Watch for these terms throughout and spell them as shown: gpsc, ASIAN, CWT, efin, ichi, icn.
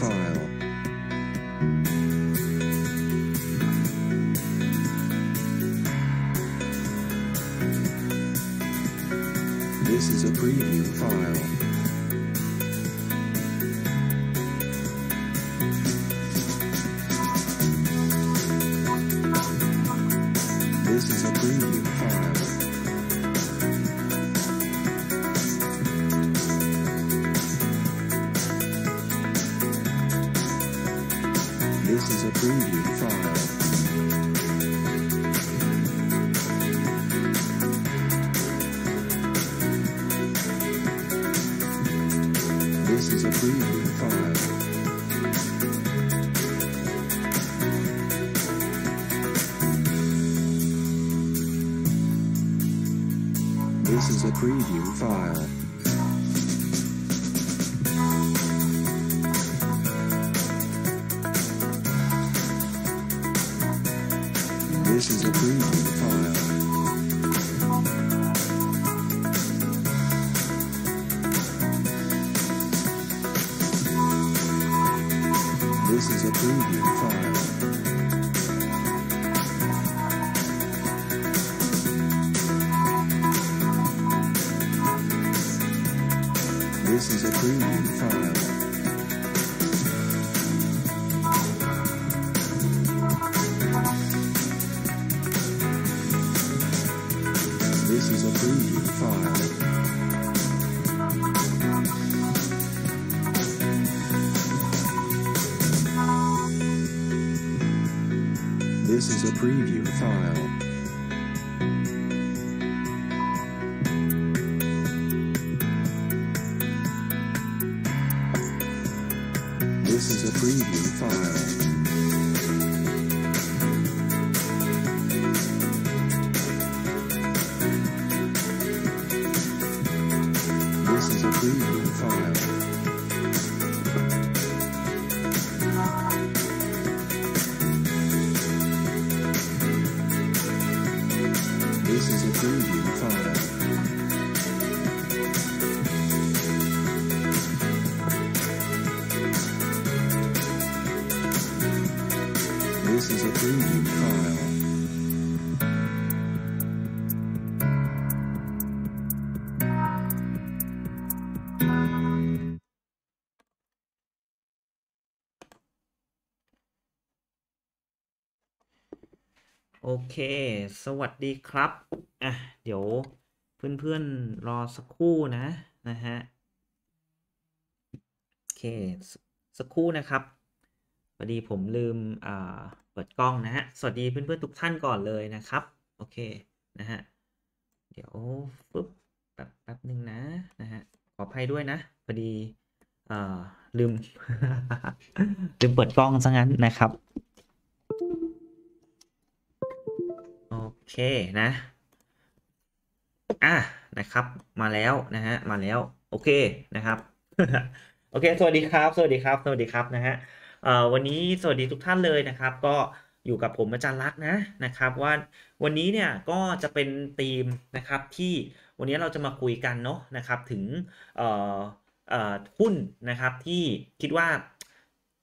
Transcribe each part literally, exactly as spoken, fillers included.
file. This is a preview file. This is a preview file. This is a preview file. This is a preview file. This is a preview file. This is a preview file. This is a preview file. This is a preview file. This is a preview file. This is a preview file. This is a preview file. This is a preview file. This is a preview file. This is a preview file.โอเคสวัสดีครับอ่ะเดี๋ยวเพื่อนๆรอสักครู่นะนะฮะโอเคสักครู่นะครับพอดีผมลืมอ่าเปิดกล้องนะฮะสวัสดีเพื่อนๆทุกท่านก่อนเลยนะครับโอเคนะฮะเดี๋ยวปึ๊บแป๊บแป๊บนึงนะนะฮะขออภัยด้วยนะพอดีเอ่อลืม ลืมเปิดกล้องซะงั้นนะครับโอเคนะอ่ะนะครับมาแล้วนะฮะมาแล้วโอเคนะครับ โอเคสวัสดีครับสวัสดีครับสวัสดีครับนะฮะวันนี้สวัสดีทุกท่านเลยนะครับก็อยู่กับผมอาจารย์ลักษณ์นะนะครับว่าวันนี้เนี่ยก็จะเป็นธีมนะครับที่วันนี้เราจะมาคุยกันเนาะนะครับถึงเอ่อเอ่อหุ้นนะครับที่คิดว่า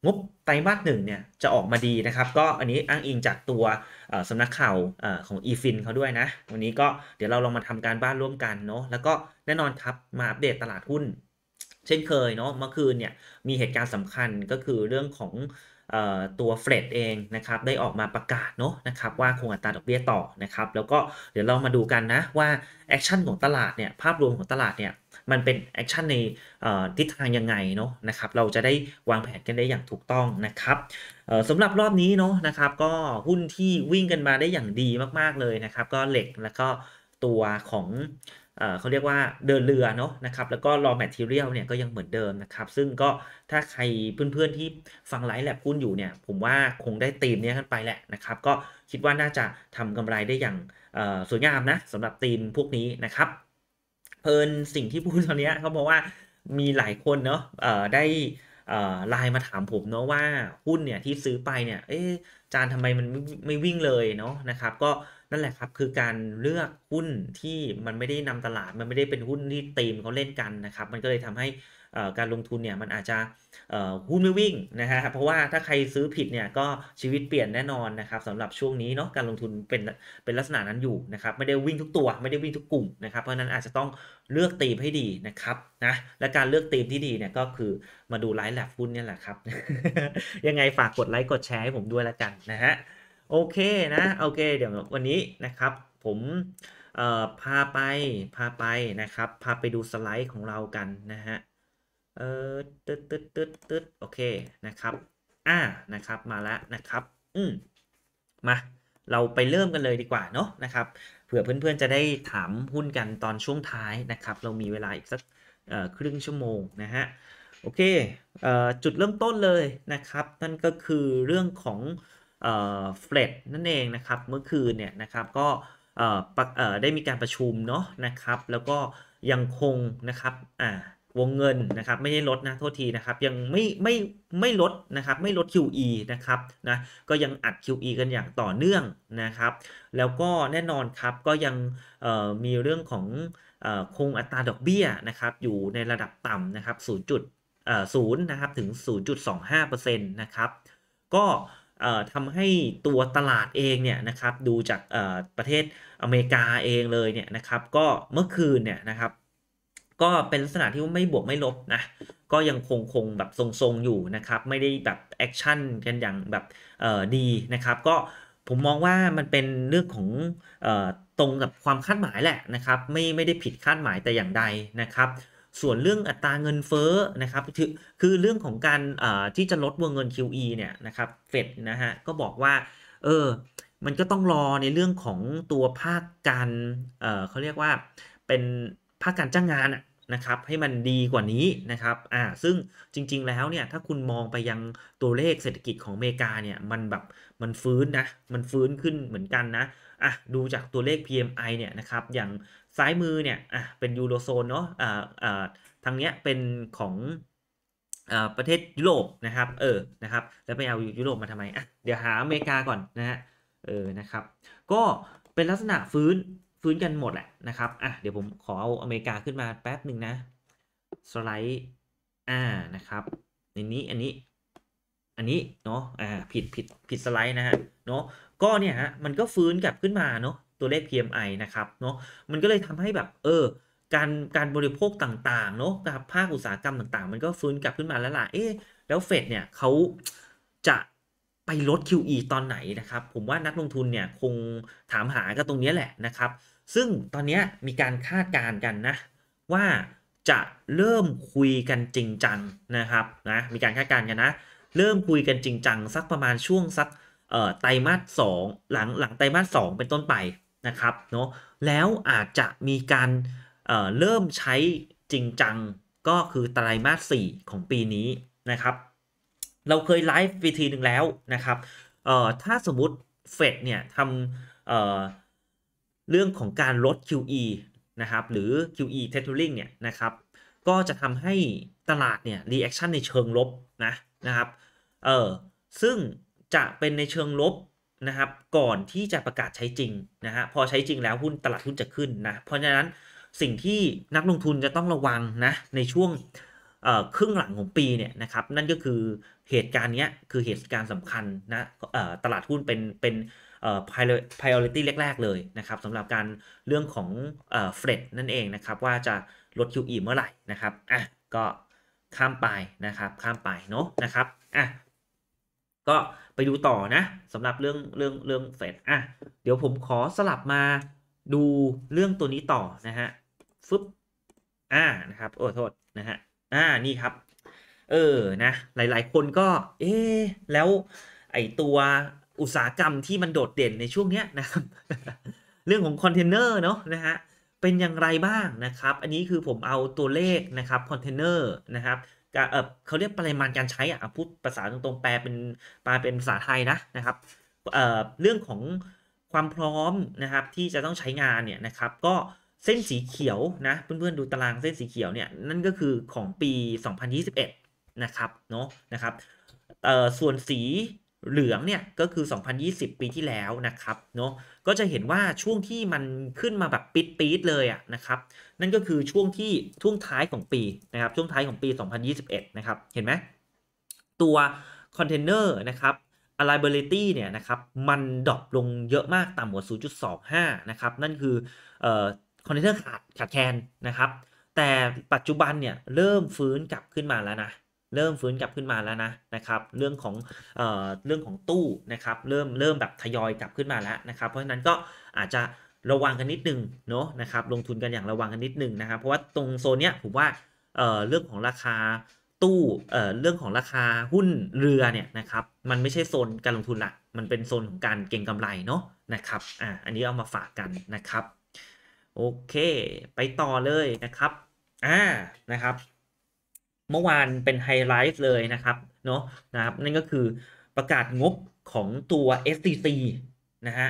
งบไตรมาสหนึ่งเนี่ยจะออกมาดีนะครับก็อันนี้อ้างอิงจากตัวสำนักข่าวของ อี ฟิน เขาด้วยนะวันนี้ก็เดี๋ยวเราลองมาทำการบ้านร่วมกันเนาะแล้วก็แน่นอนครับมาอัปเดตตลาดหุ้นเช่นเคยเนาะเมื่อคืนเนี่ยมีเหตุการณ์สำคัญก็คือเรื่องของออตัวเฟดเองนะครับได้ออกมาประกาศเนาะนะครับว่าคงอัตราดอกเบี้ยต่อนะครับแล้วก็เดี๋ยวเรามาดูกันนะว่าแอคชั่นของตลาดเนี่ยภาพรวมของตลาดเนี่ยมันเป็นแอคชั่นในทิศทางยังไงเนาะนะครับเราจะได้วางแผนกันได้อย่างถูกต้องนะครับสำหรับรอบนี้เนาะนะครับก็หุ้นที่วิ่งกันมาได้อย่างดีมากๆเลยนะครับก็เหล็กแล้วก็ตัวของเขาเรียกว่าเดินเรือเนาะนะครับแล้วก็ raw material เนี่ยก็ยังเหมือนเดิมนะครับซึ่งก็ถ้าใครเพื่อนๆที่ฟังไลฟ์แลบหุ้นอยู่เนี่ยผมว่าคงได้ธีมนี้กันไปแหละนะครับก็คิดว่าน่าจะทำกำไรได้อย่างสวยงามนะสำหรับธีมพวกนี้นะครับเพลินสิ่งที่พูดตอนนี้เขาบอกว่ามีหลายคนเนาะได้ไลน์มาถามผมเนาะว่าหุ้นเนี่ยที่ซื้อไปเนี่ยเอ๊ะจานทำไมมันไม่วิ่งเลยเนาะนะครับก็นั่นแหละครับคือการเลือกหุ้นที่มันไม่ได้นำตลาดมันไม่ได้เป็นหุ้นที่ธีมเขาเล่นกันนะครับมันก็เลยทำให้ การลงทุนเนี่ยมันอาจจะหุ้นไม่วิ่งนะฮะเพราะว่าถ้าใครซื้อผิดเนี่ยก็ชีวิตเปลี่ยนแน่นอนนะครับสำหรับช่วงนี้เนาะการลงทุนเป็นเป็นลักษณะนั้นอยู่นะครับไม่ได้วิ่งทุกตัวไม่ได้วิ่งทุกกลุ่มนะครับเพราะนั้นอาจจะต้องเลือกธีมให้ดีนะครับนะและการเลือกธีมที่ดีเนี่ยก็คือมาดูไลฟ์แลบหุ้นเนี่ยแหละครับ ยังไงฝากกดไลค์กดแชร์ให้ผมด้วยละกันนะฮะโอเคนะโอเคเดี๋ยววันนี้นะครับผมพาไปพาไปนะครับพาไปดูสไลด์ของเรากันนะฮะเออตึ๊ดตึ๊ดตึ๊ดตึ๊ดโอเคนะครับอ่านะครับมาแล้วนะครับอืมมาเราไปเริ่มกันเลยดีกว่าเนาะนะครับเผื่อเพื่อนๆจะได้ถามหุ้นกันตอนช่วงท้ายนะครับเรามีเวลาอีกสักครึ่งชั่วโมงนะฮะโอเคเอ่อจุดเริ่มต้นเลยนะครับนั่นก็คือเรื่องของเอ่อเฟดนั่นเองนะครับเมื่อคืนเนี่ยนะครับก็เอ่อเอ่อได้มีการประชุมเนาะนะครับแล้วก็ยังคงนะครับอ่าวงเงินนะครับไม่ได้ลดนะโทษทีนะครับยังไม่ไม่ไม่ลดนะครับไม่ลด คิว อี นะครับนะก็ยังอัด คิว อี กันอย่างต่อเนื่องนะครับแล้วก็แน่นอนครับก็ยังมีเรื่องของคงอัตราดอกเบี้ยนะครับอยู่ในระดับต่ำนะครับศูนย์จุดศูนย์นะครับถึง ศูนย์จุดสองห้าเปอร์เซ็นต์ นะครับก็ทำให้ตัวตลาดเองเนี่ยนะครับดูจากประเทศอเมริกาเองเลยเนี่ยนะครับก็เมื่อคืนเนี่ยนะครับก็เป็นลักษณะที่ไม่บวกไม่ลบนะก็ยังคงคงแบบทรงๆอยู่นะครับไม่ได้แบบแอคชั่นกันอย่างแบบเอ่อดีนะครับก็ผมมองว่ามันเป็นเรื่องของเอ่อตรงกับความคาดหมายแหละนะครับไม่ไม่ได้ผิดคาดหมายแต่อย่างใดนะครับส่วนเรื่องอัตราเงินเฟ้อนะครับคือคือเรื่องของการเอ่อที่จะลดวงเงิน คิว อี เนี่ยนะครับเฟดนะฮะก็บอกว่าเออมันก็ต้องรอในเรื่องของตัวภาคการเอ่อเขาเรียกว่าเป็นภาคการจ้างงานนะครับให้มันดีกว่านี้นะครับอ่าซึ่งจริงๆแล้วเนี่ยถ้าคุณมองไปยังตัวเลขเศรษฐกิจของอเมริกาเนี่ยมันแบบมันฟื้นนะมันฟื้นขึ้นเหมือนกันนะอ่ะดูจากตัวเลข พี เอ็ม ไอ เนี่ยนะครับอย่างซ้ายมือเนี่ยอ่ะเป็นยูโรโซนเนาะอ่าอ่าทางเนี้ยเป็นของอ่าประเทศยุโรปนะครับเออนะครับแล้วไปเอายุโรปมาทำไมอ่ะเดี๋ยวหาอเมริกาก่อนนะฮะเออนะครับก็เป็นลักษณะฟื้นฟื้นกันหมดแหละนะครับอ่ะเดี๋ยวผมขอเอาอเมริกาขึ้นมาแป๊บหนึ่งนะสไลด์อ่านะครับในนี้อันนี้อันนี้เนาะอ่าผิดผิดผิดสไลด์นะฮะเนาะก็เนี่ยฮะมันก็ฟื้นกลับขึ้นมาเนาะตัวเลข พี เอ็ม ไอ นะครับเนาะมันก็เลยทำให้แบบเออการการบริโภคต่างๆเนาะกับภาคอุตสาหกรรมต่างๆมันก็ฟื้นกลับขึ้นมาแล้วล่ะเอ๊ะแล้วเฟดเนี่ยเขาจะไปลด คิว อี ตอนไหนนะครับผมว่านักลงทุนเนี่ยคงถามหากันตรงนี้แหละนะครับซึ่งตอนนี้มีการคาดการณ์กันนะว่าจะเริ่มคุยกันจริงจังนะครับนะมีการคาดการณ์กันนะเริ่มคุยกันจริงจังสักประมาณช่วงสักไตรมาสสองหลังหลังไตรมาสสองเป็นต้นไปนะครับเนาะแล้วอาจจะมีการเอ่อเริ่มใช้จริงจังก็คือไตรมาสสี่ของปีนี้นะครับเราเคยไลฟ์วิธีหนึ่งแล้วนะครับเอ่อถ้าสมมุติเฟดเนี่ยทำเอ่อเรื่องของการลด คิว อี นะครับหรือ คิว อี tapering เนี่ยนะครับก็จะทำให้ตลาดเนี่ย reaction ในเชิงลบนะนะครับเออซึ่งจะเป็นในเชิงลบนะครับก่อนที่จะประกาศใช้จริงนะฮะพอใช้จริงแล้วหุ้นตลาดหุ้นจะขึ้นนะเพราะฉะนั้นสิ่งที่นักลงทุนจะต้องระวังนะในช่วงเอ่อครึ่งหลังของปีเนี่ยนะครับนั่นก็คือเหตุการณ์เนี้ยคือเหตุการณ์สำคัญนะเอ่อตลาดหุ้นเป็นเป็นเอ่อ priority แรกๆเลยนะครับสำหรับการเรื่องของเอ่อ เฟด นั่นเองนะครับว่าจะลด คิว อี เมื่อไหร่นะครับอ่ะก็ข้ามไปนะครับข้ามไปเนาะนะครับอ่ะก็ไปดูต่อนะสำหรับเรื่องเรื่องเรื่อง เฟด อ่ะเดี๋ยวผมขอสลับมาดูเรื่องตัวนี้ต่อนะฮะฟึบอ่านะครับโอ้โทษนะฮะอ่านี่ครับเออนะหลายๆคนก็เอ๊ะแล้วไอตัวอุตสาหกรรมที่มันโดดเด่นในช่วงเนี้ยนะครับ เรื่องของคอนเทนเนอร์เนาะนะฮะเป็นอย่างไรบ้างนะครับอันนี้คือผมเอาตัวเลขนะครับคอนเทนเนอร์นะครับเออเขาเรียกปริมาณการใช้อ่ะพูดภาษาตรงๆแปลเป็นแปลเป็นภาษาไทยนะนะครับเอ่อเรื่องของความพร้อมนะครับที่จะต้องใช้งานเนี่ยนะครับก็เส้นสีเขียวนะเพื่อนๆดูตารางเส้นสีเขียวเนี่ยนั่นก็คือของปีสองพันยี่สิบเอ็ดนะครับเนาะนะครับเอ่อส่วนสี เหลืองเนี่ยก็คือสองพันยี่สิบปีที่แล้วนะครับเนาะก็จะเห็นว่าช่วงที่มันขึ้นมาแบบปิดปี๊ดเลยอะนะครับนั่นก็คือช่วงที่ช่วงท้ายของปีนะครับช่วงท้ายของปีสองพันยี่สิบเอ็ดนะครับเห็นไหมตัวคอนเทนเนอร์นะครับ Availability เนี่ยนะครับมันดรอปลงเยอะมากต่ำกว่า ศูนย์จุดสองห้า นะครับนั่นคือเอ่อคอนเทนเนอร์ขาดขาดแคลนนะครับแต่ปัจจุบันเนี่ยเริ่มฟื้นกลับขึ้นมาแล้วนะเริ่มฟื้นกลับขึ้นมาแล้วนะนะครับเรื่องของเอ่อเรื่องของตู้นะครับเริ่มเริ่มแบบทยอยกลับขึ้นมาแล้วนะครับเพราะฉะนั้นก็อาจจะระวังกันนิดนึงเนาะนะครับลงทุนกันอย่างระวังกันนิดนึงนะครับเพราะว่าตรงโซนเนี้ยผมว่าเอ่อเรื่องของราคาตู้เอ่อเรื่องของราคาหุ้นเรือเนี่ยนะครับมันไม่ใช่โซนการลงทุนละมันเป็นโซนของการเก็งกำไรเนาะนะครับอ่าอันนี้เอามาฝากกันนะครับโอเคไปต่อเลยนะครับอ่านะครับเมื่อวานเป็นไฮไลท์เลยนะครับเนาะนะครับนั่นก็คือประกาศงบของตัว เอส ที ซี นะฮะ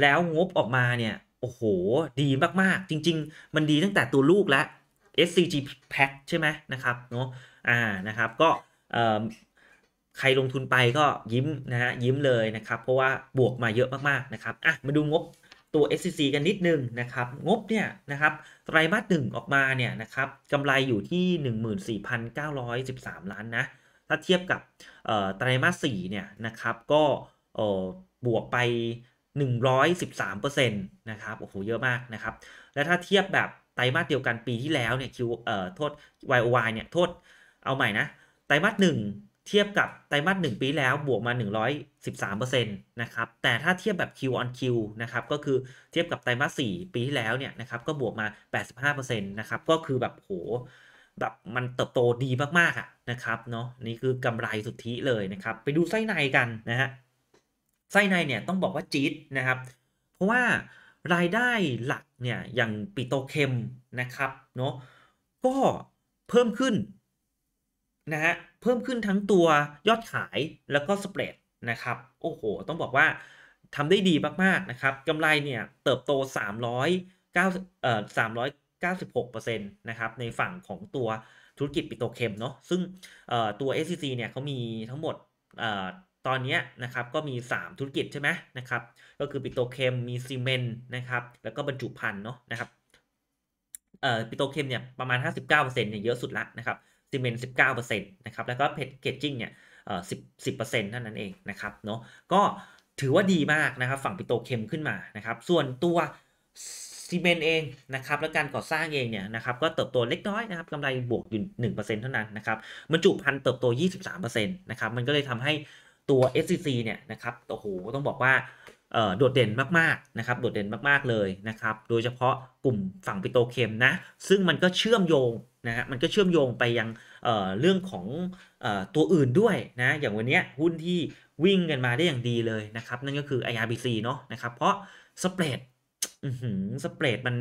แล้วงบออกมาเนี่ยโอ้โหดีมากๆจริงๆมันดีตั้งแต่ตัวลูกแล้ว เอส ซี จี Pack ใช่ไหมนะครับเนาะอ่านะครับก็ใครลงทุนไปก็ยิ้มนะฮะยิ้มเลยนะครับเพราะว่าบวกมาเยอะมากๆนะครับอ่ะมาดูงบตัว เอส ซี ซี กันนิดนึงนะครับงบเนี่ยนะครับไตรมาสหนึ่งออกมาเนี่ยนะครับกำไรอยู่ที่ หนึ่งหมื่นสี่พันเก้าร้อยสิบสาม ล้านนะถ้าเทียบกับไตรมาสสี่เนี่ยนะครับก็บวกไป หนึ่งร้อยสิบสามเปอร์เซ็นต์ นะครับโอ้โหเยอะมากนะครับและถ้าเทียบแบบไตรมาสเดียวกันปีที่แล้วเนี่ยคิวเอ่อโทษ วาย โอ วาย เนี่ยโทษเอาใหม่นะไตรมาสหนึ่งเทียบกับไตรมาสหนึ่งปีแล้วบวกมา หนึ่งร้อยสิบสามเปอร์เซ็นต์ นะครับแต่ถ้าเทียบแบบ Q on Q นะครับก็คือเทียบกับไตรมาสสี่ปีที่แล้วเนี่ยนะครับก็บวกมา แปดสิบห้าเปอร์เซ็นต์ นะครับก็คือแบบโหแบบมันเติบโตดีมากๆอ่ะนะครับเนาะนี่คือกำไรสุทธิเลยนะครับไปดูไส้ในกันนะฮะไส้ในเนี่ยต้องบอกว่าจี๊ดนะครับเพราะว่ารายได้หลักเนี่ยอย่างปิโตรเคมนะครับเนาะก็เพิ่มขึ้นนะฮะเพิ่มขึ้นทั้งตัวยอดขายแล้วก็สเปรดนะครับโอ้โหต้องบอกว่าทำได้ดีมากๆนะครับกำไรเนี่ยเติบโตสามร้อยเก้าสิบหกเปอร์เซ็นต์นะครับในฝั่งของตัวธุรกิจปิโตรเคมเนาะซึ่งตัว เอส ซี ซี เนี่ยเขามีทั้งหมดตอนนี้นะครับก็มีสามธุรกิจใช่ไหมนะครับก็คือปิโตรเคมมีซีเมนต์นะครับแล้วก็บรรจุภัณฑ์เนาะนะครับปิโตรเคมเนี่ยประมาณ ห้าสิบเก้าเปอร์เซ็นต์ เนี่ยเยอะสุดละนะครับซีเมนต์ สิบเก้าเปอร์เซ็นต์ นะครับแล้วก็แพ็คเกจจิ้งเนี่ยเอ่อ สิบเปอร์เซ็นต์ เท่านั้นเองนะครับเนาะก็ถือว่าดีมากนะครับฝั่งปิโตรเคมขึ้นมานะครับส่วนตัวซีเมนต์เองนะครับและการก่อสร้างเองเนี่ยนะครับก็เติบโตเล็กน้อยนะครับกำไรบวกอยู่ หนึ่งเปอร์เซ็นต์ เท่านั้นนะครับบรรจุภัณฑ์เติบโต ยี่สิบสามเปอร์เซ็นต์ นะครับมันก็เลยทำให้ตัว เอส ซี ซี เนี่ยนะครับโอ้โหต้องบอกว่าเอ่อโดดเด่นมากๆนะครับโดดเด่นมากๆเลยนะครับโดยเฉพาะกลุ่มฝั่งปิโตรเคมนะซึ่งมันก็เชื่อมโยงนะฮะมันก็เชื่อมโยงไปยัง เอ่อ เรื่องของเอ่อตัวอื่นด้วยนะอย่างวันนี้หุ้นที่วิ่งกันมาได้อย่างดีเลยนะครับนั่นก็คือ ไอ อาร์ บี ซี เนาะนะครับเพราะสเปรดอื้อหือสเปรดมัน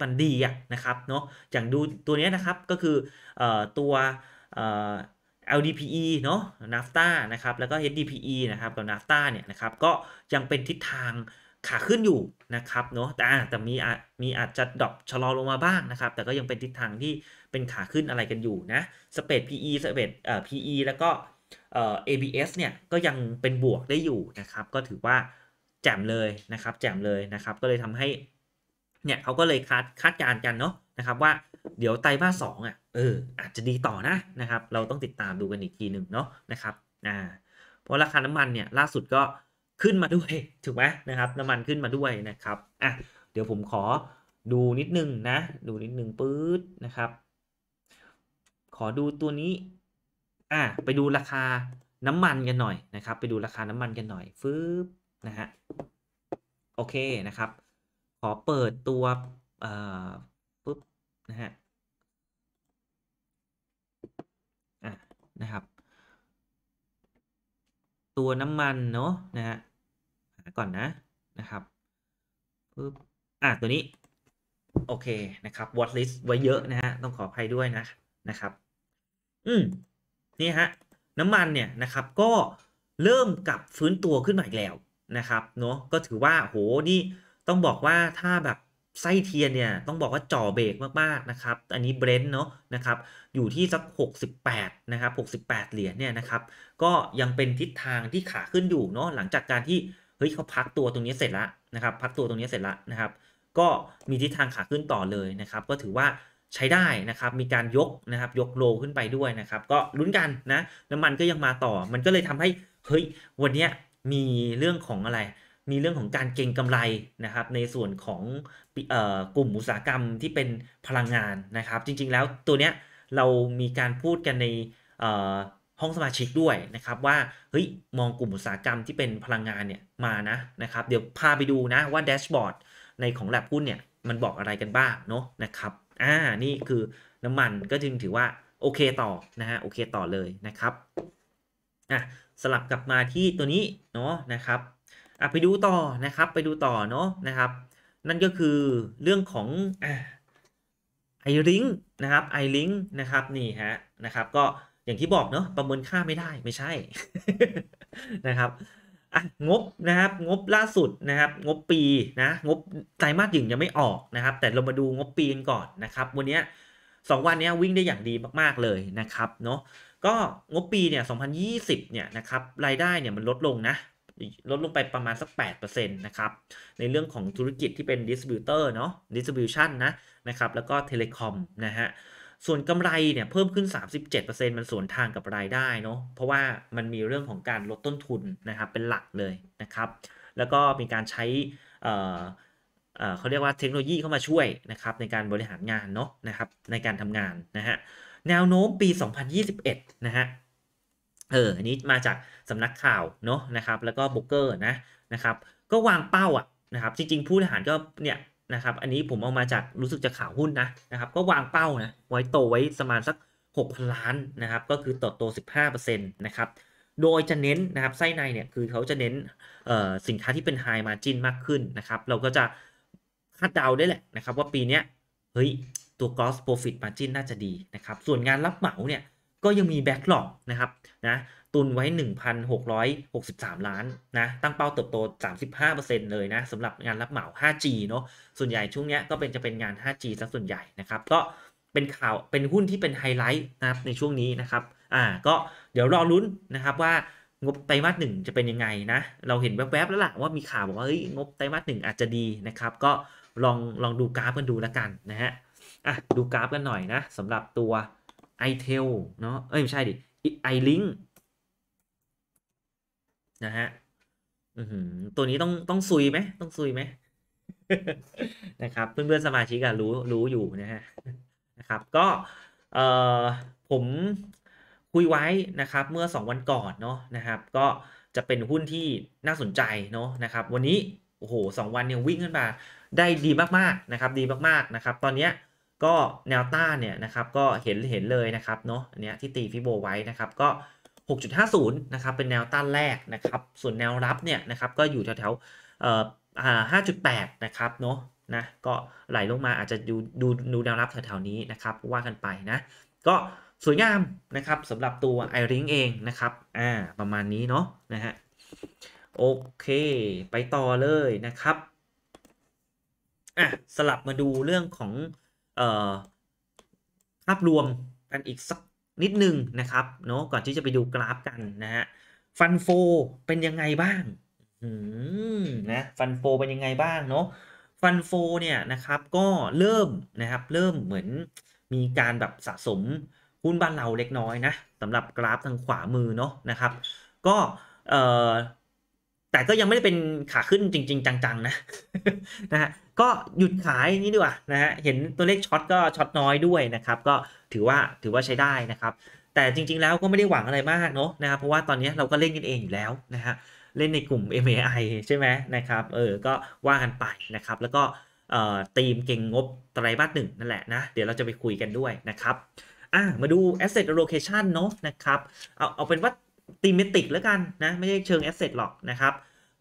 มันดีอ่ะนะครับเนาะอย่างดูตัวนี้นะครับก็คือเอ่อตัวเอ่อ แอล ดี พี อี เนาะ NAFTA นะครับแล้วก็ เอช ดี พี อี นะครับกับ NAFTA เนี่ยนะครับก็ยังเป็นทิศทางขาขึ้นอยู่นะครับเนาะแต่แต่มีมีอาจจะดรอปชะลอลงมาบ้างนะครับแต่ก็ยังเป็นทิศทางที่เป็นขาขึ้นอะไรกันอยู่นะสเปรด พี อี สเปรดเอ่อ พี อี แล้วก็เอ่อ เอ บี เอส เนี่ยก็ยังเป็นบวกได้อยู่นะครับก็ถือว่าแจ่มเลยนะครับแจ่มเลยนะครับก็เลยทำให้เนี่ยเขาก็เลยคาดคาดการณ์กันเนาะนะครับว่าเดี๋ยวไตรมาสสองอ่ะเอออาจจะดีต่อนะนะครับเราต้องติดตามดูกันอีกทีหนึ่งเนาะนะครับอ่าเพราะราคาน้ำมันเนี่ยล่าสุดก็ขึ้นมาด้วยถูกไหมนะครับน้ำมันขึ้นมาด้วยนะครับอ่ะเดี๋ยวผมขอดูนิดนึงนะดูนิดนึงปื๊ดนะครับขอดูตัวนี้อ่ะไปดูราคาน้ำมันกันหน่อยนะครับไปดูราคาน้ำมันกันหน่อยฟึบนะฮะโอเคนะครับขอเปิดตัวเอ่อปึ๊บนะฮะอ่ะนะครับตัวน้ำมันเนาะนะฮะก่อนนะนะครับปึ๊บอ่ะตัวนี้โอเคนะครับ watch list ไว้เยอะนะฮะต้องขออภัยด้วยนะนะครับอืมนี่ฮะน้ำมันเนี่ยนะครับก็เริ่มกลับฟื้นตัวขึ้นมาอีกแล้วนะครับเนาะก็ถือว่าโหนี่ต้องบอกว่าถ้าแบบ ไส้เทียนเนี่ยต้องบอกว่าจ่อเบรกมากๆนะครับอันนี้เบรนท์เนาะนะครับอยู่ที่สักหกสิบแปดนะครับหกสิบแปดเหรียญเนี่ยนะครับก็ยังเป็นทิศทางที่ขาขึ้นอยู่เนาะหลังจากการที่เฮ้ยเขาพักตัวตรงนี้เสร็จละนะครับพักตัวตรงนี้เสร็จละนะครับก็มีทิศทางขาขึ้นต่อเลยนะครับก็ถือว่าใช้ได้นะครับมีการยกนะครับยกโลขึ้นไปด้วยนะครับก็ลุ้นกันนะน้ำมันก็ยังมาต่อมันก็เลยทำให้เฮ้ยวันนี้มีเรื่องของอะไรมีเรื่องของการเก็งกำไรนะครับในส่วนของกลุ่มอุตสาหกรรมที่เป็นพลังงานนะครับจริงๆแล้วตัวเนี้ยเรามีการพูดกันในห้องสมาชิกด้วยนะครับว่าเฮ้ยมองกลุ่มอุตสาหกรรมที่เป็นพลังงานเนี่ยมานะนะครับเดี๋ยวพาไปดูนะว่าแดชบอร์ดในของแลบหุ้นเนี่ยมันบอกอะไรกันบ้างเนาะนะครับอ่านี่คือน้ำมันก็จึงถือว่าโอเคต่อนะฮะโอเคต่อเลยนะครับอ่ะสลับกลับมาที่ตัวนี้เนาะนะครับอ่ะไปดูต่อนะครับไปดูต่อเนาะนะครับนั่นก็คือเรื่องของไอริงนะครับไอริงนะครับนี่ฮะนะครับก็อย่างที่บอกเนาะประเมินค่าไม่ได้ไม่ใช่ นะครับงบนะครับงบล่าสุดนะครับงบปีนะงบไตรมาสหนึ่งยังไม่ออกนะครับแต่เรามาดูงบปีกันก่อนนะครับวันนี้สองวันนี้วิ่งได้อย่างดีมากๆเลยนะครับเนาะก็งบปีเนี่ยสองพันยี่สิบเนี่ยนะครับรายได้เนี่ยมันลดลงนะลดลงไปประมาณสัก แปดเปอร์เซ็นต์ นะครับในเรื่องของธุรกิจที่เป็นดิสทริบิวเตอร์เนาะดิสทริบิวชั่นนะนะครับแล้วก็เทเลคอมนะฮะส่วนกำไรเนี่ยเพิ่มขึ้น สามสิบเจ็ดเปอร์เซ็นต์ มันสวนทางกับรายได้เนาะเพราะว่ามันมีเรื่องของการลดต้นทุนนะครับเป็นหลักเลยนะครับแล้วก็มีการใช้เอ่อ เอ่อ เขาเรียกว่าเทคโนโลยีเข้ามาช่วยนะครับในการบริหารงานเนาะนะครับในการทำงานนะฮะแนวโน้มปีสองพันยี่สิบเอ็ดนะฮะเอออันนี้มาจากสำนักข่าวเนาะนะครับแล้วก็บล็อกเกอร์นะนะครับก็วางเป้าอ่ะนะครับจริงๆผู้บริหารก็เนี่ยนะครับอันนี้ผมเอามาจากรู้สึกจะข่าวหุ้นนะนะครับก็วางเป้านะไว้โตไว้ประมาณสัก หกพัน ล้านนะครับก็คือเติบโต สิบห้าเปอร์เซ็นต์ นะครับโดยจะเน้นนะครับไส้ในเนี่ยคือเขาจะเน้นเอ่อสินค้าที่เป็น high margin มากขึ้นนะครับเราก็จะคาดเดาได้แหละนะครับว่าปีเนี้ยเฮ้ยตัว gross profit margin น่าจะดีนะครับส่วนงานรับเหมาเนี่ยก็ยังมีแบ็กหลอกนะครับนะตุนไว้ หนึ่งพันหกร้อยหกสิบสาม ล้านนะตั้งเป้าเติบโต สามสิบห้าเปอร์เซ็นต์ เลยนะสำหรับงานรับเหมา ห้าจี เนาะส่วนใหญ่ช่วงนี้ก็เป็นจะเป็นงาน ห้าจี ซะส่วนใหญ่นะครับก็เป็นข่าวเป็นหุ้นที่เป็นไฮไลท์นะครับในช่วงนี้นะครับอ่าก็เดี๋ยวรอลุ้นนะครับว่างบไตรมาสหนึ่งจะเป็นยังไงนะเราเห็นแวบๆแล้วล่ะว่ามีข่าวบอกว่าเฮ้ยงบไตรมาสหนึ่งอาจจะดีนะครับก็ลองลองดูกราฟกันดูแล้วกันนะฮะอ่ะดูกราฟกันหน่อยนะสำหรับตัวไอเทลเนาะเอ้ยไม่ใช่ดิไอลิงนะฮะตัวนี้ต้องต้องซุยไหมต้องซุยไหม นะครับเพื่อนๆสมาชิกอะรู้รู้อยู่นะฮะนะครับก็เอ่อผมคุยไว้นะครับเมื่อสองวันก่อนเนาะนะครับก็จะเป็นหุ้นที่น่าสนใจเนาะนะครับวันนี้โอ้โหสองวันเนี่ยวิ่งขึ้นมาได้ดีมากๆนะครับดีมากๆนะครับตอนเนี้ยก็แนวต้านเนี่ยนะครับก็เห็นเห็นเลยนะครับเนาะอันเนี้ยที่ตีฟิโบไว้นะครับก็ หกจุดห้าศูนย์ นะครับเป็นแนวต้านแรกนะครับส่วนแนวรับเนี่ยนะครับก็อยู่แถวๆเอ่อ ห้าจุดแปด นะครับเนาะนะก็ไหลลงมาอาจจะดูดูดูแนวรับแถวๆนี้นะครับว่ากันไปนะก็สวยงามนะครับสำหรับตัวไอริงเองนะครับอ่าประมาณนี้เนาะนะฮะโอเคไปต่อเลยนะครับอ่ะสลับมาดูเรื่องของภาพรวมกันอีกสักนิดนึงนะครับเนาะก่อนที่จะไปดูกราฟกันนะฮะฟันโฟเป็นยังไงบ้างนะฟันโฟเป็นยังไงบ้างเนาะฟันโฟเนี่ยนะครับก็เริ่มนะครับเริ่มเหมือนมีการแบบสะสมหุ้นบ้านเราเล็กน้อยนะสำหรับกราฟทางขวามือเนาะนะครับก็เอ่อแต่ก็ยังไม่ได้เป็นขาขึ้นจริงๆจังๆนะนะฮะก็หยุดขายอย่างนี้ดีกว่านะฮะเห็นตัวเลขช็อตก็ช็อตน้อยด้วยนะครับก็ถือว่าถือว่าใช้ได้นะครับแต่จริงๆแล้วก็ไม่ได้หวังอะไรมากเนาะนะครับเพราะว่าตอนนี้เราก็เล่นกันเองอยู่แล้วนะฮะเล่นในกลุ่ม เอ็ม เอ ไอ ใช่ไหมนะครับเออก็ว่ากันไปนะครับแล้วก็เอ่อธีมเก่งงบไตรมาสหนึ่งนั่นแหละนะเดี๋ยวเราจะไปคุยกันด้วยนะครับอ่ะมาดู asset allocation เนาะนะครับเอาเอาเป็นว่าตีมติกแล้วกันนะไม่ใช่เชิงแอสเซทหรอกนะครับ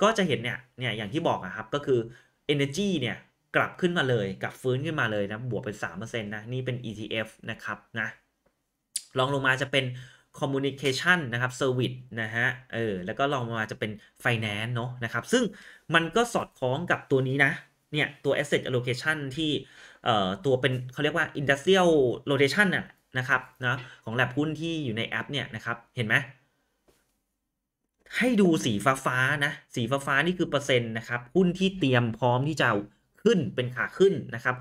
ก็จะเห็นเนี่ยเนี่ยอย่างที่บอกอะครับก็คือ Energy เนี่ยกลับขึ้นมาเลยกลับฟื้นขึ้นมาเลยนะบวกเป็น สามเปอร์เซ็นต์ นะนี่เป็น อี ที เอฟ นะครับนะลองลงมาจะเป็น Communication นะครับ Service นะฮะเออแล้วก็ลองมาจะเป็น Finance เนาะนะครับซึ่งมันก็สอดคล้องกับตัวนี้นะ เนี่ยตัว asset allocation ที่ตัวเป็นเขาเรียกว่า industrial rotation น่ะนะครับนะของแลบหุ้นที่อยู่ในแอปเนี่ยนะครับเห็นไหมให้ดูสีฟ้าฟ้านะสีฟ้าฟ้านี่คือเปอร์เซ็นต์นะครับหุ้นที่เตรียมพร้อมที่จะขึ้นเป็นขาขึ้นนะครับ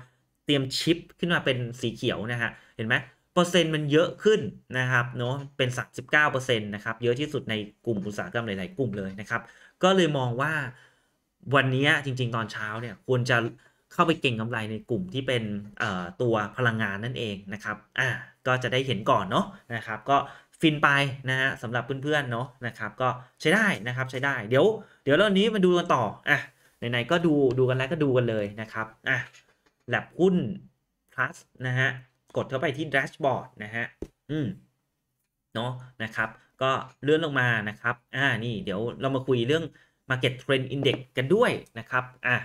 เตรียมชิปขึ้นมาเป็นสีเขียวนะฮะเห็นไหมเปอร์เซ็นต์มันเยอะขึ้นนะครับเนาะเป็น สามสิบเก้าเปอร์เซ็นต์ นะครับเยอะที่สุดในกลุ่มอุตสาหกรรมหลายๆกลุ่มเลยนะครับก็เลยมองว่าวันนี้จริงๆตอนเช้าเนี่ยควรจะเข้าไปเก็งกำไรในกลุ่มที่เป็นตัวพลังงานนั่นเองนะครับอ่าก็จะได้เห็นก่อนเนาะนะครับก็ฟินไปนะฮะสำหรับเพื่อนๆเนาะนะครับก็ใช้ได้นะครับใช้ได้เดี๋ยวเดี๋ยวเรื่องนี้มาดูกันต่ออ่ะไหนๆก็ดูดูกันแล้วก็ดูกันเลยนะครับอ่ะแลบหุ้น plus นะฮะกดเข้าไปที่แดชบอร์ดนะฮะอืมเนาะนะครับก็เลื่อนลงมานะครับอ่านี่เดี๋ยวเรามาคุยเรื่อง market trend index กันด้วยนะครับอ่ะ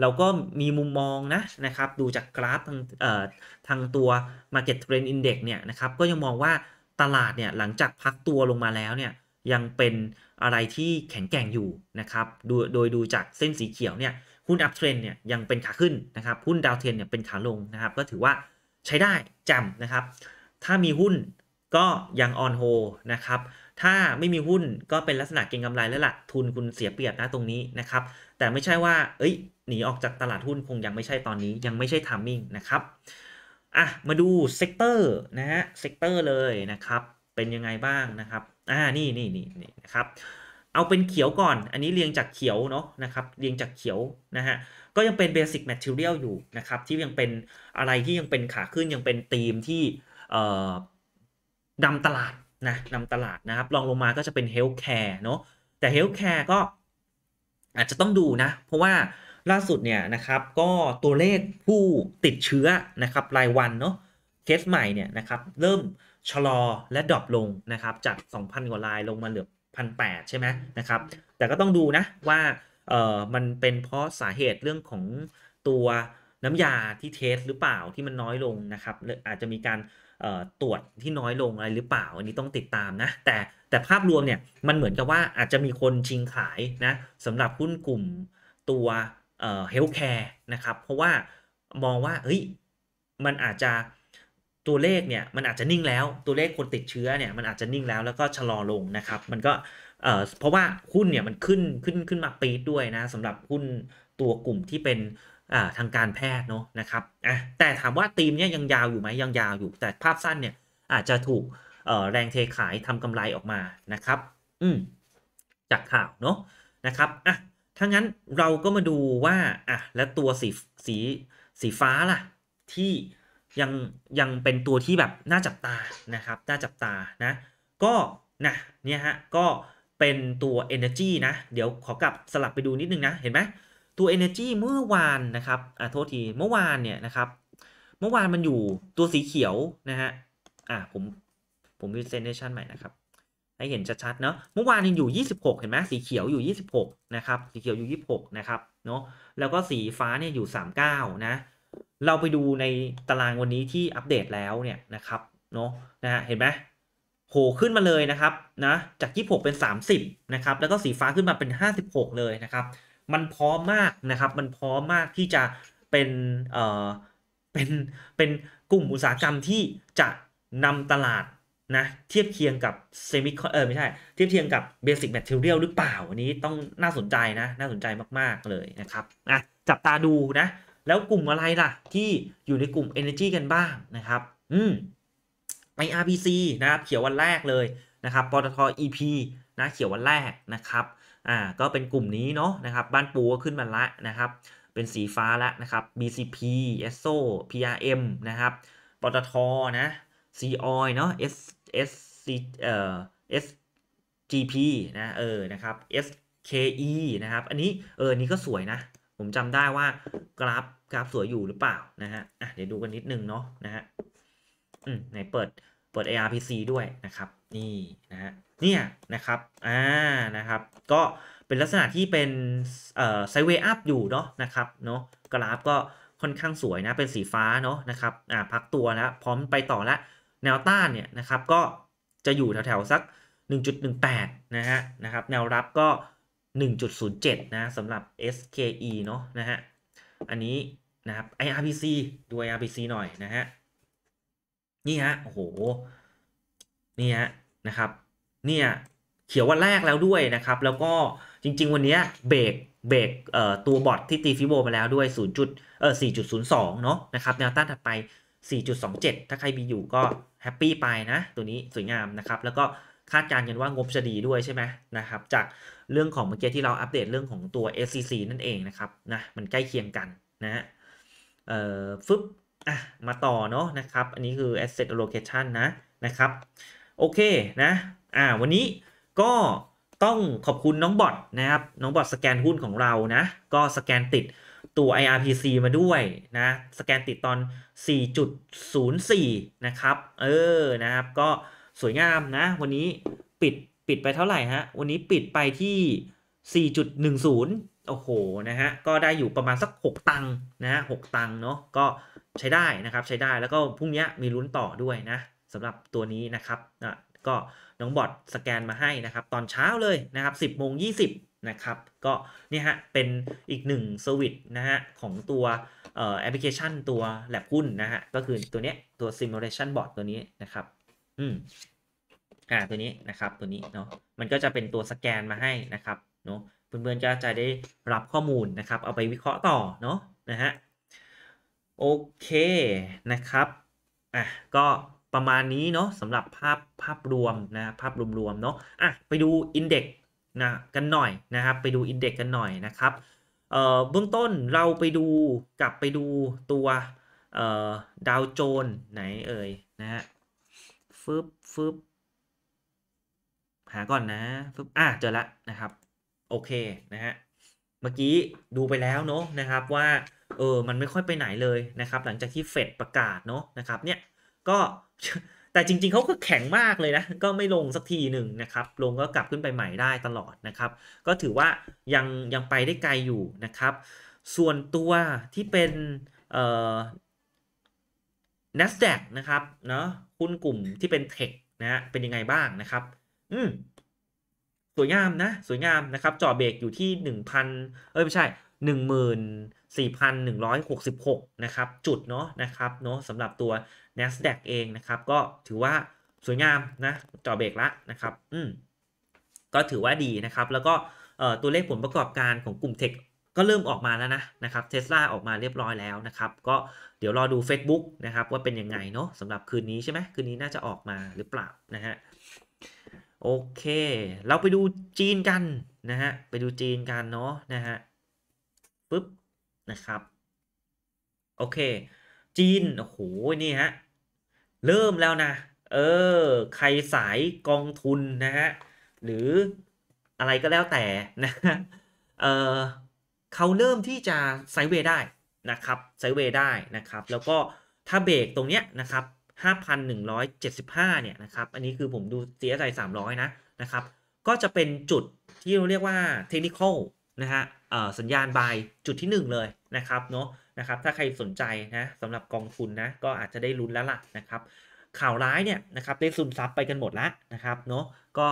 เราก็มีมุมมองนะนะครับดูจากกราฟทางเอ่อทางตัว market trend index เนี่ยนะครับก็ยังมองว่าตลาดเนี่ยหลังจากพักตัวลงมาแล้วเนี่ยยังเป็นอะไรที่แข็งแกร่งอยู่นะครับดูโดยดูจากเส้นสีเขียวเนี่ยหุ้นอัพเทรนเนี่ยยังเป็นขาขึ้นนะครับหุ้นดาวเทรนเนี่ยเป็นขาลงนะครับก็ถือว่าใช้ได้จำนะครับถ้ามีหุ้นก็ยังออนโฮนะครับถ้าไม่มีหุ้นก็เป็นลักษณะเก็งกำไรแล้วล่ะทุนคุณเสียเปรียบนะตรงนี้นะครับแต่ไม่ใช่ว่าเอ้ยหนีออกจากตลาดหุ้นคงยังไม่ใช่ตอนนี้ยังไม่ใช่ไทมิ่งนะครับอ่ะมาดูเซกเตอร์นะฮะเซกเตอร์เลยนะครับเป็นยังไงบ้างนะครับอ่านี่นี่นี่นะครับเอาเป็นเขียวก่อนอันนี้เรียงจากเขียวเนาะนะครับเรียงจากเขียวนะฮะก็ยังเป็นเบสิกแมทเทอเรียลอยู่นะครับที่ยังเป็นอะไรที่ยังเป็นขาขึ้นยังเป็นธีมที่เอ่อนำตลาดนะนำตลาดนะครับลองลงมาก็จะเป็นเฮลท์แคร์เนาะแต่เฮลท์แคร์ก็อาจจะต้องดูนะเพราะว่าล่าสุดเนี่ยนะครับก็ตัวเลขผู้ติดเชื้อนะครับรายวันเนาะเคสใหม่เนี่ยนะครับเริ่มชะลอและดรอปลงนะครับจาก สองพัน กว่ารายลงมาเหลือ หนึ่งพันแปดร้อย ใช่ไหมนะครับแต่ก็ต้องดูนะว่าเอ่อมันเป็นเพราะสาเหตุเรื่องของตัวน้ำยาที่เทสหรือเปล่าที่มันน้อยลงนะครับอาจจะมีการเอ่อตรวจที่น้อยลงอะไรหรือเปล่าอันนี้ต้องติดตามนะแต่แต่ภาพรวมเนี่ยมันเหมือนกับว่าอาจจะมีคนชิงขายนะสำหรับหุ้นกลุ่มตัวเอ่อ healthcare นะครับเพราะว่ามองว่าเฮ้ยมันอาจจะตัวเลขเนี่ยมันอาจจะนิ่งแล้วตัวเลขคนติดเชื้อเนี่ยมันอาจจะนิ่งแล้วแล้วก็ชะลอลงนะครับมันก็เอ่อเพราะว่าหุ้นเนี่ยมันขึ้นขึ้นขึ้นมาปี๊ดด้วยนะสำหรับหุ้นตัวกลุ่มที่เป็นอ่าทางการแพทย์เนาะนะครับอ่ะแต่ถามว่าธีมเนี่ยยังยาวอยู่ไหมยังยาวอยู่แต่ภาพสั้นเนี่ยอาจจะถูกเอ่อแรงเทขายทำกำไรออกมานะครับอืมจากข่าวเนาะนะครับอ่ะถ้างั้นเราก็มาดูว่าอ่ะแล้วตัวสีสีสีฟ้าล่ะที่ยังยังเป็นตัวที่แบบน่าจับตานะครับน่าจับตานะก็นะเนี่ยฮะก็เป็นตัว energy นะเดี๋ยวขอกลับสลับไปดูนิดนึงนะเห็นไหมตัว energy เมื่อวานนะครับอ่ะโทษทีเมื่อวานเนี่ยนะครับเมื่อวานมันอยู่ตัวสีเขียวนะฮะอ่ะผมผมรีเซนเทชันใหม่นะครับให้เห็นชัดๆเนาะเมื่อวานยังอยู่ยี่สิบหกเห็นไหมสีเขียวอยู่ยี่สิบหกนะครับสีเขียวอยู่ยี่สิบหกนะครับเนาะแล้วก็สีฟ้าเนี่ยอยู่สามสิบเก้านะเราไปดูในตารางวันนี้ที่อัปเดตแล้วเนี่ยนะครับเนาะนะเห็นไหมโผล่ขึ้นมาเลยนะครับนะจากยี่สิบหกเป็นสามสิบนะครับแล้วก็สีฟ้าขึ้นมาเป็นห้าสิบหกเลยนะครับมันพร้อมมากนะครับมันพร้อมมากที่จะเป็นเอ่อเป็นเป็นกลุ่มอุตสาหกรรมที่จะนำตลาดนะเทียบเคียงกับเซมิคเออไม่ใช่เทียบเคียงกับเบสิกแมทเทอเรียลหรือเปล่าอันนี้ต้องน่าสนใจนะน่าสนใจมากๆเลยนะครับอ่ะจับตาดูนะแล้วกลุ่มอะไรล่ะที่อยู่ในกลุ่ม Energy กันบ้างนะครับอืม ไอ อาร์ บี ซี นะครับเขียววันแรกเลยนะครับปตท อี พี นะเขียววันแรกนะครับอ่าก็เป็นกลุ่มนี้เนาะนะครับบ้านปูก็ขึ้นมาละนะครับเป็นสีฟ้าละนะครับ บี ซี พี เอส โอ พี อาร์ เอ็ม นะครับปตทนะซีออยเนาะ S S C เอ่อ S G P นะเออนะครับ S K E นะครับอันนี้เออนี้ก็สวยนะผมจำได้ว่ากราฟกราฟสวยอยู่หรือเปล่านะฮะอ่ะเดี๋ยวดูกันนิดนึงเนาะนะฮะอืมไหนเปิดเปิด A R P C ด้วยนะครับนี่นะฮะเนี่ยนะครับอ่านะครับก็เป็นลักษณะที่เป็นเอ่อไซด์เวย์อัพอยู่เนาะนะครับเนาะกราฟก็ค่อนข้างสวยนะเป็นสีฟ้าเนาะนะครับอ่าพักตัวแล้วพร้อมไปต่อละแนวต้านเนี่ยนะครับก็จะอยู่แถวๆสัก หนึ่งจุดหนึ่งแปด นะฮะนะครับแนวรับก็ หนึ่งจุดศูนย์เจ็ด นะสำหรับ เอส เค อี เนาะนะฮะ อันนี้นะครับ ไอ อาร์ พี ซี ดู ไอ อาร์ พี ซี หน่อยนะฮะนี่ฮะโอ้โหนี่ฮะนะครับเนี่ยเขียววันแรกแล้วด้วยนะครับแล้วก็จริงๆวันนี้เบรกเบรกเอ่อตัวบอทที่ตีฟิโบมาแล้วด้วยศูนย์จุดเออสี่จุดศูนย์สองเนาะนะครับแนวต้านถัดไป สี่จุดสองเจ็ด ถ้าใครมีอยู่ก็แฮปปี้ไปนะตัวนี้สวยงามนะครับแล้วก็คาดการณ์กันว่างบจะดีด้วยใช่ไหมนะครับจากเรื่องของเมื่อกี้ที่เราอัปเดตเรื่องของตัว เอส ซี ซี นั่นเองนะครับนะมันใกล้เคียงกันนะฮะเอ่อฟึบอ่ะมาต่อเนาะนะครับอันนี้คือ asset allocation นะนะครับโอเคนะอ่าวันนี้ก็ต้องขอบคุณน้องบอทนะครับน้องบอทสแกนหุ้นของเรานะก็สแกนติดตัว ไอ อาร์ พี ซี มาด้วยนะสแกนติดตอน สี่จุดศูนย์สี่ นะครับเออนะครับก็สวยงามนะวันนี้ปิดปิดไปเท่าไหร่ฮะวันนี้ปิดไปที่ สี่จุดหนึ่งศูนย์ โอ้โหนะฮะก็ได้อยู่ประมาณสักหกตังค์นะหกตังค์เนาะก็ใช้ได้นะครับใช้ได้แล้วก็พรุ่งนี้มีลุ้นต่อด้วยนะสำหรับตัวนี้นะครับนะก็น้องบอทสแกนมาให้นะครับตอนเช้าเลยนะครับ สิบโมงยี่สิบ นะครับก็เนี่ยฮะเป็นอีกหนึ่งเซอร์วิสนะฮะของตัวแอปพลิเคชันตัวแลบหุ้นนะฮะก็คือตัวเนี้ยตัว simulation bot ตัวนี้นะครับอืมอ่าตัวนี้นะครับตัวนี้เนาะมันก็จะเป็นตัวสแกนมาให้นะครับเนาะเพื่อนๆก็จะได้รับข้อมูลนะครับเอาไปวิเคราะห์ต่อเนาะนะฮะโอเคนะครับอ่ะก็ประมาณนี้เนาะสำหรับภาพภาพรวมนะภาพรวมๆเนาะอ่ะไปดูอินเด็กซ์นะกันหน่อยนะครับไปดูอินเด็กซ์กันหน่อยนะครับเอ่อเบื้องต้นเราไปดูกลับไปดูตัวเอ่อดาวโจนส์ไหนเอ่ยนะฮะฟึบฟึบหาก่อนนะฟึบอ่ะเจอละนะครับโอเคนะฮะเมื่อกี้ดูไปแล้วเนาะนะครับว่าเออมันไม่ค่อยไปไหนเลยนะครับหลังจากที่เฟดประกาศเนาะนะครับเนี่ยก็แต่จริงๆเขาก็แข็งมากเลยนะก็ไม่ลงสักทีหนึ่งนะครับลงก็กลับขึ้นไปใหม่ได้ตลอดนะครับก็ถือว่ายังยังไปได้ไกลอยู่นะครับส่วนตัวที่เป็นเอ่อ NASDAQ นะครับเนาะหุ้นกลุ่มที่เป็นเทคนะฮะเป็นยังไงบ้างนะครับอืมสวยงามนะสวยงามนะครับจ่อเบรกอยู่ที่ หนึ่งพัน เอ้ยไม่ใช่ หนึ่งหมื่นสี่พันหนึ่งร้อยหกสิบหก นะครับจุดเนาะนะครับเนาะสำหรับตัว NASDAQ เองนะครับก็ถือว่าสวยงามนะจ่อเบรกละนะครับอืมก็ถือว่าดีนะครับแล้วก็เอ่อตัวเลขผลประกอบการของกลุ่มเทคก็เริ่มออกมาแล้วนะนะครับ Tesla ออกมาเรียบร้อยแล้วนะครับก็เดี๋ยวรอดู Facebook นะครับว่าเป็นยังไงเนาะสำหรับคืนนี้ใช่ไหมคืนนี้น่าจะออกมาหรือเปล่านะฮะโอเคเราไปดูจีนกันนะฮะไปดูจีนกันเนาะนะฮะปึ๊บนะครับโอเคจีนโอ้โหนี่ฮะเริ่มแล้วนะเออใครสายกองทุนนะฮะหรืออะไรก็แล้วแต่นะเออเขาเริ่มที่จะไซด์เวย์ได้นะครับไซด์เวย์ได้นะครับแล้วก็ถ้าเบรกตรงเนี้ยนะครับ ห้าพันหนึ่งร้อยเจ็ดสิบห้า เนี่ยนะครับอันนี้คือผมดู ซี เอส ไอ สามร้อยนะนะครับก็จะเป็นจุดที่เราเรียกว่าเทคนิคอลนะฮะสัญญาณบายจุดที่หนึ่งเลยนะครับเนาะนะครับถ้าใครสนใจนะสำหรับกองทุนนะก็อาจจะได้ลุ้นแล้วล่ะนะครับข่าวร้ายเนี่ยนะครับได้ซึมซับไปกันหมดแล้วนะครับเนาะก็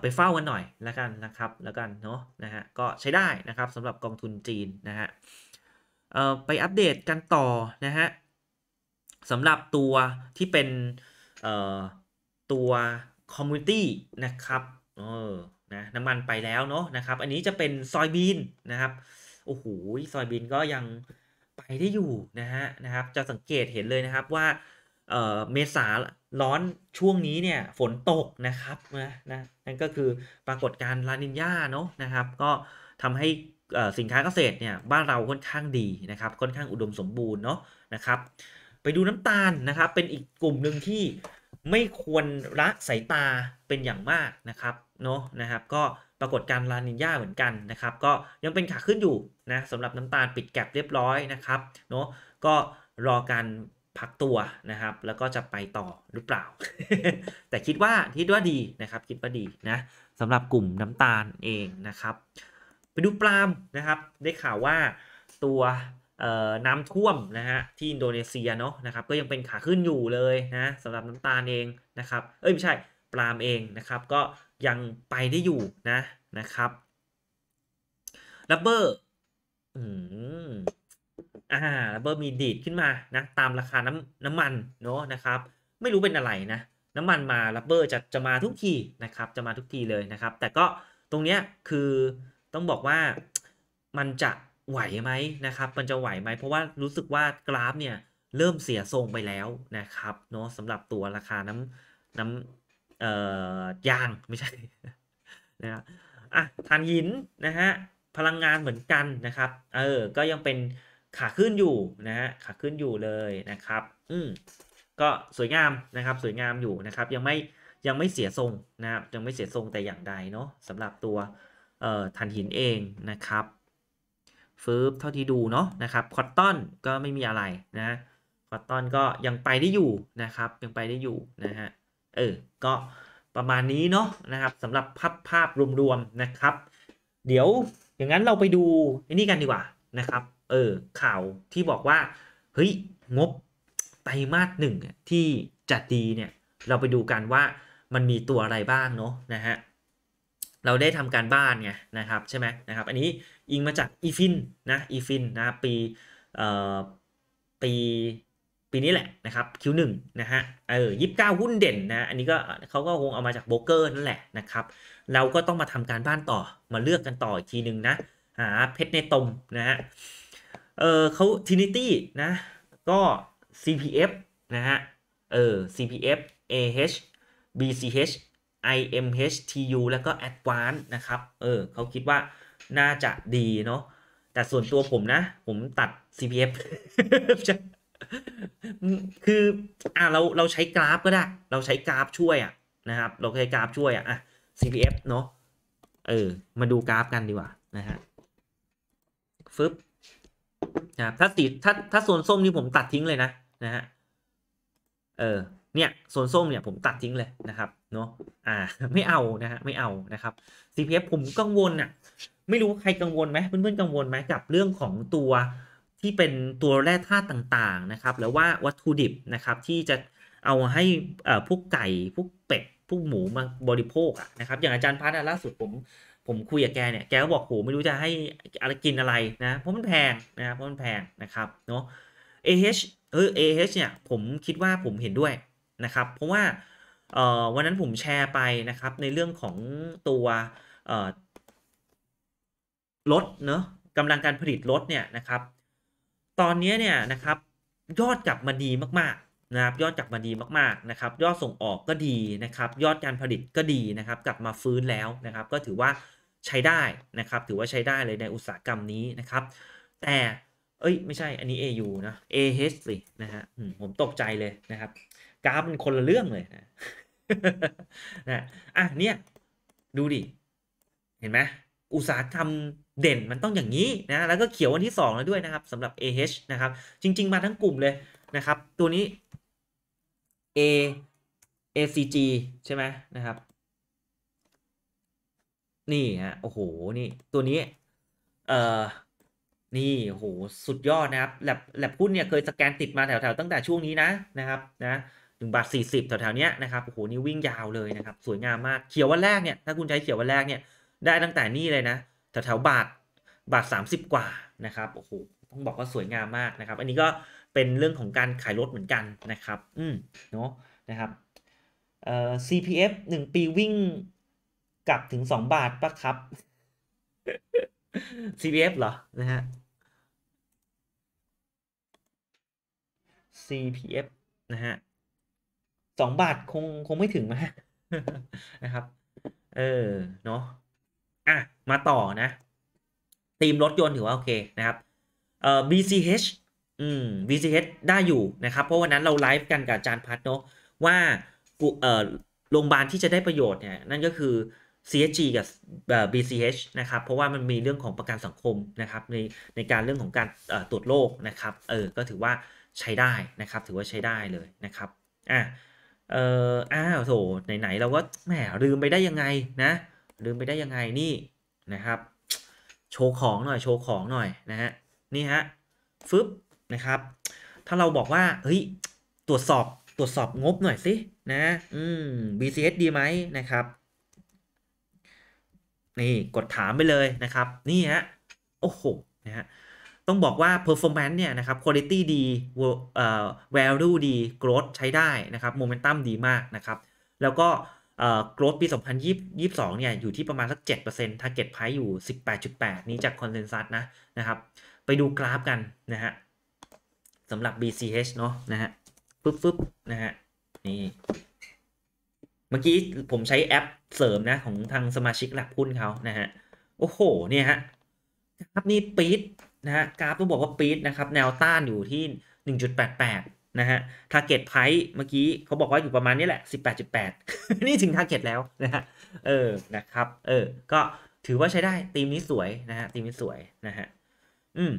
ไปเฝ้ากันหน่อยแล้วกันนะครับแล้วกันเนาะนะฮะก็ใช้ได้นะครับสำหรับกองทุนจีนนะฮะไปอัปเดตกันต่อนะฮะสำหรับตัวที่เป็นตัวคอมมูนิตี้นะครับเออนะน้ำมันไปแล้วเนาะนะครับอันนี้จะเป็นซอยบีนนะครับโอ้โหซอยบีนก็ยังไปได้อยู่นะฮะนะครับจะสังเกตเห็นเลยนะครับว่าเอ่อเมษาร้อนช่วงนี้เนี่ยฝนตกนะครับนะนะนั่นก็คือปรากฏการณ์ลานิญญาเนาะนะครับก็ทำให้สินค้าเกษตรเนี่ยบ้านเราค่อนข้างดีนะครับค่อนข้างอุดมสมบูรณ์เนาะนะครับไปดูน้ำตาลนะครับเป็นอีกกลุ่มหนึ่งที่ไม่ควรละสายตาเป็นอย่างมากนะครับเนาะนะครับก็ปรากฏการณ์ลานิญญาเหมือนกันนะครับก็ยังเป็นขาขึ้นอยู่นะสำหรับน้ำตาลปิดแก็ปเรียบร้อยนะครับเนาะก็รอการพักตัวนะครับแล้วก็จะไปต่อหรือเปล่า แต่คิดว่าคิดว่าดีนะครับคิดว่าดีนะสำหรับกลุ่มน้ำตาลเองนะครับไปดูปาล์มนะครับได้ข่าวว่าตัวน้ำท่วมนะฮะที่อินโดนีเซียเนาะนะครับก็ยังเป็นขาขึ้นอยู่เลยนะสำหรับน้ำตาลเองนะครับเอ้ยไม่ใช่ปาล์มเองนะครับก็ยังไปได้อยู่นะนะครับรับเบอร์ อ่าระเบิดมีดีดขึ้นมานะตามราคาน้ำน้ำมันเนาะนะครับไม่รู้เป็นอะไรนะน้ำมันมาระเบิดจะจะมาทุกทีนะครับจะมาทุกทีเลยนะครับแต่ก็ตรงเนี้ยคือต้องบอกว่ามันจะไหวไหมนะครับมันจะไหวไหมเพราะว่ารู้สึกว่ากราฟเนี่ยเริ่มเสียทรงไปแล้วนะครับเนาะสำหรับตัวราคาน้ำน้ำเอ่อยางไม่ใช่นะอ่ะถ่านหินนะฮะพลังงานเหมือนกันนะครับเออก็ยังเป็นขาขึ้นอยู่นะฮะขาขึ้นอยู่เลยนะครับอืมก็สวยงามนะครับสวยงามอยู่นะครับยังไม่ยังไม่เสียทรงนะครับยังไม่เสียทรงแต่อย่างใดเนาะสำหรับตัวเอ่อถ่านหินเองนะครับฟื้นเท่าที่ดูเนาะนะครับคอตตอนก็ไม่มีอะไรนะคอตตอนก็ยังไปได้อยู่นะครับยังไปได้อยู่นะฮะเออก็ประมาณนี้เนาะนะครับสำหรับภาพภาพรวมๆนะครับเดี๋ยวอย่างนั้นเราไปดูไอ้นี่กันดีกว่านะครับเออข่าวที่บอกว่าเฮ้ยงบไตรมาสหนึ่งที่จะดีเนี่ยเราไปดูกันว่ามันมีตัวอะไรบ้างเนาะนะฮะเราได้ทำการบ้านไงนะครับใช่ไหมนะครับอันนี้อิงมาจากอีฟินนะอีฟินนะปีเอ่อปีปีนี้แหละนะครับ คิว หนึ่ง นะฮะเออยี่สิบเก้าหุ้นเด่นนะอันนี้ก็เขาก็คงเอามาจากโบรกเกอร์นั่นแหละนะครับเราก็ต้องมาทำการบ้านต่อมาเลือกกันต่ออีกทีหนึ่งนะหาเพชรในตมนะฮะเออเขา Trinity นะก็ ซี พี เอฟ นะฮะเออ ซี พี เอฟ เอ เอช บี ซี เอช ไอ เอ็ม เอช ที ยู แล้วก็ Advance นะครับเออเขาคิดว่าน่าจะดีเนาะแต่ส่วนตัวผมนะผมตัด ซี พี เอฟ คืออ่ะเราเราใช้กราฟก็ได้เราใช้กราฟช่วยอ่ะนะครับเราใช้กราฟช่วยอ่ะอ่ะ ซี พี เอฟ เนาะเออมาดูกราฟกันดีกว่านะฮะฟึบนะถ้าติดถ้าถ้าโซนส้มนี่ผมตัดทิ้งเลยนะนะฮะเออเนี่ยโซนส้มเนี่ยผมตัดทิ้งเลยนะครับเนาะอ่าไม่เอานะฮะไม่เอานะครับ ซี พี เอฟ ผมกังวลอ่ะไม่รู้ใครกังวลไหมเพื่อนๆกังวลไหมกับเรื่องของตัวที่เป็นตัวแร่ธาตุต่างๆนะครับแล้วว่าวัตถุดิบนะครับที่จะเอาให้พวกไก่พวกเป็ดพวกหมูมาบริโภคอ่ะนะครับอย่างอาจารย์พัฒน์ล่าสุดผมผมคุยกับแกเนี่ยแกก็บอกโหไม่รู้จะให้อะไรกินอะไรนะเพราะมันแพงนะเพราะมันแพงนะครับเนาะ เอ เอช เออ เอ เอช เนี่ยผมคิดว่าผมเห็นด้วยนะครับเพราะว่าเอ่อวันนั้นผมแชร์ไปนะครับในเรื่องของตัวเอ่อรถเนาะกำลังการผลิตรถเนี่ยนะครับตอนนี้เนี่ยนะครับยอดกลับมาดีมากๆนะครับยอดกลับมาดีมากๆนะครับยอดส่งออกก็ดีนะครับยอดการผลิตก็ดีนะครับกลับมาฟื้นแล้วนะครับก็ถือว่าใช้ได้นะครับถือว่าใช้ได้เลยในอุตสาหกรรมนี้นะครับแต่เอ้ยไม่ใช่อันนี้ เอ ยู นะ เอ เอช สินะฮะผมตกใจเลยนะครับกราฟมันคนละเรื่องเลยนะนะอ่ะเนี่ยดูดิเห็นไหมอุตสาหกรรมเด่นมันต้องอย่างนี้นะแล้วก็เขียววันที่สองแล้วด้วยนะครับสำหรับ เอ เอช นะครับจริงๆมาทั้งกลุ่มเลยนะครับตัวนี้ A เอ ซี จี ใช่ไหมนะครับนี่ฮะโอ้โหนี่ตัวนี้เอ่อนี่โอ้โหสุดยอดนะครับแลบแลบหุ้นเนี่ยเคยสแกนติดมาแถวๆตั้งแต่ช่วงนี้นะนะครับนะหนึ่งบาทสี่สิบแถวๆเนี้ยนะครับโอ้โหนี่วิ่งยาวเลยนะครับสวยงามมากเขียววันแรกเนี่ยถ้าคุณใช้เขียววันแรกเนี่ยได้ตั้งแต่นี่เลยนะแถวๆบาทบาทสามสิบกว่านะครับโอ้โหต้องบอกว่าสวยงามมากนะครับอันนี้ก็เป็นเรื่องของการขายรถเหมือนกันนะครับอืมเนาะนะครับเอ่อ ซี พี เอฟ หนึ่งปีวิ่งกลับถึงสองบาทปะครับ ซี พี เอฟ เหรอนะฮะ ซี พี เอฟ นะฮะสองบาทคงคงไม่ถึงนะนะครับเออเนาะอ่ะมาต่อนะทีมรถยนต์ถือว่าโอเคนะครับเอ่อ บี ซี เอช อืม บี ซี เอช ได้อยู่นะครับเพราะวันนั้นเราไลฟ์กันกับอาจารย์พัฒน์เนาะว่าเอ่อโรงพยาบาลที่จะได้ประโยชน์เนี่ยนั่นก็คือ ซี เอช จี กับเอ่อ บี ซี เอช นะครับเพราะว่ามันมีเรื่องของประกันสังคมนะครับในในการเรื่องของการเอ่อตรวจโรคนะครับเออก็ถือว่าใช้ได้นะครับถือว่าใช้ได้เลยนะครับอ่ะเอออ้าวโถไหนๆเราก็แหมลืมไปได้ยังไงนะลืมไปได้ยังไงนี่นะครับโชว์ของหน่อยโชว์ของหน่อยนะฮะนี่ฮะฟึบนะครับถ้าเราบอกว่าเฮ้ยตรวจสอบตรวจสอบงบหน่อยสินะอืม บี ซี เอช ดีไหมนะครับนี่กดถามไปเลยนะครับนี่ฮะโอ้โหนะฮะ ต้องบอกว่า performance เนี่ยนะครับ quality ดี value ดี growth ใช้ได้นะครับ momentum ดีมากนะครับแล้วก็ growth ปี สองพันยี่สิบสอง เนี่ยอยู่ที่ประมาณสัก เจ็ดเปอร์เซ็นต์ target price อยู่ สิบแปดจุดแปด นี้จาก consensus นะนะครับไปดูกราฟกันนะฮะสำหรับ บี ซี เอช เนาะนะฮะปึ๊บปึ๊บนะฮะนี่เมื่อกี้ผมใช้แอปเสริมนะของทางสมาชิกหลักหุ้นเขานะฮะโอ้โหเนี่ยฮะกราฟนี่ปี๊ดนะฮะกราฟต้องบอกว่าปี๊ดนะครับแนวต้านอยู่ที่ หนึ่งจุดแปดแปด นะฮะ target price เมื่อกี้เขาบอกว่าอยู่ประมาณนี้แหละ สิบแปดจุดแปด นี่ถึง target แล้วนะฮะเออนะครับเออก็ถือว่าใช้ได้ธีมนี้สวยนะฮะธีมนี้สวยนะฮะอืม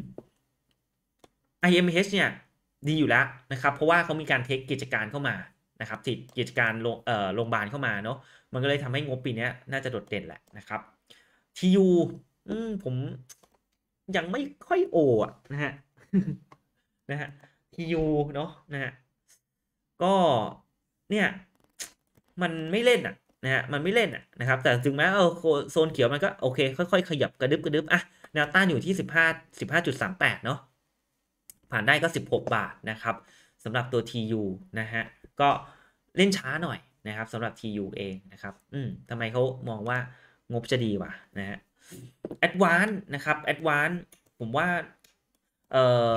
ไอ เอ็ม เอช เนี่ยดีอยู่แล้วนะครับเพราะว่าเขามีการเทคกิจการเข้ามานะครับติดกิจการโรงพยาบาลเข้ามาเนาะมันก็เลยทำให้งบปีนี้น่าจะโดดเด่นแหละนะครับ ที ยู ผมยังไม่ค่อยโออ่ะนะฮะนะฮะ ที ยู เนาะนะฮะก็เนี่ยมันไม่เล่นอ่ะนะฮะมันไม่เล่นอ่ะนะครับแต่ถึงแม้เออโซนเขียวมันก็โอเคค่อยๆขยับกระดึบกระดึบอ่ะแนวต้านอยู่ที่สิบห้า สิบห้าจุดสามแปด เนาะผ่านได้ก็สิบหกบาทนะครับสำหรับตัว ที ยู นะฮะก็เล่นช้าหน่อยนะครับสำหรับ ที ยู เองนะครับอืมทำไมเขามองว่างบจะดีวะนะฮะ Advance นะครับ Advance ผมว่าเออ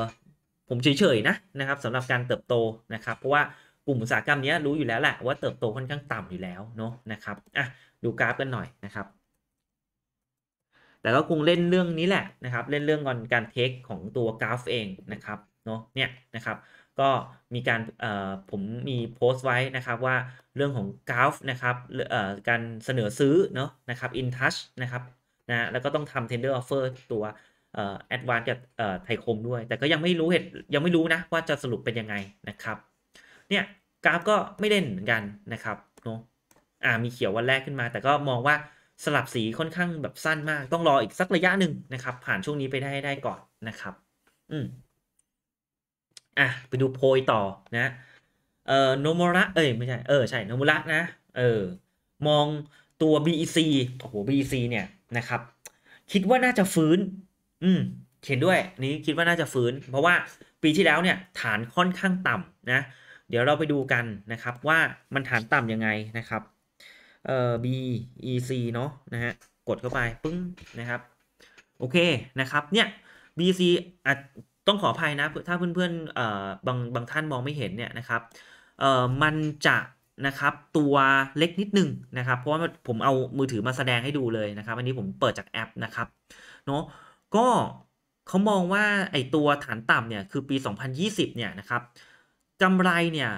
ผมเฉยๆนะนะครับสำหรับการเติบโตนะครับเพราะว่ากลุ่มอุตสาหกรรมนี้รู้อยู่แล้วแหละว่าเติบโตค่อนข้างต่ำอยู่แล้วเนาะนะครับอ่ะดูกราฟกันหน่อยนะครับแต่ก็คงเล่นเรื่องนี้แหละนะครับเล่นเรื่องการเทคของตัวกราฟเองนะครับเนาะเนี่ยนะครับก็มีการผมมีโพสต์ไว้นะครับว่าเรื่องของกราฟนะครับการเสนอซื้อเนาะนะครับ in touch นะครับนะแล้วก็ต้องทำ tender offer ตัวแอดวานซ์กับไทยคมด้วยแต่ก็ยังไม่รู้เหตุยังไม่รู้นะว่าจะสรุปเป็นยังไงนะครับเนี่ยกราฟก็ไม่เล่นเหมือนกันนะครับเนาะอ่ามีเขียววันแรกขึ้นมาแต่ก็มองว่าสลับสีค่อนข้างแบบสั้นมากต้องรออีกสักระยะหนึ่งนะครับผ่านช่วงนี้ไปได้ได้ก่อนนะครับอืมอ่ะไปดูโพยต่อนะเอ่อโนมูระเอ้ยไม่ใช่เออใช่โนมูระนะเออมองตัว บี อี ซี โอ้โห บี อี ซี เนี่ยนะครับคิดว่าน่าจะฟื้นอืมเห็นด้วยนี้คิดว่าน่าจะฟื้นเพราะว่าปีที่แล้วเนี่ยฐานค่อนข้างต่ำนะเดี๋ยวเราไปดูกันนะครับว่ามันฐานต่ำยังไงนะครับเอ่อ บี อี ซี เนาะนะฮะกดเข้าไปปึ้งนะครับโอเคนะครับเนี่ย บี อี ซี อ่ะต้องขออภัยนะถ้าเพื่อนๆเอ่อบางบางท่านมองไม่เห็นเนี่ยนะครับเอ่อมันจะนะครับตัวเล็กนิดนึงนะครับเพราะว่าผมเอามือถือมาแสดงให้ดูเลยนะครับอันนี้ผมเปิดจากแอปนะครับเนาะก็เขามองว่าไอตัวฐานต่ำเนี่ยคือปีสองพันยี่สิบเนี่ยนะครับกำไรเนี่ย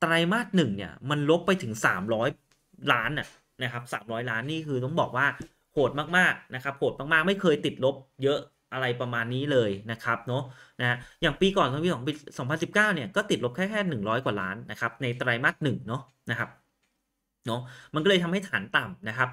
ไตรมาสหนึ่งเนี่ยมันลบไปถึงสามร้อยล้านน่ะนะครับสามร้อยล้านนี่คือต้องบอกว่าโหดมากๆนะครับโหดมากๆไม่เคยติดลบเยอะอะไรประมาณนี้เลยนะครับเนาะนะอย่างปีก่อนปีของปีสองพันสิบเก้าเนี่ยก็ติดลบแค่แค่หนึ่งร้อยกว่าล้านนะครับในไตรมาสหนึ่งเนาะนะครับเนาะมันก็เลยทำให้ฐานต่ำนะครับ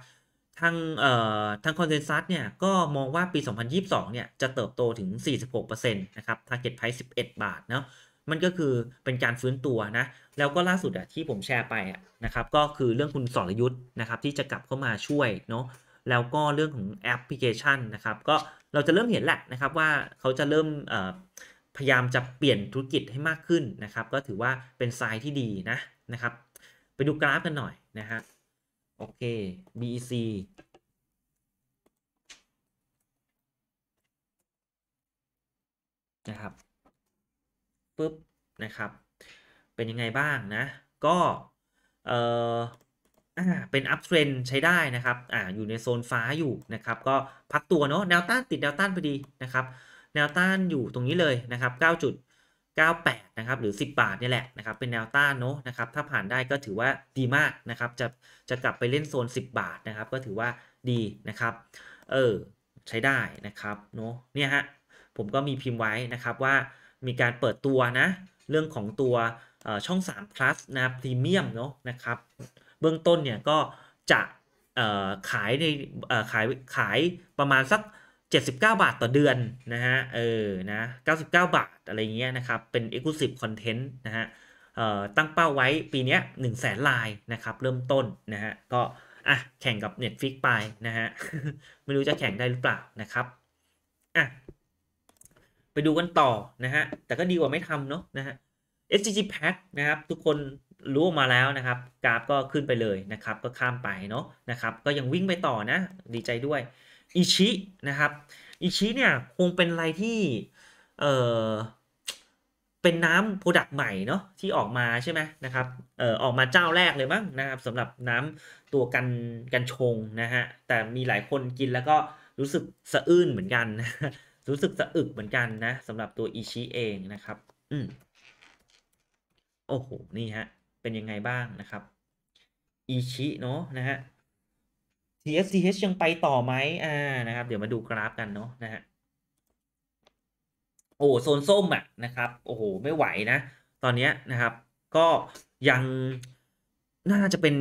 ทางเอ่อทางคอนเซนซัสเนี่ยก็มองว่าปีสองพันยี่สิบสองเนี่ยจะเติบโตถึง สี่สิบหกเปอร์เซ็นต์ นะครับทาร์เก็ตไพรซ์สิบเอ็ดบาทเนาะมันก็คือเป็นการฟื้นตัวนะแล้วก็ล่าสุดอะที่ผมแชร์ไปอะนะครับก็คือเรื่องคุณสรยุทธ์นะครับที่จะกลับเข้ามาช่วยเนาะแล้วก็เรื่องของแอปพลิเคชันนะครับก็เราจะเริ่มเห็นแหละนะครับว่าเขาจะเริ่มพยายามจะเปลี่ยนธุรกิจให้มากขึ้นนะครับก็ถือว่าเป็นไซน์ที่ดีนะนะครับไปดูกราฟกันหน่อยนะฮะโอเค บี อี ซี นะครับปึ๊บนะครับเป็นยังไงบ้างนะก็เออเป็นอัพเทรนใช้ได้นะครับอ่าอยู่ในโซนฟ้าอยู่นะครับก็พักตัวเนาะแนวต้านติดแนวต้านพอดีนะครับแนวต้านอยู่ตรงนี้เลยนะครับ เก้าจุดเก้าแปด นะครับหรือสิบบาทนี่แหละนะครับเป็นแนวต้านเนาะนะครับถ้าผ่านได้ก็ถือว่าดีมากนะครับจะจะกลับไปเล่นโซนสิบบาทนะครับก็ถือว่าดีนะครับเออใช้ได้นะครับเนาะเนี่ยฮะผมก็มีพิมพ์ไว้นะครับว่ามีการเปิดตัวนะเรื่องของตัวช่องสาม plus นะพรีเมียมเนาะนะครับเบื้องต้นเนี่ยก็จะขายในขายขายประมาณสักเจ็ดสิบเก้าบาทต่อเดือนนะฮะเออนะเก้าสิบเก้าบาทอะไรเงี้ยนะครับเป็น exclusive content นะฮะตั้งเป้าไว้ปีนี้ หนึ่งแสนลายนะครับเริ่มต้นนะฮะก็อ่ะแข่งกับ Netflix ไปนะฮะไม่รู้จะแข่งได้หรือเปล่านะครับอ่ะไป ไปดูกันต่อนะฮะแต่ก็ดีกว่าไม่ทำเนาะนะฮะ เอส จี จี Pack นะครับทุกคนรู้ออกมาแล้วนะครับกราฟก็ขึ้นไปเลยนะครับก็ข้ามไปเนาะนะครับก็ยังวิ่งไปต่อนะดีใจด้วยอิชินะครับอิชิเนี่ยคงเป็นอะไรที่เออเป็นน้ำโปรดักต์ใหม่เนาะที่ออกมาใช่ไหมนะครับเออออกมาเจ้าแรกเลยมั้งนะครับสำหรับน้ำตัวกันกันชงนะฮะแต่มีหลายคนกินแล้วก็รู้สึกสะอื้นเหมือนกันนะรู้สึกสะอึกเหมือนกันนะสำหรับตัวอิชิเองนะครับอืมโอ้โหนี่ฮะเป็นยังไงบ้างนะครับอิชิเนาะนะฮะ ที เอส ซี เอช ยังไปต่อไหมอ่านะครับเดี๋ยวมาดูกราฟกันเนาะนะฮะโอ้โซนส้มอ่ะนะครับโอ้โหไม่ไหวนะตอนนี้นะครับก็ยังน่าจะเป็น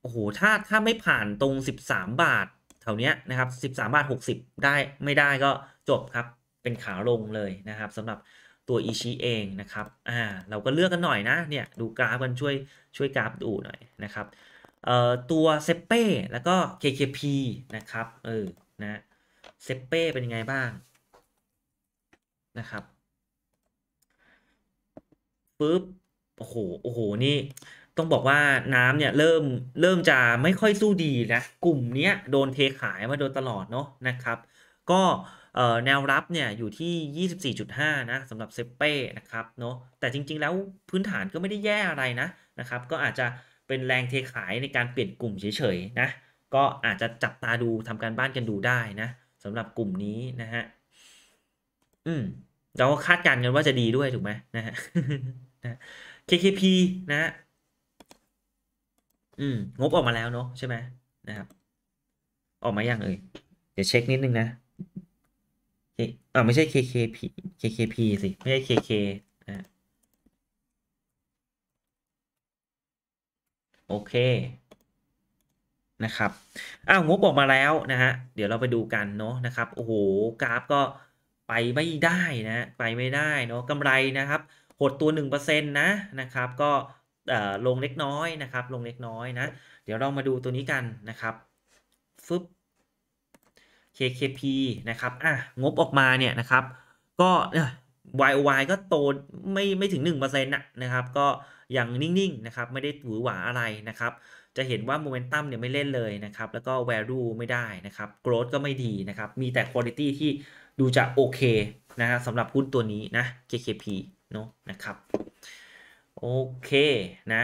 โอ้โหถ้าถ้าไม่ผ่านตรงสิบสามบาทแถวเนี้ยนะครับสิบสามบาทหกสิบได้ไม่ได้ก็จบครับเป็นขาลงเลยนะครับสำหรับตัวอิชิเองนะครับอ่าเราก็เลือกกันหน่อยนะเนี่ยดูกราฟกันช่วยช่วยกราฟดูหน่อยนะครับเอ่อตัวเซเป้แล้วก็ เค เค พี นะครับเออนะเซเป้เป็นยังไงบ้างนะครับปึ๊บโอ้โหโอ้โหนี่ต้องบอกว่าน้ำเนี่ยเริ่มเริ่มจะไม่ค่อยสู้ดีนะกลุ่มเนี้ยโดนเทขายมาโดยตลอดเนาะนะครับก็แนวรับเนี่ยอยู่ที่ ยี่สิบสี่จุดห้า นะสำหรับเซเป้นะครับเนาะแต่จริงๆแล้วพื้นฐานก็ไม่ได้แย่อะไรนะนะครับก็อาจจะเป็นแรงเทขายในการเปลี่ยนกลุ่มเฉยๆนะก็อาจจะจับตาดูทำการบ้านกันดูได้นะสำหรับกลุ่มนี้นะฮะอืมเราก็คาดการณ์กันว่าจะดีด้วยถูกไหมนะฮะ เค เค พี นะฮะอืมงบออกมาแล้วเนาะใช่ไหมนะครับออกมาอย่างเอ่ยเดี๋ยวเช็คนิดนึงนะอ่าไม่ใช่ เค เค พี เค เค พี สิไม่ใช่ เค เค นะโอเคนะครับอ้าวงบออกมาแล้วนะฮะเดี๋ยวเราไปดูกันเนาะนะครับโอ้โหกราฟก็ไปไม่ได้นะไปไม่ได้เนาะกำไรนะครับหดตัว หนึ่งเปอร์เซ็นต์ นะนะครับก็ลงเล็กน้อยนะครับลงเล็กน้อยนะเดี๋ยวเรามาดูตัวนี้กันนะครับฟึบเค เค พี นะครับอ่ะงบออกมาเนี่ยนะครับก็วาย โอ วาย ก็โตไม่ไม่ถึง หนึ่งเปอร์เซ็นต์ นะนะครับก็ยังนิ่งๆนะครับไม่ได้หวือหวาอะไรนะครับจะเห็นว่าโมเมนตัมเนี่ยไม่เล่นเลยนะครับแล้วก็ value ไม่ได้นะครับ growth ก็ไม่ดีนะครับมีแต่ quality ที่ดูจะโอเคนะฮะสำหรับหุ้นตัวนี้นะ เค เค พี เนาะนะครับโอเคนะ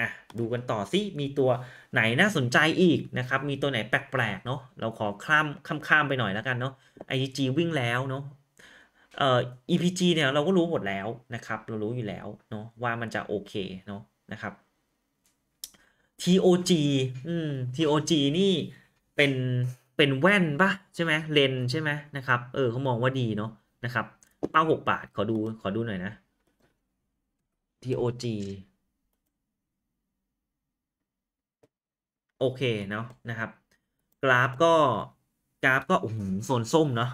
อ่ะดูกันต่อสิมีตัวไหนน่าสนใจอีกนะครับมีตัวไหนแปลกๆเนาะเราขอข้ามข้ามๆไปหน่อยแล้วกันเนาะ ไอ จี จี วิ่งแล้วเนาะเอ่อ อี พี จี เนี่ยเราก็รู้หมดแล้วนะครับเรารู้อยู่แล้วเนาะว่ามันจะโอเคเนาะนะครับ ที โอ จี อืม ที โอ จี นี่เป็นเป็นแว่นป่ะใช่ไหมเลนใช่ไหมนะครับเออเขามองว่าดีเนาะนะครับเป้าหกบาทขอดูขอดูหน่อยนะ ที โอ จีโอเคเนาะนะครับกราฟก็กราฟก็โอ้โหโซนส้มเนาะ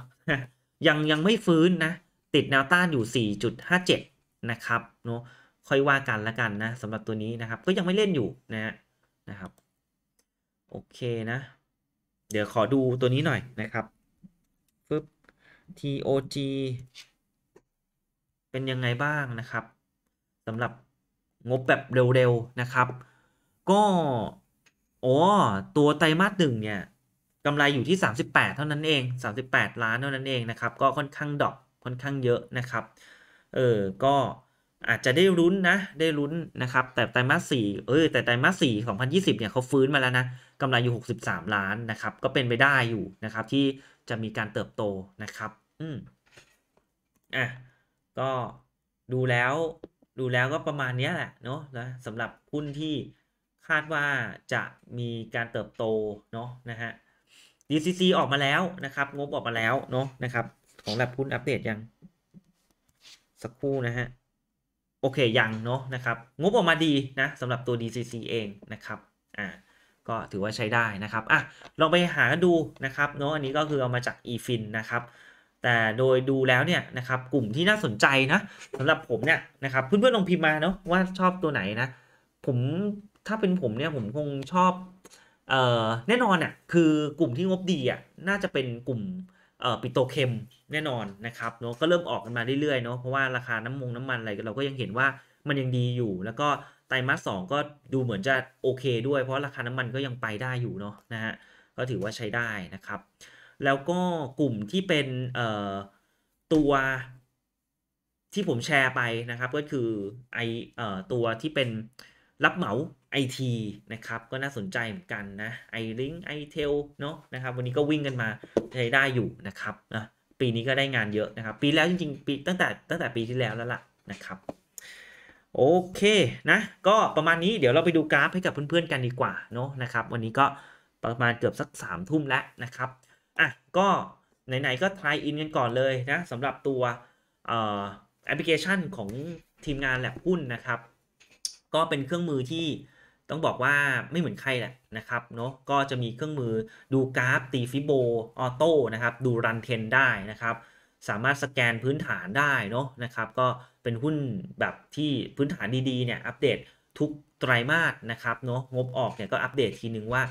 ยังยังไม่ฟื้นนะติดแนวต้านอยู่ สี่จุดห้าเจ็ด นะครับเนาะค่อยว่ากันละกันนะสำหรับตัวนี้นะครับก็ยังไม่เล่นอยู่นะนะครับโอเคนะเดี๋ยวขอดูตัวนี้หน่อยนะครับปึ๊บ ที โอ จี เป็นยังไงบ้างนะครับสำหรับงบแบบเร็วๆนะครับก็โอ้ตัวไตรมาสหนึ่งเนี่ยกำไรอยู่ที่สามสิบแปดเท่านั้นเองสามสิบแปดล้านเท่านั้นเองนะครับก็ค่อนข้างดรอปค่อนข้างเยอะนะครับเออก็อาจจะได้ลุ้นนะได้ลุ้นนะครับแต่ไตรมาสสี่เออแต่ไตรมาสสี่ สองพันยี่สิบเนี่ยเขาฟื้นมาแล้วนะกำไรอยู่หกสิบสามล้านนะครับก็เป็นไปได้อยู่นะครับที่จะมีการเติบโตนะครับอืมอ่ะก็ดูแล้วดูแล้วก็ประมาณนี้แหละเนาะนะสำหรับหุ้นที่คาดว่าจะมีการเติบโตเนาะนะฮะ ดี ซี ซี ออกมาแล้วนะครับงบออกมาแล้วเนาะนะครับของแลบหุ้นอัปเดตยังสักครู่นะฮะโอเคยังเนาะนะครับงบออกมาดีนะสำหรับตัว ดี ซี ซี เองนะครับอ่าก็ถือว่าใช้ได้นะครับอ่ะลองไปหาดูนะครับเนาะอันนี้ก็คือเอามาจาก อี ฟิน นะครับแต่โดยดูแล้วเนี่ยนะครับกลุ่มที่น่าสนใจนะสำหรับผมเนี่ยนะครับเพื่อนๆลองพิมพ์มาเนาะว่าชอบตัวไหนนะผมถ้าเป็นผมเนี่ยผมคงชอบเอ่อแน่นอนอ่ะคือกลุ่มที่งบดีอ่ะน่าจะเป็นกลุ่ม ปิโตรเคมแน่นอนนะครับเนาะก็เริ่มออกกันมาเรื่อยๆเนาะเพราะว่าราคาน้ำมงน้ำมันอะไรเราก็ยังเห็นว่ามันยังดีอยู่แล้วก็ไตรมาสสองก็ดูเหมือนจะโอเคด้วยเพราะราคาน้ำมันก็ยังไปได้อยู่เนาะนะฮะก็ถือว่าใช้ได้นะครับแล้วก็กลุ่มที่เป็นตัวที่ผมแชร์ไปนะครับก็คือไอตัวที่เป็นรับเหมา ไอ ที นะครับก็น่าสนใจเหมือนกันนะไอลิงไอเทลเนาะนะครับวันนี้ก็วิ่งกันมาใช้ได้อยู่นะครับนะปีนี้ก็ได้งานเยอะนะครับปีแล้วจริงๆปีตั้งแต่ตั้งแต่ปีที่แล้วแล้วล่ะนะครับโอเคนะก็ประมาณนี้เดี๋ยวเราไปดูกราฟให้กับเพื่อนๆกันดีกว่าเนาะนะครับวันนี้ก็ประมาณเกือบสักสามทุ่มแล้วนะครับอ่ะก็ไหนๆก็ทายอินกันก่อนเลยนะสำหรับตัวแอปพลิเคชันของทีมงานแลบหุ้นนะครับก็เป็นเครื่องมือที่ต้องบอกว่าไม่เหมือนใครแหละนะครับเนาะก็จะมีเครื่องมือดูกราฟตีฟิโบออโต้นะครับดูรันเทรนได้นะครับสามารถสแกนพื้นฐานได้เนาะนะครับก็เป็นหุ้นแบบที่พื้นฐานดีๆเนี่ยอัปเดตทุกไตรมาสนะครับเนาะงบออกเนี่ยก็อัปเดตทีนึงว่า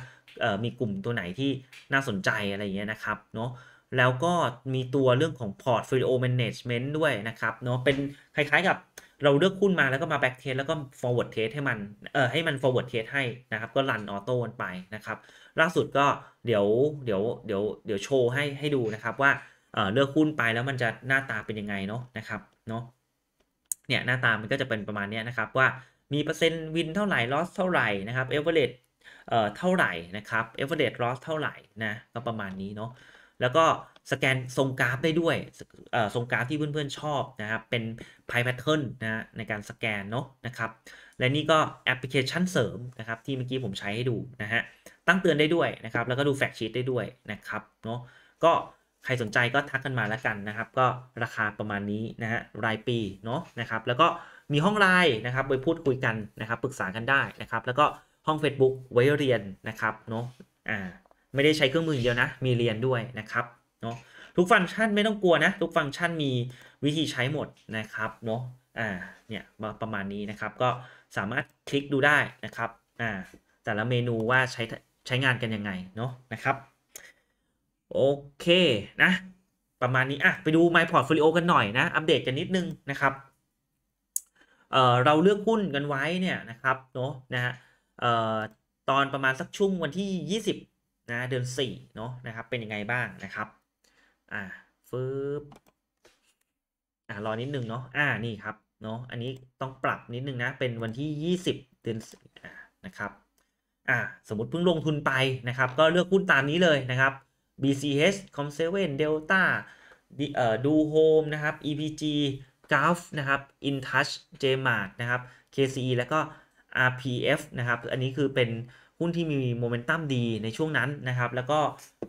มีกลุ่มตัวไหนที่น่าสนใจอะไรอย่างเงี้ยนะครับเนาะแล้วก็มีตัวเรื่องของ portfolio management ด้วยนะครับเนาะเป็นคล้ายๆกับเราเลือกหุ้นมาแล้วก็มา back test แล้วก็ forward test ให้มันเอ่อให้มัน forward test ให้นะครับก็รันออโต้กันไปนะครับล่าสุดก็เดี๋ยวเดี๋ยวเดี๋ยวเดี๋ยวโชว์ให้ให้ดูนะครับว่าเอ่อเลือกหุ้นไปแล้วมันจะหน้าตาเป็นยังไงเนาะนะครับเนาะเนี่ยหน้าตามันก็จะเป็นประมาณนี้นะครับว่ามีเปอร์เซ็นต์วินเท่าไหร่ loss เท่าไหร่นะครับ average เอ่อเท่าไหร่นะครับ average loss เท่าไหร่นะก็ประมาณนี้เนาะแล้วก็สแกนทรงกราฟได้ด้วยทรงกราฟที่เพื่อนๆชอบนะครับเป็น pie pattern นะในการสแกนเนาะนะครับและนี่ก็แอปพลิเคชันเสริมนะครับที่เมื่อกี้ผมใช้ให้ดูนะฮะตั้งเตือนได้ด้วยนะครับแล้วก็ดูแฟกชีตได้ด้วยนะครับเนาะก็ใครสนใจก็ทักกันมาแล้วกันนะครับก็ราคาประมาณนี้นะฮะรายปีเนาะนะครับแล้วก็มีห้องไลน์นะครับไปพูดคุยกันนะครับปรึกษากันได้นะครับแล้วก็ห้อง Facebook ไว้เรียนนะครับเนาะอ่าไม่ได้ใช้เครื่องมือเดียวนะมีเรียนด้วยนะครับเนาะทุกฟังก์ชันไม่ต้องกลัวนะทุกฟังก์ชันมีวิธีใช้หมดนะครับเนาะอ่าเนี่ยประมาณนี้นะครับก็สามารถคลิกดูได้นะครับอ่าแต่ละเมนูว่าใช้ใช้งานกันยังไงเนาะนะครับโอเคนะประมาณนี้อ่ะไปดู My Portfolio กันหน่อยนะอัปเดตกันนิดนึงนะครับเอ่อเราเลือกหุ้นกันไว้เนี่ยนะครับเนาะนะฮะเอ่อตอนประมาณสักช่วงวันที่ยี่สิบนะเดือนสี่เนาะนะครับเป็นยังไงบ้างนะครับอ่าฟืบอ่ารอนิดนึงเนาะอ่านี่ครับเนาะอันนี้ต้องปรับนิดนึงนะเป็นวันที่ยี่สิบเดือนสี่อ่านะครับอ่าสมมุติเพิ่งลงทุนไปนะครับก็เลือกหุ้นตามนี้เลยนะครับ บี ซี เอช คอมเซเว่น Delta เอ่อดูโฮมนะครับ อี พี จี Gulf นะครับ InTouch Jmart นะครับ เค ซี อี แล้วก็ อาร์ พี เอฟ นะครับอันนี้คือเป็นหุ้นที่มีโมเมนตัมดีในช่วงนั้นนะครับแล้วก็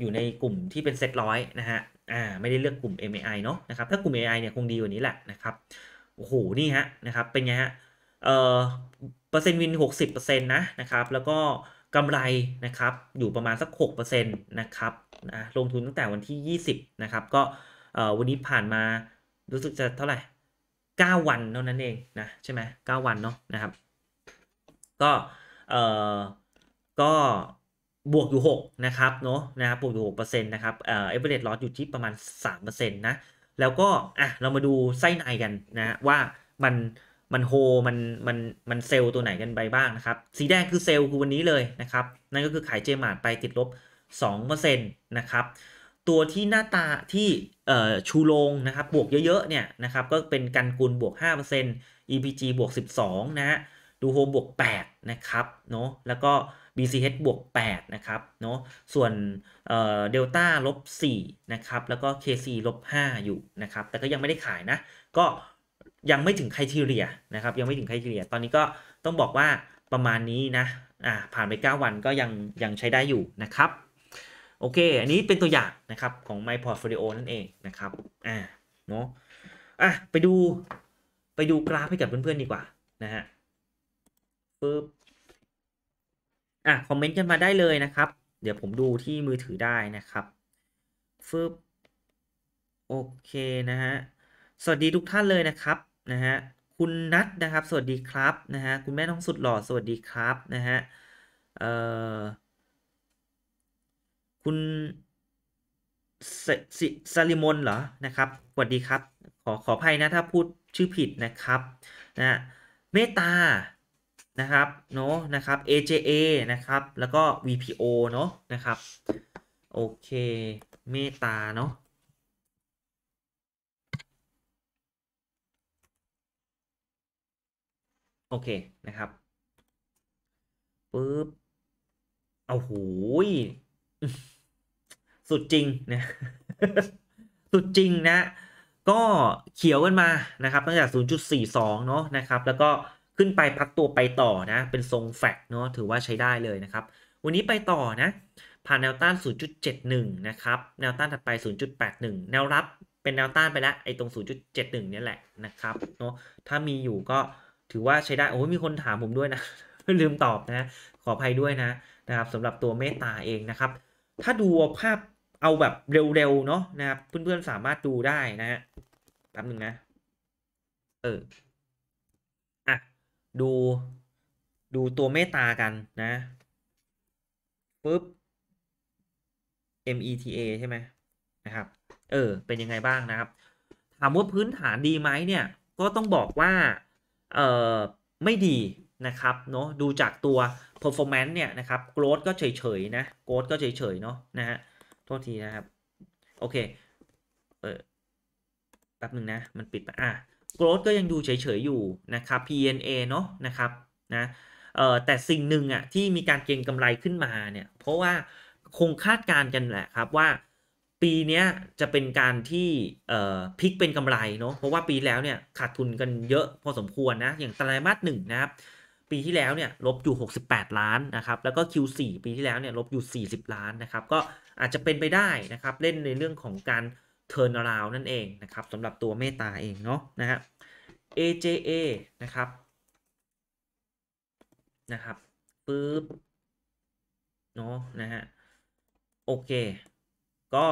อยู่ในกลุ่มที่เป็นเซ็ตร้อยนะฮะอ่าไม่ได้เลือกกลุ่ม เอ็ม เอ ไอ เนาะนะครับถ้ากลุ่ม เอ็ม เอ ไอ เนี่ยคงดีกว่านี้แหละนะครับโอ้โหนี่ฮะนะครับเป็นไงฮะเอ่อเปอร์เซ็นต์วิน หกสิบเปอร์เซ็นต์ นะนะครับแล้วก็กำไรนะครับอยู่ประมาณสัก หกเปอร์เซ็นต์ นะครับนะลงทุนตั้งแต่วันที่ยี่สิบนะครับก็เอ่อวันนี้ผ่านมารู้สึกจะเท่าไหร่เก้าวันเท่านั้นเองนะใช่ไหมเก้าวันเนาะนะครับก็เอ่อก็บวกอยู่หกนะครับเนาะนะครับบวกอยู่หกเปอร์เซ็นต์นะครับเอ่อ average loss อยู่ที่ประมาณ สามเปอร์เซ็นต์ นะแล้วก็อ่ะเรามาดูไส้ในกันนะว่ามันมันโฮมันมันมันเซลล์ตัวไหนกันไปบ้างนะครับสีแดงคือเซลล์คือวันนี้เลยนะครับนั่นก็คือขายเจมาร์ทไปติดลบ สองเปอร์เซ็นต์ นะครับตัวที่หน้าตาที่เอ่อชูโรงนะครับบวกเยอะๆเนี่ยนะครับก็เป็นกันกุลบวก ห้าเปอร์เซ็นต์ อี พี จี บวก สิบสองนะฮะดูโฮมบวกแปดนะครับเนาะแล้วก็ บี ซี เอช บวกแปดนะครับเนาะส่วนเอ่อ Delta ลบสี่นะครับแล้วก็ เค ซี ลบห้าอยู่นะครับแต่ก็ยังไม่ได้ขายนะก็ยังไม่ถึงไครทีเรียนะครับยังไม่ถึงไครทีเรียตอนนี้ก็ต้องบอกว่าประมาณนี้นะอ่าผ่านไปเก้าวันก็ยังยังใช้ได้อยู่นะครับโอเคอันนี้เป็นตัวอย่างนะครับของ My Portfolio นั่นเองนะครับอ่าเนาะอ่ะไปดูไปดูกราฟให้กับเพื่อนๆดีกว่านะฮะปึ๊บอ่ะคอมเมนต์กันมาได้เลยนะครับเดี๋ยวผมดูที่มือถือได้นะครับฟืบโอเคนะฮะสวัสดีทุกท่านเลยนะครับนะฮะคุณนัทนะครับสวัสดีครับนะฮะคุณแม่ท้องสุดหล่อสวัสดีครับนะฮะเอ่อคุณ ซาลิมอนเหรอนะครับสวัสดีครับขอขออภัยนะถ้าพูดชื่อผิดนะครับนะเมตานะครับเนาะนะครับ เอ เจ เอ นะครับแล้วก็ วี พี โอ เนาะนะครับโอเคเมตาเนาะโอเคนะครับปึ๊บเอาโหยสุดจริงนะสุดจริงนะก็เขียวกันมานะครับตั้งแต่ ศูนย์จุดสี่สอง เนาะนะครับแล้วก็ขึ้นไปพักตัวไปต่อนะเป็นทรงแฟกเนาะถือว่าใช้ได้เลยนะครับวันนี้ไปต่อนะผ่านแนวต้าน ศูนย์จุดเจ็ดหนึ่ง นะครับแนวต้านถัดไป ศูนย์จุดแปดหนึ่ง แนวรับเป็นแนวต้านไปแล้วไอ้ตรง ศูนย์จุดเจ็ดหนึ่ง เนี่ยแหละนะครับเนาะถ้ามีอยู่ก็ถือว่าใช้ได้โอ้ยมีคนถามผมด้วยนะลืมตอบนะขออภัยด้วยนะนะครับสำหรับตัวเมตตาเองนะครับถ้าดูภาพเอาแบบเร็วๆเนาะนะครับเพื่อนๆสามารถดูได้นะฮะแป๊บนึงนะเอออ่ะดูดูตัวเมตตากันนะปึ๊บ เมตา ใช่ไหมนะครับเออเป็นยังไงบ้างนะครับถามว่าพื้นฐานดีไหมเนี่ยก็ต้องบอกว่าเออไม่ดีนะครับเนาะดูจากตัว performance เนี่ยนะครับ growth ก็เฉยๆนะ growth ก็เฉยๆเนาะนะฮะโทษทีนะครับโอเคเออแป๊บหนึ่งนะมันปิดไปอ่ะ growth ก็ยังดูเฉยๆอยู่นะครับ พี เอ็น เอ เนาะนะครับนะเออแต่สิ่งหนึ่งอ่ะที่มีการเก็งกำไรขึ้นมาเนี่ยเพราะว่าคงคาดการณ์กันแหละครับว่าปีนี้จะเป็นการที่พลิกเป็นกำไรเนาะเพราะว่าปีแล้วเนี่ยขาดทุนกันเยอะพอสมควรนะอย่างไตรมาสหนึ่งนะครับปีที่แล้วเนี่ยลบอยู่หกสิบแปดล้านนะครับแล้วก็ คิว โฟร์ ปีที่แล้วเนี่ยลบอยู่สี่สิบล้านนะครับก็อาจจะเป็นไปได้นะครับเล่นในเรื่องของการเทิร์นอราวด์นั่นเองนะครับสำหรับตัวเมตตาเองเนาะนะฮะ เอ เจ เอ นะครับนะครับปึ๊บเนาะนะฮะโอเคก็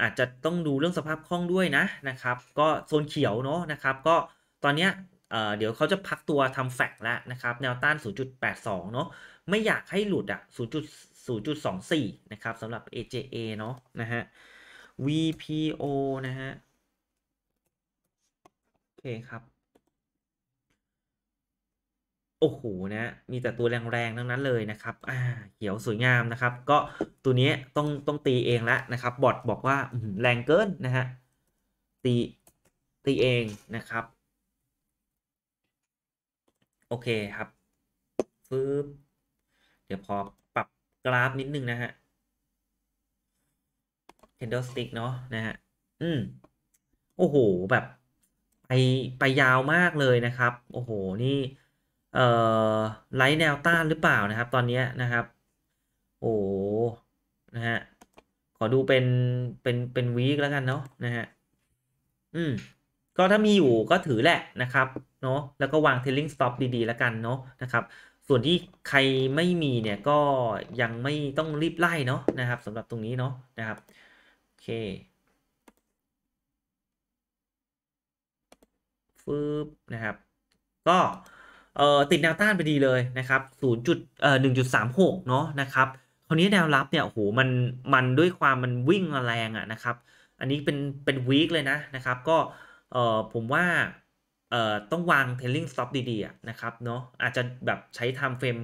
อาจจะต้องดูเรื่องสภาพคล่องด้วยนะนะครับก็โซนเขียวเนาะนะครับก็ตอนเนี้ย เ, เดี๋ยวเขาจะพักตัวทำแฟกแล้วนะครับแนวต้าน ศูนย์จุดแปดสอง เนาะไม่อยากให้หลุดอ่ะ ศูนย์จุดสองสี่ นะครับสำหรับ เอ เจ เอ เนาะนะฮะ วี พี โอ นะฮะโอเคครับโอ้โหนะมีแต่ตัวแรงๆทั้งนั้นเลยนะครับอ่าเขียวสวยงามนะครับก็ตัวนี้ต้องต้องตีเองละนะครับบอทบอกว่าแรงเกินนะฮะตีตีเองนะครับโอเคครับฟืบเดี๋ยวพอปรับกราฟนิดนึงนะฮะ candlestick เนาะนะฮะอืมโอ้โหแบบไปไปยาวมากเลยนะครับโอ้โหนี่เอ่อไล่แนวต้านหรือเปล่านะครับตอนนี้นะครับโอ้นะฮะขอดูเป็นเป็นเป็นวีคแล้วกันเนาะนะฮะอืมก็ถ้ามีอยู่ก็ถือแหละนะครับเนาะแล้วก็วาง trailing stop ดีๆแล้วกันเนาะนะครับส่วนที่ใครไม่มีเนี่ยก็ยังไม่ต้องรีบไล่เนาะนะครับสำหรับตรงนี้เนาะนะครับโอเคฟืบนะครับก็เอ่อติดแนวต้านไปดีเลยนะครับศูนย์ เอ่อ หนึ่งจุดสามหก เนาะนะครับคราวนี้แนวรับเนี่ยโอ้โหมันมันด้วยความมันวิ่งแรงอะนะครับอันนี้เป็นเป็นวีคเลยนะนะครับก็เอ่อผมว่าเอ่อต้องวาง trailing stop ดีๆอะนะครับเนาะอาจจะแบบใช้ time frame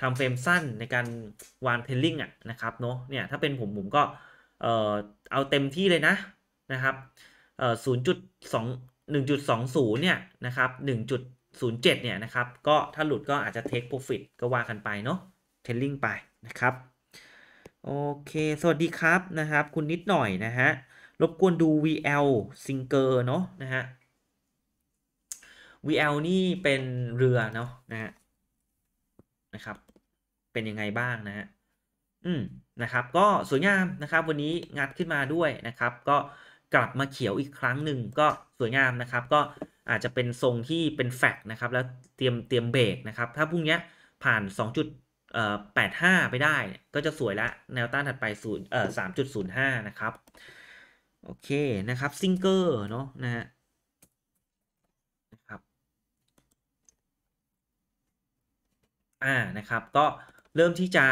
time frame สั้นในการวาง trailing อะนะครับเนาะเนี่ยถ้าเป็นผมผมก็เอ่อเอาเต็มที่เลยนะนะครับเอ่อ ศูนย์จุดสอง หนึ่งจุดสองศูนย์ เนี่ยนะครับหนึ่งศูนย์จุดเจ็ด เนี่ยนะครับก็ถ้าหลุดก็อาจจะ take profit ก็ว่ากันไปเนาะ trailing ไปนะครับโอเคสวัสดีครับนะครับคุณนิดหน่อยนะฮะรบกวนดู วี แอล Singer เนาะนะฮะ วี แอล นี่เป็นเรือเนาะนะฮะนะครับเป็นยังไงบ้างนะฮะอืมนะครับก็สวยงามนะครับวันนี้งัดขึ้นมาด้วยนะครับก็กลับมาเขียวอีกครั้งหนึ่งก็สวยงามนะครับก็อาจจะเป็นทรงที่เป็นแฟกนะครับแล้วเตรียมเตรียมเบรกนะครับถ้าพรุ่งนี้ผ่าน สองจุดแปดห้า ไปได้ก็จะสวยละแนวต้านถัดไปศูนย์เอ่อ สามจุดศูนย์ห้า นะครับโอเคนะครับซิงเกอร์เนาะนะฮะนะครับอ่านะครับก็เริ่มที่จะ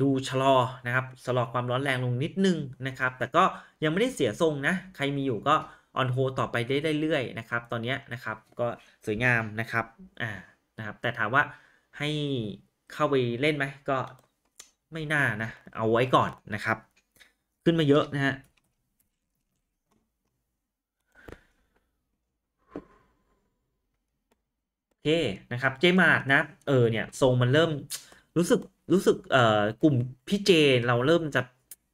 ดูชะลอนะครับชะลอความร้อนแรงลงนิดนึงนะครับแต่ก็ยังไม่ได้เสียทรงนะใครมีอยู่ก็ออนโฮต่อไปได้เรื่อยๆนะครับตอนนี้นะครับก็สวยงามนะครับอ่านะครับแต่ถามว่าให้เข้าไปเล่นไหมก็ไม่น่านะเอาไว้ก่อนนะครับขึ้นมาเยอะนะฮะโอเคนะครับเจมาร์ดนะเออเนี่ยทรงมันเริ่มรู้สึกรู้สึกเอ่อกลุ่มพี่เจเราเริ่มจะ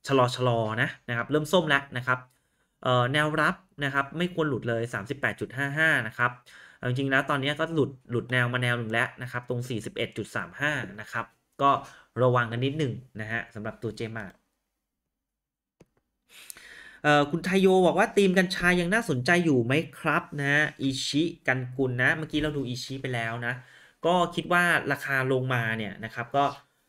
ชะลอชะลอนะนะครับเริ่มส้มแล้วนะครับเอ่อแนวรับนะครับไม่ควรหลุดเลย สามสิบแปดจุดห้าห้า นะครับจริงๆแล้วตอนนี้ก็หลุดหลุดแนวมาแนวหนึ่งแล้วนะครับตรง สี่สิบเอ็ดจุดสามห้า นะครับก็ระวังกันนิดหนึ่งนะฮะสำหรับตัวเจมาร์ดเอ่อคุณไทโยบอกว่าธีมกัญชายังน่าสนใจอยู่ไหมครับนะฮะอิชิกันกุลนะเมื่อกี้เราดูอิชิไปแล้วนะก็คิดว่าราคาลงมาเนี่ยนะครับก็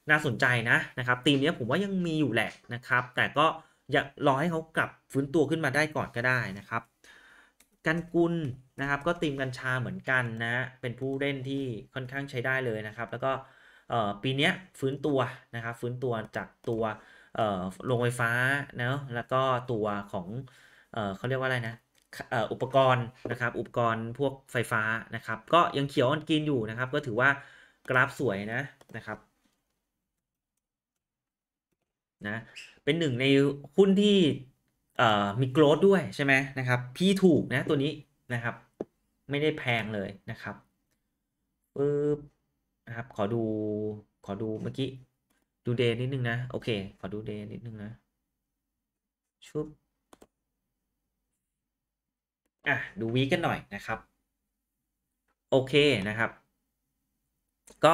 น่าสนใจนะนะครับธีมนี้ผมว่ายังมีอยู่แหละนะครับแต่ก็อย่ารอให้เขากลับฟื้นตัวขึ้นมาได้ก่อนก็ได้นะครับกันกุลนะครับก็ธีมกัญชาเหมือนกันนะเป็นผู้เล่นที่ค่อนข้างใช้ได้เลยนะครับแล้วก็ปีนี้ฟื้นตัวนะครับฟื้นตัวจากตัวโรงไฟฟ้าเนาะแล้วก็ตัวของเขาเรียกว่าอะไรนะอุปกรณ์นะครับอุปกรณ์พวกไฟฟ้านะครับก็ยังเขียวอันกินอยู่นะครับก็ถือว่ากราฟสวยนะนะครับนะเป็นหนึ่งในหุ้นที่มีโกรธด้วยใช่ไหมนะครับพี่ถูกนะตัวนี้นะครับไม่ได้แพงเลยนะครับปึ๊บนะครับขอดูขอดูเมื่อกี้ดูเดย์นิดนึงนะโอเคขอดูเดย์นิดนึงนะชุบอ่ะดูวีกันหน่อยนะครับโอเคนะครับก็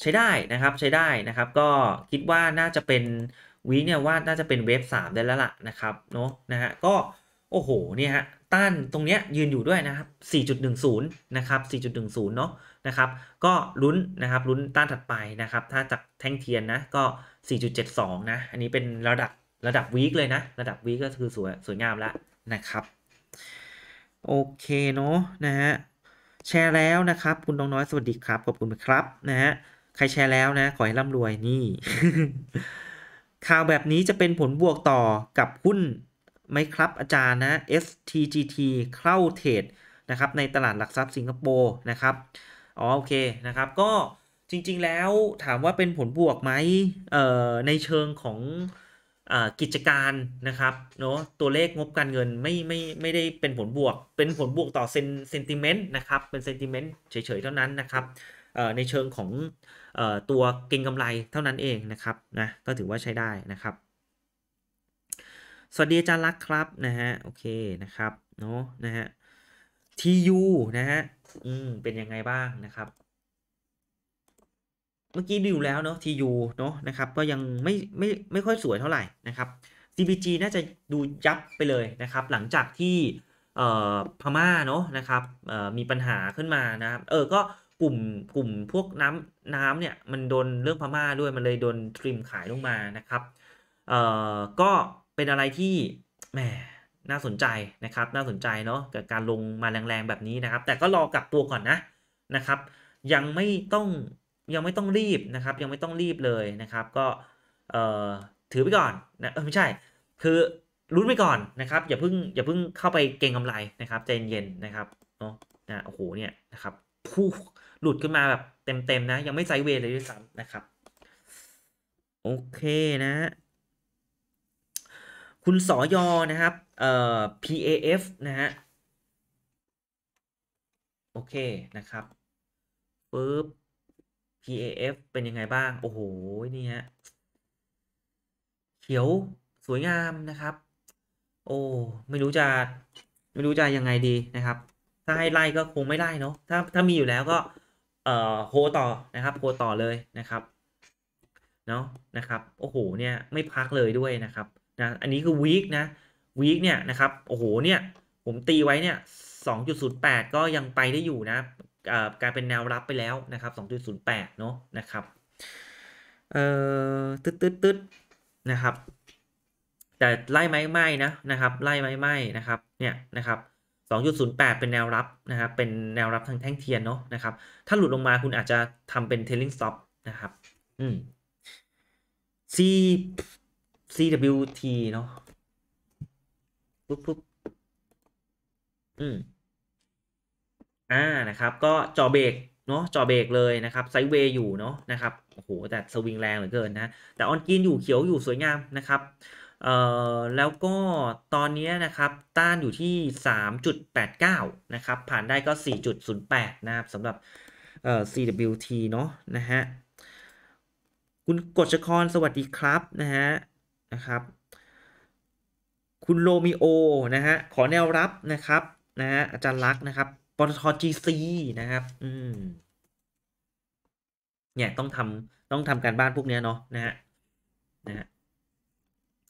ใช้ได้นะครับใช้ได้นะครับก็คิดว่าน่าจะเป็นวีเนี่ยว่าน่าจะเป็นเวฟสามได้แล้วล่ะนะครับเนาะนะฮะก็โอ้โหเนี่ยฮะต้านตรงเนี้ยยืนอยู่ด้วยนะครับ สี่จุดหนึ่งศูนย์ นะครับ สี่จุดหนึ่งศูนย์ เนาะนะครับก็ลุ้นนะครับลุ้นต้านถัดไปนะครับถ้าจากแท่งเทียนนะก็ สี่จุดเจ็ดสอง นะอันนี้เป็นระดับระดับวีคเลยนะระดับวีคก็คือสวยสวยงามแล้วนะครับโอเคเนาะนะฮะแชร์แล้วนะครับคุณน้องน้อยสวัสดีครับขอบคุณครับนะฮะใครแชร์แล้วนะขอให้ร่ำรวยนี่ ข่าวแบบนี้จะเป็นผลบวกต่อกับหุ้นไหมครับอาจารย์นะ เอส ที จี ที เข้าเทรดนะครับในตลาดหลักทรัพย์สิงคโปร์นะครับอ๋อโอเคนะครับก็จริงๆแล้วถามว่าเป็นผลบวกไหมเอ่อในเชิงของเอ่อกิจการนะครับเนาะตัวเลขงบการเงินไม่ไม่ไม่ได้เป็นผลบวกเป็นผลบวกต่อเซนเซนติเมนต์นะครับเป็นเซนติเมนต์เฉยๆเท่านั้นนะครับในเชิงของตัวเก็งกำไรเท่านั้นเองนะครับนะก็ถือว่าใช้ได้นะครับสวัสดีอาจารย์รักครับนะฮะโอเคนะครับเนาะนะฮะ ที ยู นะฮะอืมเป็นยังไงบ้างนะครับเมื่อกี้ดูแล้วเนาะ ที ยู เนาะนะครับก็ยังไม่ไม่ไม่ค่อยสวยเท่าไหร่นะครับ ซี บี จี น่าจะดูยับไปเลยนะครับหลังจากที่พม่าเนาะนะครับมีปัญหาขึ้นมานะครับเออก็กลุ่มกลุ่มพวกน้ำน้ำเนี่ยมันโดนเรื่องพม่าด้วยมันเลยโดนทริมขายลงมานะครับเอ่อก็เป็นอะไรที่แหมน่าสนใจนะครับน่าสนใจเนาะกับการลงมาแรงๆแบบนี้นะครับแต่ก็รอกลับตัวก่อนนะนะครับยังไม่ต้องยังไม่ต้องรีบนะครับยังไม่ต้องรีบเลยนะครับก็เอ่อถือไปก่อนนะไม่ใช่คือลุ้นไปก่อนนะครับอย่าเพิ่งอย่าเพิ่งเข้าไปเก็งกำไรนะครับใจเย็นๆนะครับเนาะนะโอ้โหเนี่ยนะครับผู้หลุดขึ้นมาแบบเต็มๆนะยังไม่ไซด์เวย์เลยด้วยซ้ำนะครับโอเคนะคุณสอยอนะครับเอ่อ พี เอ เอฟ นะฮะโอเคนะครับปึ๊บ พี เอ เอฟ เป็นยังไงบ้างโอ้โหนี่ฮะเขียวสวยงามนะครับโอ้ไม่รู้จะไม่รู้จะยังไงดีนะครับถ้าให้ไล่ก็คงไม่ไล่เนาะถ้าถ้ามีอยู่แล้วก็เอ่อโฮต่อนะครับโฮต่อเลยนะครับเนาะนะครับโอ้โหเนี่ยไม่พักเลยด้วยนะครับนะอันนี้คือวีคนะวีคเนี่ยนะครับโอ้โหเนี่ยผมตีไว้เนี่ย สองจุดศูนย์แปด ก็ยังไปได้อยู่นะเอ่อกลายเป็นแนวรับไปแล้วนะครับ สองจุดศูนย์แปด เนาะนะครับเอ่อตึ๊ดๆๆนะครับแต่ไล่ไม่ไม่นะนะครับไล่ไม่ไม่นะครับเนี่ยนะครับสองจุดศูนย์แปด เป็นแนวรับนะครับเป็นแนวรับทางแท่งเทียนเนาะนะครับถ้าหลุดลงมาคุณอาจจะทำเป็น trailing stop นะครับอืม C ซี ดับเบิลยู ที เนาะปุ๊บปุ๊บอืมอ่านะครับก็จ่อเบรกเนาะจ่อเบรกเลยนะครับไซด์เวย์อยู่เนาะนะครับโอ้โหแต่สวิงแรงเหลือเกินนะแต่ออนกรีนอยู่เขียวอยู่สวยงามนะครับเอ่อแล้วก็ตอนนี้นะครับต้านอยู่ที่ สามจุดแปดเก้า นะครับผ่านได้ก็ สี่จุดศูนย์แปด นะครับสำหรับเอ่อ ซี ดับเบิลยู ที เนาะนะฮะคุณกฤษกรสวัสดีครับนะฮะนะครับคุณโรมิโอนะฮะขอแนวรับนะครับนะฮะอาจารย์ลักษณ์นะครับปตท จี ซี นะครับอืมเนี่ยต้องทำต้องทำการบ้านพวกเนี้ยเนาะนะฮะนะฮะ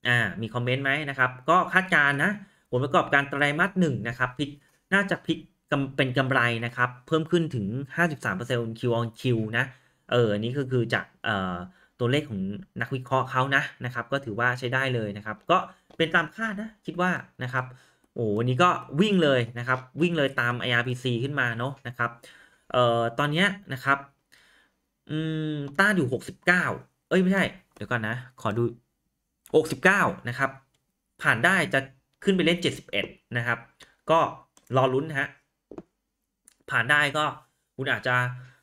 อ่ามีคอมเมนต์ไหมนะครับก็คาดการณ์นะผลประกอบการไตรมาสหนึ่งนะครับพลิกน่าจะพลิกเป็นกำไรนะครับเพิ่มขึ้นถึง ห้าสิบสามเปอร์เซ็นต์ Q on Q นะเอออันนี้ก็คือจากเอ่อตัวเลขของนักวิเคราะห์เขานะนะครับก็ถือว่าใช้ได้เลยนะครับก็เป็นตามคาดนะคิดว่านะครับโอ้วันนี้ก็วิ่งเลยนะครับวิ่งเลยตาม ไอ อาร์ พี ซี ขึ้นมาเนาะนะครับเอ่อตอนนี้นะครับอืมต้านอยู่หกสิบเก้าเอ้ยไม่ใช่เดี๋ยวก่อนนะขอดูหกสิบเก้านะครับผ่านได้จะขึ้นไปเล่นเจ็ดสิบเอ็ดนะครับก็รอลุ้นนะฮะผ่านได้ก็คุณอาจจะ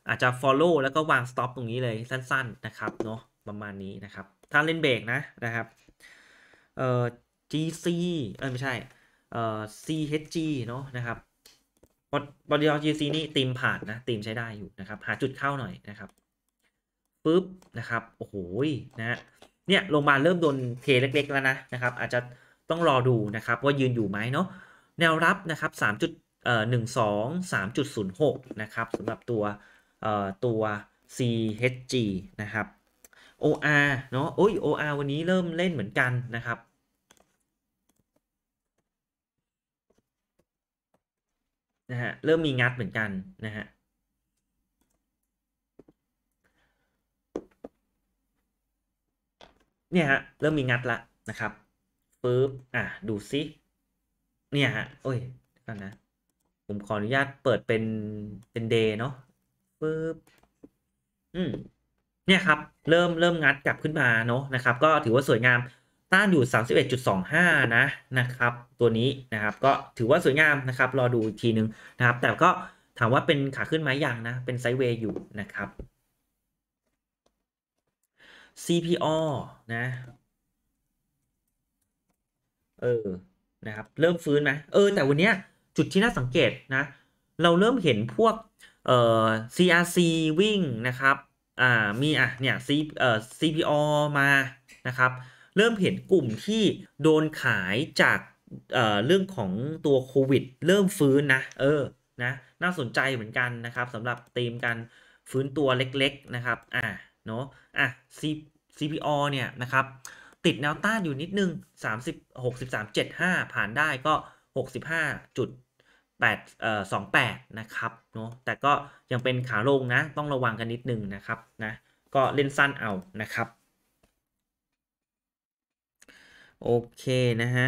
อาจจะ follow แล้วก็วาง stop ตรงนี้เลยสั้นๆนะครับเนาะประมาณนี้นะครับถ้าเล่นเบรกนะนะครับเอ่อ จี ซี เอ้ยไม่ใช่เอ่อ ซี เอช จี เนาะนะครับบริษัท จี ซี นี่ตีมผ่านนะตีมใช้ได้อยู่นะครับหาจุดเข้าหน่อยนะครับปึ๊บนะครับโอ้โหนะฮะเนี่ยลงมาเริ่มโดนเทเล็กๆแล้วนะนะครับอาจจะต้องรอดูนะครับว่ายืนอยู่ไหมเนาะแนวรับนะครับสามจุดหนึ่งสอง สามจุดศูนย์หก นะครับสำหรับตัวเอ่อตัว ซี เอช จี นะครับ โอ อาร์ เนาะโอ้ย โอ อาร์ วันนี้เริ่มเล่นเหมือนกันนะครับนะฮะเริ่มมีงัดเหมือนกันนะฮะเนี่ยฮะเริ่มมีงัดละนะครับปึ๊บอ่ะดูซิเนี่ยฮะโอ้ยก่อนนะผมขออนุญาตเปิดเป็นเป็นเดย์เนาะปึ๊บอืมเนี่ยครับเริ่มเริ่มงัดกลับขึ้นมาเนาะนะครับก็ถือว่าสวยงามต้านอยู่ สามสิบเอ็ดจุดสองห้า นะนะครับตัวนี้นะครับก็ถือว่าสวยงามนะครับรอดูอีกทีนึงนะครับแต่ก็ถามว่าเป็นขาขึ้นไหมยังนะเป็นไซด์เวย์อยู่นะครับ ซี พี โอ นะเออนะครับเริ่มฟื้นไหมเออแต่วันนี้จุดที่น่าสังเกตนะเราเริ่มเห็นพวกเอ่อ ซี อาร์ ซี วิ่งนะครับอ่ามีอ่ะเนี่ย C เอ่อ ซี พี โอ มานะครับเริ่มเห็นกลุ่มที่โดนขายจากเอ่อเรื่องของตัวโควิดเริ่มฟื้นนะเออนะน่าสนใจเหมือนกันนะครับสำหรับธีมการฟื้นตัวเล็กๆนะครับอ่าเนาะอ่ะ C ซี พี โอ เนี่ยนะครับติดแนวต้านอยู่นิดนึงสามสิบ หกสิบสามจุดเจ็ดห้า ผ่านได้ก็ หกสิบห้าจุดแปด เอ่อ สองสิบแปด นะครับเนาะแต่ก็ยังเป็นขาลงนะต้องระวังกันนิดนึงนะครับนะก็เล่นสั้นเอานะครับโอเคนะฮะ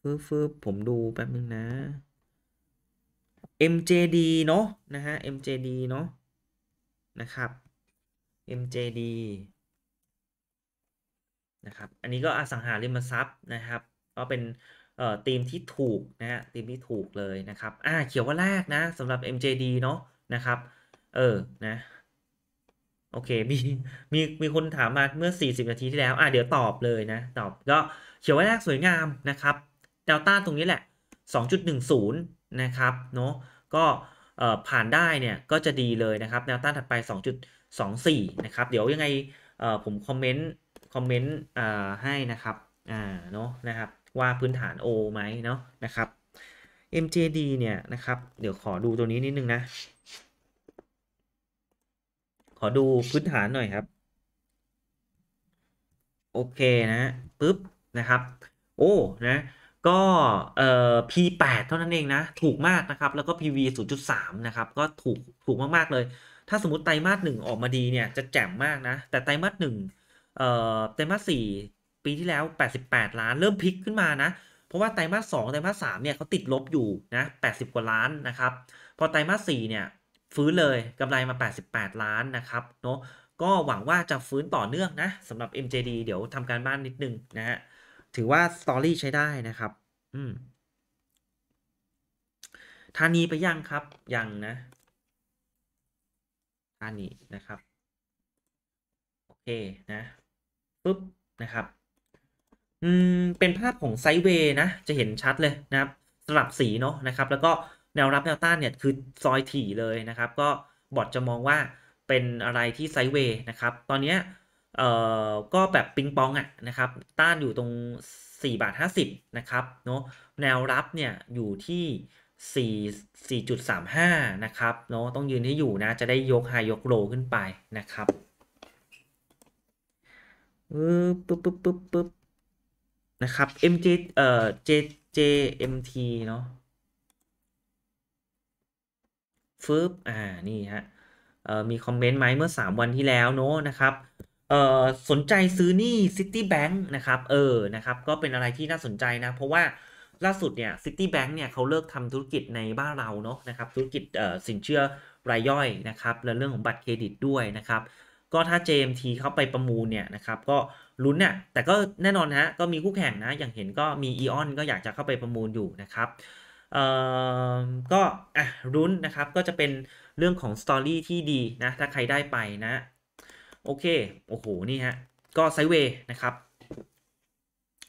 ฟื้อฟื้อผมดูแป๊บนึงนะ เอ็ม เจ ดี เนาะนะฮะ เอ็ม เจ ดี เนาะนะครับ เอ็ม เจ ดี นะครับอันนี้ก็อสังหาริมทรัพย์นะครับก็เป็นเอ่อธีมที่ถูกนะฮะธีมที่ถูกเลยนะครับอ่าเขียวว่าแรกนะสำหรับ เอ็ม เจ ดี เนาะนะครับเออนะโอเคมีมีมีคนถามมาเมื่อสี่สิบนาทีที่แล้วอ่ะเดี๋ยวตอบเลยนะตอบก็เขียวว่าแรกสวยงามนะครับแนวต้านตรงนี้แหละ สองจุดหนึ่งศูนย์ นะครับเนาะก็เอ่อผ่านได้เนี่ยก็จะดีเลยนะครับแนวต้านถัดไป สองจุดสองสี่ นะครับเดี๋ยวยังไงเอ่อผมคอมเมนต์คอมเมนต์อ่าให้นะครับอ่าเนาะนะครับว่าพื้นฐานโอไหมเนาะนะครับ เอ็ม เจ ดี เนี่ยนะครับเดี๋ยวขอดูตัวนี้นิดนึงนะขอดูพื้นฐานหน่อยครับโอเคนะปึ๊บนะครับโอ้นะก็เอ่อ พี แปด เท่านั้นเองนะถูกมากนะครับแล้วก็ พี วี ศูนย์จุดสาม นะครับก็ถูกถูกมากๆเลยถ้าสมมติไตรมาสหนึ่งออกมาดีเนี่ยจะแจ่มมากนะแต่ไตรมาสหนึ่งเอ่อไตรมาสสี่ปีที่แล้วแปดสิบแปดล้านเริ่มพลิกขึ้นมานะเพราะว่าไตรมาสสองไตรมาสสามเนี่ยเขาติดลบอยู่นะแปดสิบกว่าล้านนะครับพอไตรมาสสี่เนี่ยฟื้นเลยกำไรมาแปดสิบแปดล้านนะครับเนาะ ก็หวังว่าจะฟื้นต่อเนื่องนะสำหรับ เอ็ม เจ ดี เดี๋ยวทำการบ้านนิดนึงนะฮะถือว่าสตอรี่ใช้ได้นะครับอืมธานีไปยังครับยังนะธานีนะครับโอเคนะปุ๊บนะครับอืมเป็นภาพของไซด์เวย์นะจะเห็นชัดเลยนะครับสลับสีเนาะนะครับแล้วก็แนวรับแนวต้านเนี่ยคือซอยถี่เลยนะครับก็บอทจะมองว่าเป็นอะไรที่ไซด์เวย์นะครับตอนนี้เอ่อก็แบบปิงปองอ่ะนะครับต้านอยู่ตรงสี่บาทห้าสิบนะครับเนาะแนวรับเนี่ยอยู่ที่ สี่จุดสามห้า นะครับเนาะต้องยืนให้อยู่นะจะได้ยกไฮยกโลขึ้นไปนะครับปึ๊บปึ๊บปึ๊บปึ๊บนะครับ mj เอ่อ j jmt เนาะฟืบอ่านี่ฮะเอ่อมีคอมเมนต์ไหมเมื่อสามวันที่แล้วเนาะนะครับเอ่อสนใจซื้อหนี้ Citibank นะครับเออนะครับก็เป็นอะไรที่น่าสนใจนะเพราะว่าล่าสุดเนี่ย Citibank เนี่ยเขาเลิกทำธุรกิจในบ้านเราเนาะนะครับธุรกิจเอ่อสินเชื่อรายย่อยนะครับและเรื่องของบัตรเครดิตด้วยนะครับก็ถ้า เจ เอ็ม ที เข้าไปประมูลเนี่ยนะครับก็ลุ้นเนี่ยแต่ก็แน่นอนฮะก็มีคู่แข่งนะอย่างเห็นก็มีอีออนก็อยากจะเข้าไปประมูลอยู่นะครับเอ่อก็อ่ะลุ้นนะครับก็จะเป็นเรื่องของสตอรี่ที่ดีนะถ้าใครได้ไปนะโอเคโอ้โหนี่ฮะก็ไซด์เวย์นะครับ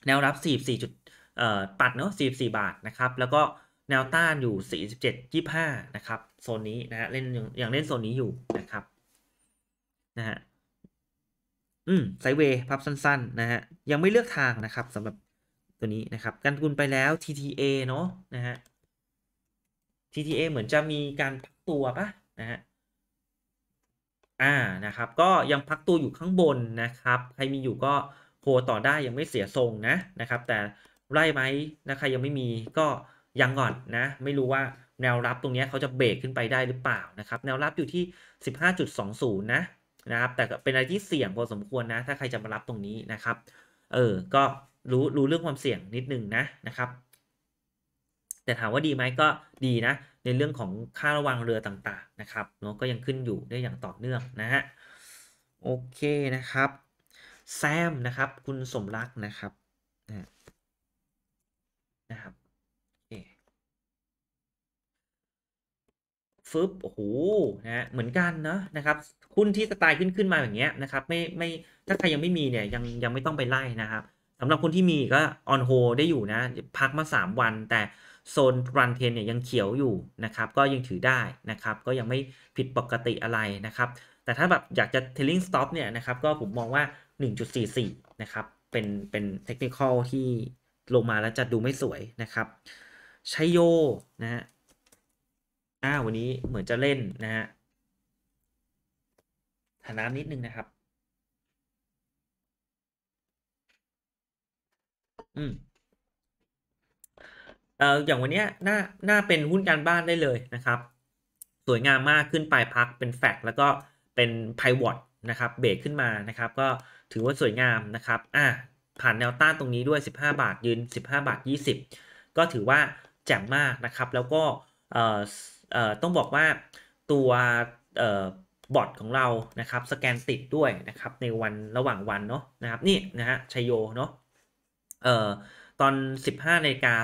แนวรับสี่สิบสี่จุดเอ่อปัดเนาะสี่สิบสี่บาทนะครับแล้วก็แนวต้านอยู่ สี่สิบเจ็ดจุดยี่สิบห้า นะครับโซนนี้นะฮะเล่นอย่างเล่นโซนนี้อยู่นะครับนะฮะอืมไซด์เวย์พับสั้นๆนะฮะยังไม่เลือกทางนะครับสำหรับตัวนี้นะครับการทุนไปแล้ว ที ที เอ เนาะนะฮะ ที ที เอ เหมือนจะมีการพักตัวปะนะฮะอ่านะครับก็ยังพักตัวอยู่ข้างบนนะครับใครมีอยู่ก็โคต่อได้ยังไม่เสียทรงนะนะครับแต่ไล่ไหมนะใครยังไม่มีก็ยังก่อนนะไม่รู้ว่าแนวรับตรงนี้เขาจะเบรกขึ้นไปได้หรือเปล่านะครับแนวรับอยู่ที่ สิบห้าจุดสองศูนย์ นะนะครับแต่เป็นอะไรที่เสี่ยงพอสมควรนะถ้าใครจะมารับตรงนี้นะครับเออก็รู้รู้เรื่องความเสี่ยงนิดนึงนะนะครับแต่ถามว่าดีไหมก็ดีนะในเรื่องของค่าระวังเรือต่างๆนะครับเนาะก็ยังขึ้นอยู่ได้อย่างต่อเนื่องนะฮะโอเคนะครับแซมนะครับคุณสมรักนะครับนะนะครับฟึบโอ้โหนะเหมือนกันนะนะครับหุ้นที่สไตล์ขึ้นขึ้นมาอย่างเงี้ยนะครับไม่ไม่ถ้าใครยังไม่มีเนี่ยยังยังไม่ต้องไปไล่นะครับสำหรับคนที่มีก็ออนโฮได้อยู่นะพักมาสามวันแต่โซนรันเทนเนี่ยยังเขียวอยู่นะครับก็ยังถือได้นะครับก็ยังไม่ผิดปกติอะไรนะครับแต่ถ้าแบบอยากจะ trailing stop เนี่ยนะครับก็ผมมองว่า หนึ่งจุดสี่สี่ นะครับเป็นเป็น technical ที่ลงมาแล้วจะดูไม่สวยนะครับชัยโยนะฮะอ้าววันนี้เหมือนจะเล่นนะฮะหาน้ำนิดนึงนะครับอืมเอ่ออย่างวันเนี้ยน่าน่าเป็นหุ้นการบ้านได้เลยนะครับสวยงามมากขึ้นไปพักเป็นแฟกแล้วก็เป็นไพวอตนะครับเบรกขึ้นมานะครับก็ถือว่าสวยงามนะครับอ่ะผ่านแนวต้านตรงนี้ด้วยสิบห้าบาทยืนสิบห้าบาทยี่สิบก็ถือว่าแจ่มมากนะครับแล้วก็เอ่อเอ่อต้องบอกว่าตัวเอ่อบอทของเรานะครับสแกนติดด้วยนะครับในวันระหว่างวันเนาะนะครับนี่นะฮะชัยโยเนาะเอ่อตอน สิบห้านาฬิกา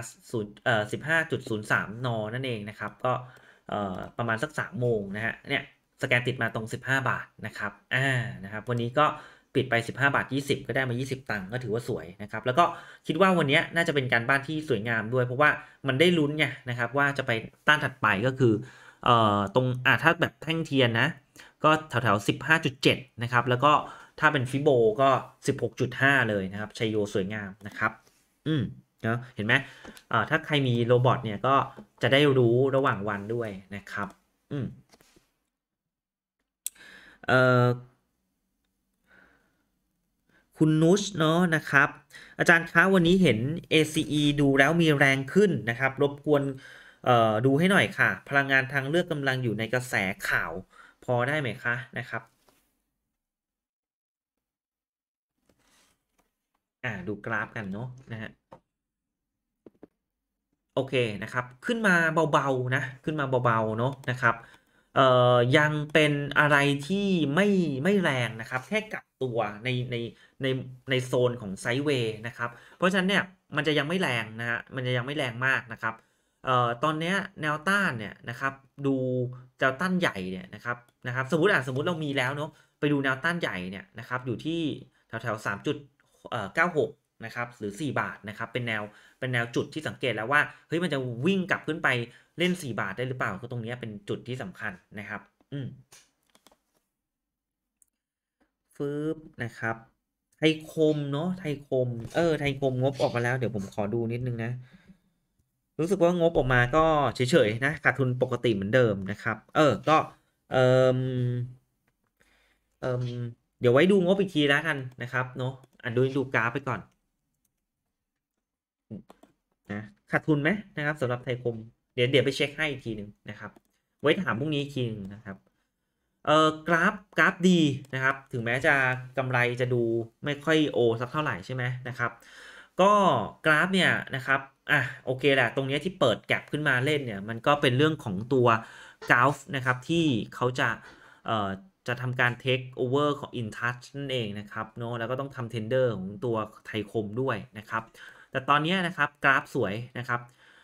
เอ่อ สิบห้าจุดศูนย์สาม น.นั่นเองนะครับก็เอ่อประมาณสักสามโมงนะฮะเนี่ยสแกนติดมาตรงสิบห้าบาทนะครับอ่านะครับวันนี้ก็ปิดไปสิบห้าบาทยี่สิบก็ได้มายี่สิบตังค์ก็ถือว่าสวยนะครับแล้วก็คิดว่าวันนี้น่าจะเป็นการบ้านที่สวยงามด้วยเพราะว่ามันได้ลุ้นไงนะครับว่าจะไปต้านถัดไปก็คือเอ่อตรงอ่ะถ้าแบบแท่งเทียนนะก็แถวๆ สิบห้าจุดเจ็ด นะครับแล้วก็ถ้าเป็นฟิโบก็ สิบหกจุดห้า เลยนะครับชัยโยสวยงามนะครับอืมเนาะเห็นไหมอ่าถ้าใครมีโรบอทเนี่ยก็จะได้รู้ระหว่างวันด้วยนะครับอืมเอ่อคุณนุชเนาะนะครับอาจารย์คะวันนี้เห็น เอ ซี อี ดูแล้วมีแรงขึ้นนะครับรบกวนเอ่อดูให้หน่อยค่ะพลังงานทางเลือกกำลังอยู่ในกระแสข่าวพอได้ไหมคะนะครับอ่าดูกราฟกันเนาะนะฮะโอเคนะครับขึ้นมาเบาๆนะขึ้นมาเบาๆเนาะนะครับ เอ่อยังเป็นอะไรที่ไม่ไม่แรงนะครับแค่กลับตัวในในในในโซนของไซด์เวย์นะครับเพราะฉะนั้นเนี่ยมันจะยังไม่แรงนะฮะมันจะยังไม่แรงมากนะครับเอ่อตอนนี้แนวต้านเนี่ยนะครับดูแนวต้านใหญ่เนี่ยนะครับนะครับสมมติอ่ะสมมติเรามีแล้วเนาะไปดูแนวต้านใหญ่เนี่ยนะครับอยู่ที่แถวแถวสามจุดเก้าหกนะครับหรือสี่บาทนะครับเป็นแนวเป็นแนวจุดที่สังเกตแล้วว่าเฮ้ยมันจะวิ่งกลับขึ้นไปเล่นสี่บาทได้หรือเปล่าก็ตรงนี้เป็นจุดที่สำคัญนะครับอืมฟืบนะครับไทยคมเนาะไทยคมเออไทยคมงบออกมาแล้วเดี๋ยวผมขอดูนิดนึงนะรู้สึกว่างบออกมาก็เฉยๆนะขาดทุนปกติเหมือนเดิมนะครับเออก็เออเออเดี๋ยวไว้ดูงบอีกทีแล้วกันนะครับเนาะอ่ะดูดูกราฟไปก่อนนะขาดทุนไหมนะครับสำหรับไทยคมเดี๋ยวเดี๋ยวไปเช็คให้อีกทีหนึ่งนะครับไว้ถามพรุ่งนี้อีกทีนึงนะครับเอ่อกราฟกราฟดีนะครับถึงแม้จะกำไรจะดูไม่ค่อยโอสักเท่าไหร่ใช่ไหมนะครับก็กราฟเนี่ยนะครับอ่ะโอเคแหละตรงนี้ที่เปิดแก็บขึ้นมาเล่นเนี่ยมันก็เป็นเรื่องของตัวกราฟนะครับที่เขาจะเอ่อจะทำการเทคโอเวอร์ของ InTouch นั่นเองนะครับเนาะแล้วก็ต้องทำเทนเดอร์ของตัวไทยคมด้วยนะครับแต่ตอนนี้นะครับกราฟสวยนะครับ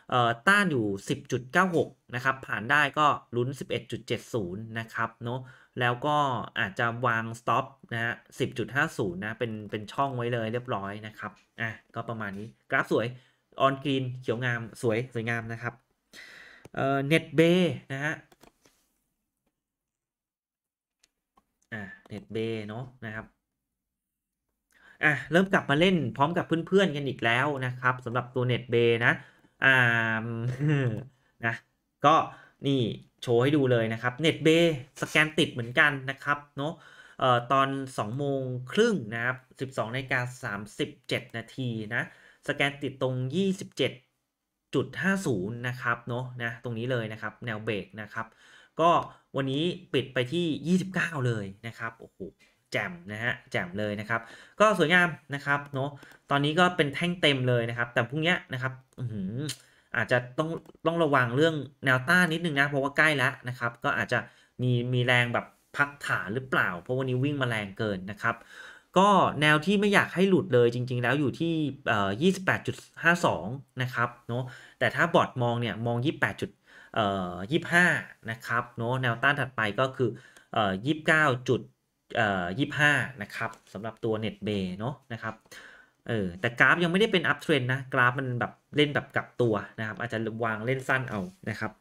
เอ่อต้านอยู่ สิบจุดเก้าหก นะครับผ่านได้ก็ลุ้น สิบเอ็ดจุดเจ็ดศูนย์ นะครับเนาะแล้วก็อาจจะวาง stop นะฮะ สิบจุดห้าศูนย์ นะเป็นเป็นช่องไว้เลยเรียบร้อยนะครับอ่ะก็ประมาณนี้กราฟสวยออนกรีนเขียวงามสวยสวยงามนะครับเอ่อเน็ตเบย์นะฮะอ่ะเน็ตเบย์เนาะนะครับอ่ะเริ่มกลับมาเล่นพร้อมกับเพื่อนๆกันอีกแล้วนะครับสำหรับตัวเน็ตเบย์นะอ่านะก็นี่โชว์ให้ดูเลยนะครับเน็ตเบย์สแกนติดเหมือนกันนะครับเนาะเอ่อตอนสองโมงครึ่งนะครับสิบสองนาฬิกาสามสิบเจ็ดนาทีนะสแกนติดตรง ยี่สิบเจ็ดจุดห้าศูนย์ นะครับเนาะนะตรงนี้เลยนะครับแนวเบรกนะครับก็วันนี้ปิดไปที่ยี่สิบเก้าเลยนะครับโอ้โหแจ่มนะฮะแจ่มเลยนะครับก็สวยงามนะครับเนาะตอนนี้ก็เป็นแท่งเต็มเลยนะครับแต่พรุ่งนี้นะครับอาจจะต้องต้องระวังเรื่องแนวต้านนิดนึงนะเพราะว่าใกล้แล้วนะครับก็อาจจะมีมีแรงแบบพักฐานหรือเปล่าเพราะวันนี้วิ่งมาแรงเกินนะครับก็แนวที่ไม่อยากให้หลุดเลยจริงๆแล้วอยู่ที่เอ่อ ยี่สิบแปดจุดห้าสอง นะครับเนาะแต่ถ้าบอทมองเนี่ยมอง ยี่สิบแปด เอ่อ ยี่สิบห้า นะครับเนาะแนวต้านถัดไปก็คือเอ่อ ยี่สิบเก้า.เอ่อยี่สิบห้านะครับสำหรับตัว NetBay เนาะนะครับเออแต่กราฟยังไม่ได้เป็น up trend นะกราฟมันแบบเล่นแบบกลับตัวนะครับอาจจะวางเล่นสั้นเอานะครับ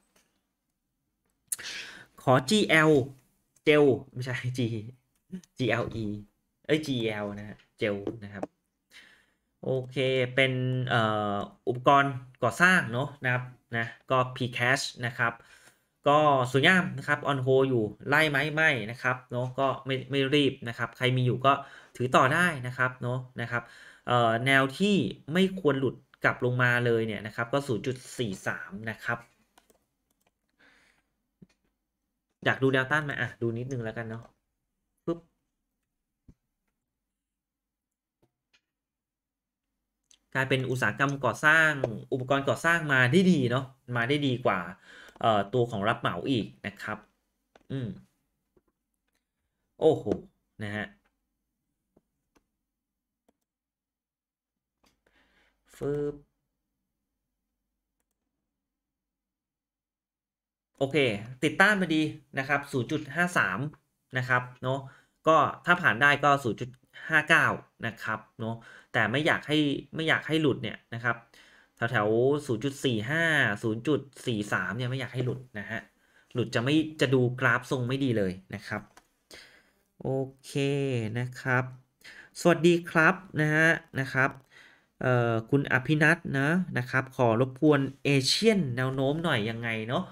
ขอ จี แอล Gel ไม่ใช่ G จี แอล อี เอ้ย จี แอล นะฮะ Gel นะครับโอเคเป็นเอ่ออุปกรณ์ก่อสร้างเนาะนะครับนะก็ Pcash นะครับก็สวยงามนะครับออนโฮอยู่ไล่ไหมไม่นะครับเนาะก็ไม่ไม่รีบนะครับใครมีอยู่ก็ถือต่อได้นะครับเนาะนะครับเอ่อแนวที่ไม่ควรหลุดกลับลงมาเลยเนี่ยนะครับก็ ศูนย์จุดสี่สาม นะครับอยากดูแนวต้านไหมอ่ะดูนิดนึงแล้วกันเนาะปึ๊บกลายเป็นอุตสาหกรรมก่อสร้างอุปกรณ์ก่อสร้างมาได้ดีเนาะมาได้ดีกว่าเอ่อตัวของรับเหมาอีกนะครับอืมโอ้โหนะฮะฟืบโอเคติดต้านมาดีนะครับ ศูนย์จุดห้าสาม นะครับเนาะก็ถ้าผ่านได้ก็ ศูนย์จุดห้าเก้า นะครับเนาะแต่ไม่อยากให้ไม่อยากให้หลุดเนี่ยนะครับแถวแถว ศูนย์จุดสี่ห้า ศูนย์จุดสี่สาม เนี่ยไม่อยากให้หลุดนะฮะหลุดจะไม่จะดูกราฟทรงไม่ดีเลยนะครับโอเคนะครับสวัสดีครับนะฮะนะครับเอ่อคุณอภินัทนะนะครับขอรบกวนเอเชียนแนวโน้มหน่อยยังไงเนาะ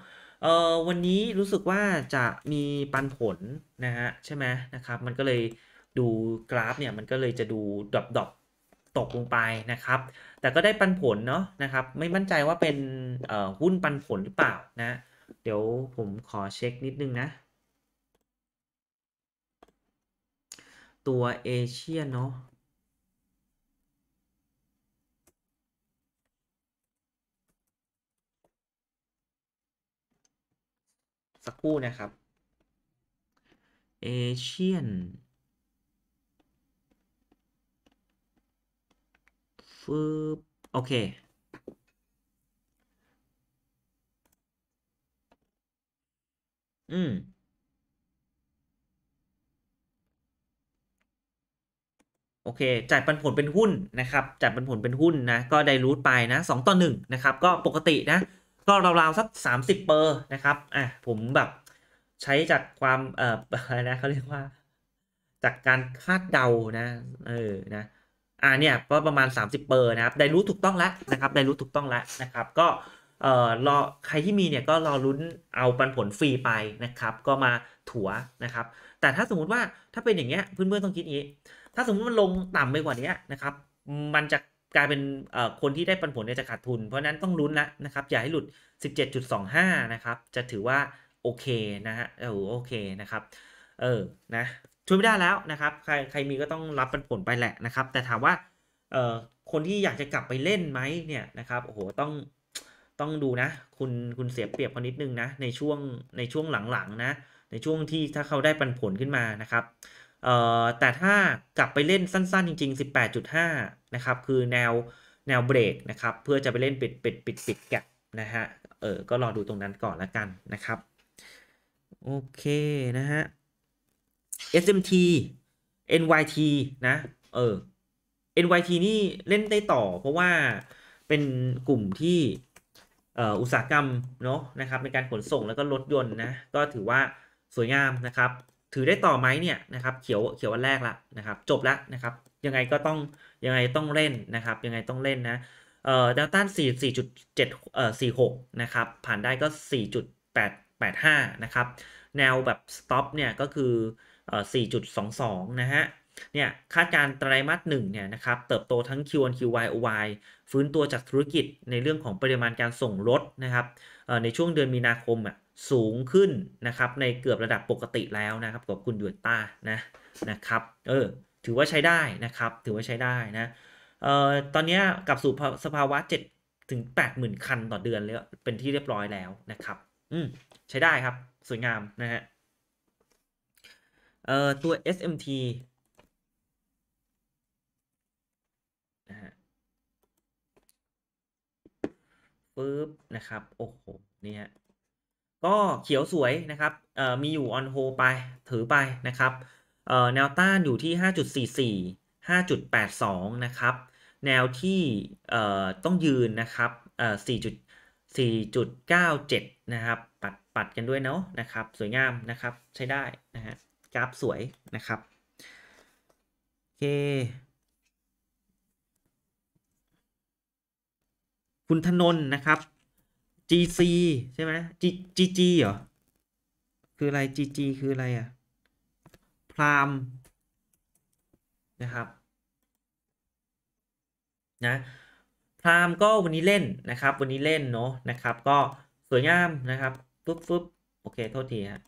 เอ่อวันนี้รู้สึกว่าจะมีปันผลนะฮะใช่ไหมนะครับมันก็เลยดูกราฟเนี่ยมันก็เลยจะดูดรอปตกลงไปนะครับแต่ก็ได้ปันผลเนาะนะครับไม่มั่นใจว่าเป็นหุ้นปันผลหรือเปล่านะเดี๋ยวผมขอเช็คนิดนึงนะตัวเอเชียเนาะสักครู่นะครับ Asianฟืบโอเคอืมโอเคจ่ายปันผลเป็นหุ้นนะครับจ่ายปันผลเป็นหุ้นนะก็ได้รูทไปนะสองต่อหนึ่งนะครับก็ปกตินะก็ราวๆสักสามสิบเปอร์นะครับอ่ะผมแบบใช้จากความเอ่อนะเขาเรียกว่าจากการคาดเดานะเออนะอ่าเนี่ยก็ประมาณสามสิบเปอร์นะครับได้รู้ถูกต้องแล้วนะครับได้รู้ถูกต้องแล้วนะครับก็เอ่อรอใครที่มีเนี่ยก็รอลุ้นเอาปันผลฟรีไปนะครับก็มาถัวนะครับแต่ถ้าสมมุติว่าถ้าเป็นอย่างเงี้ยเพื่อนๆต้องคิดอย่างนี้ถ้าสมมุติมันลงต่ำไปกว่านี้นะครับมันจะกลายเป็นคนที่ได้ปันผลเนี่ยจะขาดทุนเพราะนั้นต้องลุ้นแล้วนะครับอย่าให้หลุด สิบเจ็ดจุดสองห้า นะครับจะถือว่าโอเคนะฮะเออโอเคนะครับเออนะช่วยไม่ได้แล้วนะครับใครใครมีก็ต้องรับปันผลไปแหละนะครับแต่ถามว่าเออคนที่อยากจะกลับไปเล่นไหมเนี่ยนะครับโอ้โหต้องต้องดูนะคุณคุณเสียเปรียบเขานิดนึงนะในช่วงในช่วงหลังๆนะในช่วงที่ถ้าเขาได้ปันผลขึ้นมานะครับเอ่อแต่ถ้ากลับไปเล่นสั้นๆจริงๆ สิบแปดจุดห้า นะครับคือแนวแนวเบรกนะครับเพื่อจะไปเล่นปิดปิดปิดปิดแกะนะฮะเออก็รอดูตรงนั้นก่อนละกันนะครับโอเคนะฮะ เอส เอ็ม ทีเอ็น วาย ที นะเออ เอ็น วาย ที นี่เล่นได้ต่อเพราะว่าเป็นกลุ่มที่เอ่ออุตสาหกรรมเนาะนะครับในการขนส่งแล้วก็รถยนต์นะก็ถือว่าสวยงามนะครับถือได้ต่อไหมเนี่ยนะครับเขียวเขียววันแรกละนะครับจบละนะครับยังไงก็ต้องยังไงต้องเล่นนะครับยังไงต้องเล่นนะเอ่อแนวต้าน สี่จุดเจ็ด เอ่อ สี่สิบหก นะครับผ่านได้ก็ สี่จุดแปดแปดห้า นะครับแนวแบบ stop เนี่ยก็คือเอ่อ สี่จุดสองสอง นะฮะเนี่ยคาดการไตรมาสหนึ่งเนี่ยนะครับเติบโตทั้ง คิว วัน คิว วาย โอ วาย ฟื้นตัวจากธุรกิจในเรื่องของปริมาณการส่งรถนะครับในช่วงเดือนมีนาคมอ่ะสูงขึ้นนะครับในเกือบระดับปกติแล้วนะครับกับคุณหยวนต้านะนะครับเออถือว่าใช้ได้นะครับถือว่าใช้ได้นะเอ่อตอนนี้กลับสู่สภาวะเจ็ดถึง แปดหมื่น คันต่อเดือนแล้วเป็นที่เรียบร้อยแล้วนะครับอืมใช้ได้ครับสวยงามนะฮะเอ่อตัว เอส เอ็ม ทีปึ๊บนะครับโอ้โหเนี่ยก็เขียวสวยนะครับเอ่อมีอยู่ออนโฮไปถือไปนะครับเอ่อแนวต้านอยู่ที่ ห้าจุดสี่สี่ ห้าจุดแปดสอง นะครับแนวที่เอ่อต้องยืนนะครับเอ่อ สี่จุดเก้าเจ็ด นะครับปัดปัดกันด้วยเนาะนะครับสวยงามนะครับใช้ได้นะฮะกราฟสวยนะครับโอเคคุณธนนท์นะครับ จี ซี ใช่ไหม จี จี เหรอคืออะไร จี จี คืออะไรอ่ะพรามนะครับนะพรามก็วันนี้เล่นนะครับวันนี้เล่นเนาะนะครับก็สวยงามนะครับปุ๊บปุ๊บโอเคโทษทีฮะ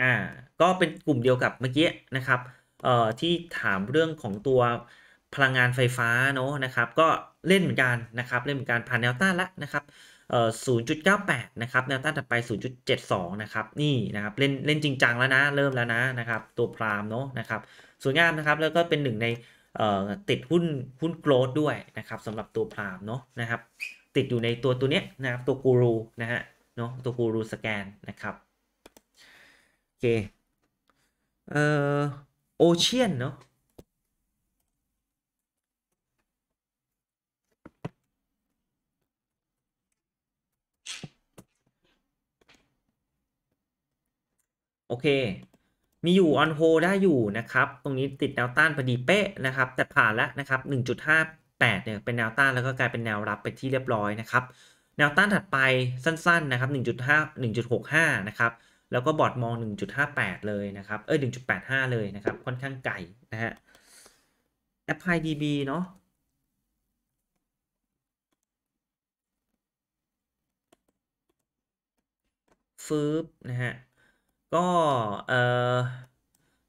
อ่าก็เป็นกลุ่มเดียวกับเมื่อกี้นะครับเอ่อที่ถามเรื่องของตัวพลังงานไฟฟ้าเนาะนะครับก็เล่นเหมือนกันนะครับเล่นเหมือนกันผ่านแนวต้านละนะครับเอ่อ ศูนย์จุดเก้าแปด นะครับแนวต้านถัดไป ศูนย์จุดเจ็ดสอง นะครับนี่นะครับเล่นเล่นจริงจังแล้วนะเริ่มแล้วนะนะครับตัวพรามเนาะนะครับสวยงามนะครับแล้วก็เป็นหนึ่งในเอ่อติดหุ้นหุ้นโกลด์ด้วยนะครับสำหรับตัวพรามเนาะนะครับติดอยู่ในตัวตัวเนี้ยนะครับตัวกูรูนะฮะเนาะตัวกูรูสแกนนะครับโอเคเอ่อโอเชียนเนาะโอเคมีอยู่ออนโฮได้อยู่นะครับตรงนี้ติดแนวต้านพอดีเป๊ะนะครับแต่ผ่านแล้วนะครับ หนึ่งจุดห้าแปด เนี่ยเป็นแนวต้านแล้วก็กลายเป็นแนวรับไปที่เรียบร้อยนะครับแนวต้านถัดไปสั้นๆนะครับ หนึ่งจุดห้า หนึ่งจุดหกห้า นะครับแล้วก็บอร์ดมอง หนึ่งจุดห้าแปด เลยนะครับเอ้ย หนึ่งจุดแปดห้า เลยนะครับค่อนข้างไกลนะฮะแอปพลายดีบีเนาะฟืบนะฮะก็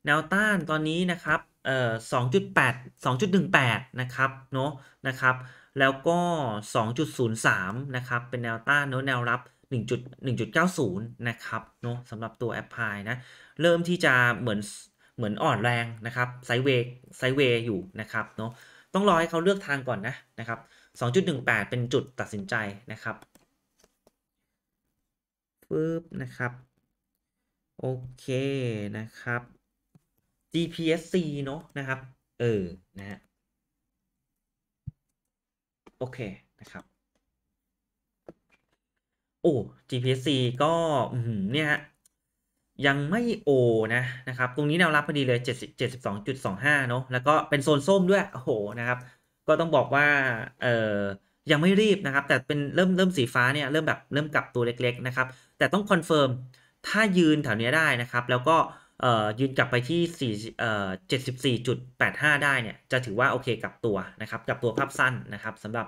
แนวต้านตอนนี้นะครับเอ่อ สองจุดแปด สองจุดหนึ่งแปด นะครับเนาะนะครับแล้วก็ สองจุดศูนย์สาม นะครับเป็นแนวต้านเนาะแนวรับ หนึ่งจุดเก้าศูนย์ นะครับเนาะสำหรับตัว แอปพลาย นะเริ่มที่จะเหมือนเหมือนอ่อนแรงนะครับไซด์เวย์ไซด์เวย์อยู่นะครับเนาะต้องรอให้เขาเลือกทางก่อนนะนะครับ สองจุดหนึ่งแปด เป็นจุดตัดสินใจนะครับปึ๊บนะครับโอเคนะครับ จี พี เอส ซี เนาะนะครับเออนะฮะโอเคนะครับโอ้ จี พี เอส ซี ก็เนี่ยฮะยังไม่โอนะนะครับตรงนี้แนวรับพอดีเลย เจ็ดสิบสองจุดสองห้า เนาะแล้วก็เป็นโซนส้มด้วยโอ้โหนะครับก็ต้องบอกว่าเอ่อยังไม่รีบนะครับแต่เป็นเริ่มเริ่มสีฟ้าเนี่ยเริ่มแบบเริ่มกลับตัวเล็กๆนะครับแต่ต้องคอนเฟิร์มถ้ายืนแถวนี้ได้นะครับแล้วก็เอ่อยืนกลับไปที่สี่เอ่อ เจ็ดสิบสี่จุดแปดห้า ได้เนี่ยจะถือว่าโอเคกลับตัวนะครับกลับตัวภาพสั้นนะครับสำหรับ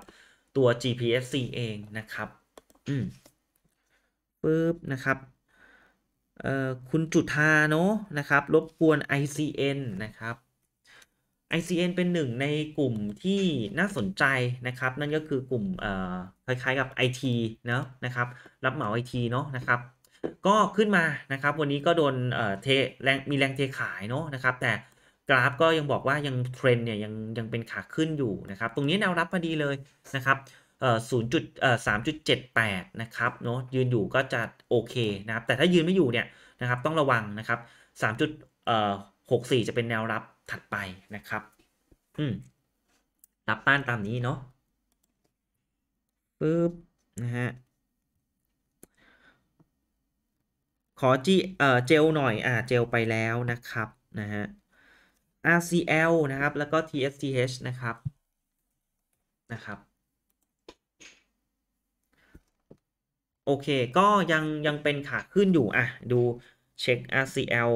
ตัว จี พี เอส ซี เองนะครับอืมปึ๊บนะครับเอ่อคุณจุฑาเนาะนะครับรบกวน ไอ ซี เอ็น นะครับ ไอ ซี เอ็น เป็นหนึ่งในกลุ่มที่น่าสนใจนะครับนั่นก็คือกลุ่มเอ่อคล้ายๆกับ ไอ ที เนาะนะครับรับเหมา ไอ ที เนาะนะครับก็ขึ้นมานะครับวันนี้ก็โดนเอ่อเทแรงมีแรงเทขายเนาะนะครับแต่กราฟก็ยังบอกว่ายังเทรนเนี่ยยังยังเป็นขาขึ้นอยู่นะครับตรงนี้แนวรับพอดีเลยนะครับเอ่อศูนย์จุดเอ่อสามจุดเจ็ดแปดนะครับเนาะยืนอยู่ก็จะโอเคนะครับแต่ถ้ายืนไม่อยู่เนี่ยนะครับต้องระวังนะครับสามจุดเอ่อหกสี่จะเป็นแนวรับถัดไปนะครับอืมรับต้านตามนี้เนาะปึ๊บนะฮะขอจีเอ่อเจลหน่อยอ่าเจลไปแล้วนะครับนะฮะ อาร์ ซี แอล นะครับแล้วก็ ที เอส ที เอช นะครับนะครับโอเคก็ยังยังเป็นขาขึ้นอยู่อ่ะดูเช็ค อาร์ ซี แอล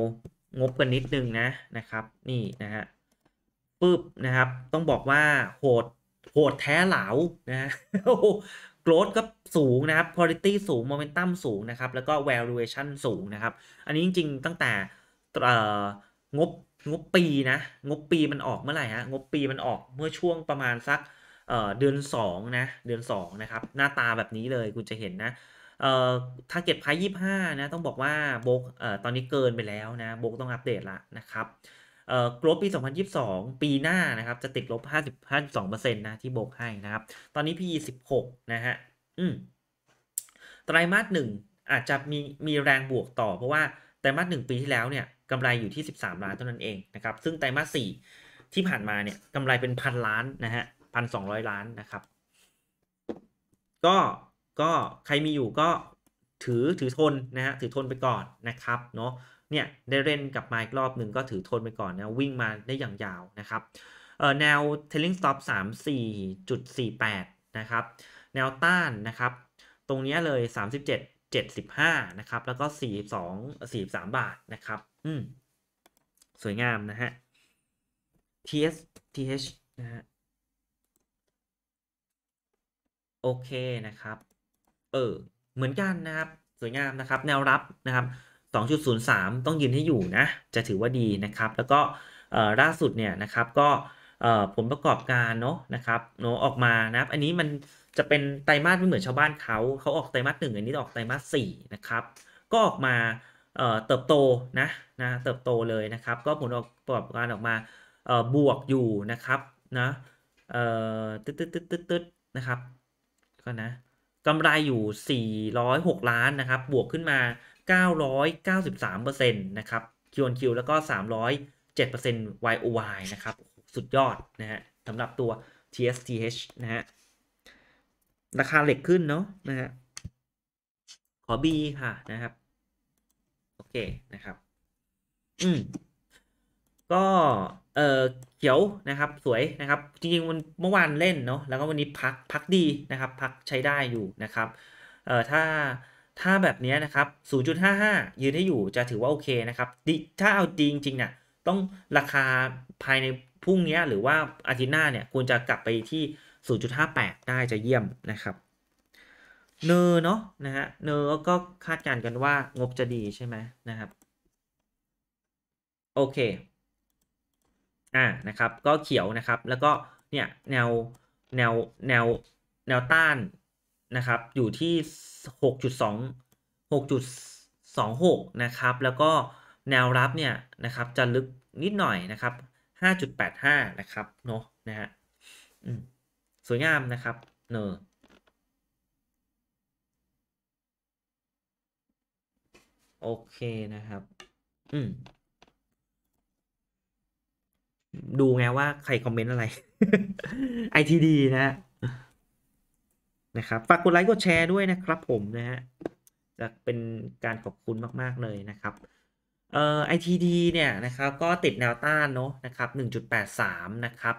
งบกันนิดนึงนะนะครับนี่นะฮะปึ๊บนะครับต้องบอกว่าโหดโหดแท้เหลานะฮะโกรธก็สูงนะครับ quality สูง momentum สูงนะครับแล้วก็ valuation สูงนะครับอันนี้จริงๆตั้งแต่งบงบปีนะงบปีมันออกเมื่อไหร่ฮะงบปีมันออกเมื่อช่วงประมาณสักเดือนสองนะเดือนสองนะครับหน้าตาแบบนี้เลยคุณจะเห็นนะเอ่อ target price ยี่สิบห้านะต้องบอกว่าโบกเอ่อตอนนี้เกินไปแล้วนะโบกต้องอัปเดตละนะครับเอ่อ growth ปีสองพันยี่สิบสองปีหน้านะครับจะติดลบห้าสิบ ห้าสิบสองเปอร์เซ็นต์ นะที่โบกให้นะครับตอนนี้ พี อี สิบหกนะฮะอืมไตรมาสหนึ่งอาจจะมีมีแรงบวกต่อเพราะว่าไตรมาสหนึ่งปีที่แล้วเนี่ยกำไรอยู่ที่สิบสามล้านเท่านั้นเองนะครับซึ่งไตรมาสสี่ที่ผ่านมาเนี่ยกำไรเป็นพันล้านนะฮะหนึ่งพันสองร้อย ล้านนะครับก็ก็ใครมีอยู่ก็ถือถือทนนะฮะถือทนไปก่อนนะครับเนาะเนี่ยได้เล่นกับมาอีกรอบหนึ่งก็ถือทนไปก่อนนะวิ่งมาได้อย่างยาวนะครับเอ่อแนว Trailing Stop สามสิบสี่จุดสี่แปด นะครับแนวต้านนะครับตรงนี้เลย สามสิบเจ็ดจุดเจ็ดห้า นะครับแล้วก็สี่สิบสอง สี่สิบสาม บาทนะครับอืมสวยงามนะฮะ ที เอส ที เอช นะฮะโอเคนะครับเออเหมือนกันนะครับสวยงามนะครับแนวรับนะครับ สองจุดศูนย์สาม ต้องยืนให้อยู่นะจะถือว่าดีนะครับแล้วก็เอ่อล่าสุดเนี่ยนะครับก็เอ่อผลประกอบการเนาะนะครับเนาะออกมานะครับอันนี้มันจะเป็นไตรมาสไม่เหมือนชาวบ้านเขาเขาออกไตรมาสหนึ่งอันนี้ออกไตรมาสสี่นะครับก็ออกมาเอ่อเติบโตนะนะเติบโตเลยนะครับก็ผลประกอบการออกมาเอ่อบวกอยู่นะครับนะเอ่อตึ๊ดตึ๊ดตึ๊ดตึ๊ดตึ๊ดนะครับก็นะกำไรอยู่สี่ร้อยหกล้านนะครับบวกขึ้นมา เก้าร้อยเก้าสิบสามเปอร์เซ็นต์ นะครับ คิว ออน คิว แล้วก็ สามร้อยเจ็ดเปอร์เซ็นต์ วาย โอ วาย นะครับสุดยอดนะฮะสำหรับตัว ที เอส ที เอช นะฮะราคาเหล็กขึ้นเนาะนะฮะขอ B ค่ะนะครับโอเคนะครับอืมก็เออเขียวนะครับสวยนะครับจริงๆวันเมื่อวานเล่นเนาะแล้วก็วันนี้พักพักดีนะครับพักใช้ได้อยู่นะครับเออถ้าถ้าแบบนี้นะครับ ศูนย์จุดห้าห้า ยืนให้อยู่จะถือว่าโอเคนะครับถ้าเอาดีจริงๆเนี่ยต้องราคาภายในพรุ่งนี้หรือว่าอาทิตย์หน้าเนี่ยควรจะกลับไปที่ ศูนย์จุดห้าแปด ได้จะเยี่ยมนะครับเนอเนาะนะฮะเนอก็คาดการณ์กันว่างบจะดีใช่ไหมนะครับโอเคอ่านะครับก็เขียวนะครับแล้วก็เนี่ยแนวแนวแนวแนวต้าน นะครับอยู่ที่ หกจุดสองหก นะครับแล้วก็แนวรับเนี่ยนะครับจะลึกนิดหน่อยนะครับ ห้าจุดแปดห้า นะครับเนาะนะฮะสวยงามนะครับเนอโอเคนะครับอืมดูไงว่าใครคอมเมนต์อะไร ไอ ที ดี นะนะครับฝากกดไลค์กดแชร์ด้วยนะครับผมนะฮะจะเป็นการขอบคุณมากๆเลยนะครับเอ่อ ไอ ที ดี เนี่ยนะครับก็ติดแนวต้านเนาะนะครับ หนึ่งจุดแปดสาม นะครับ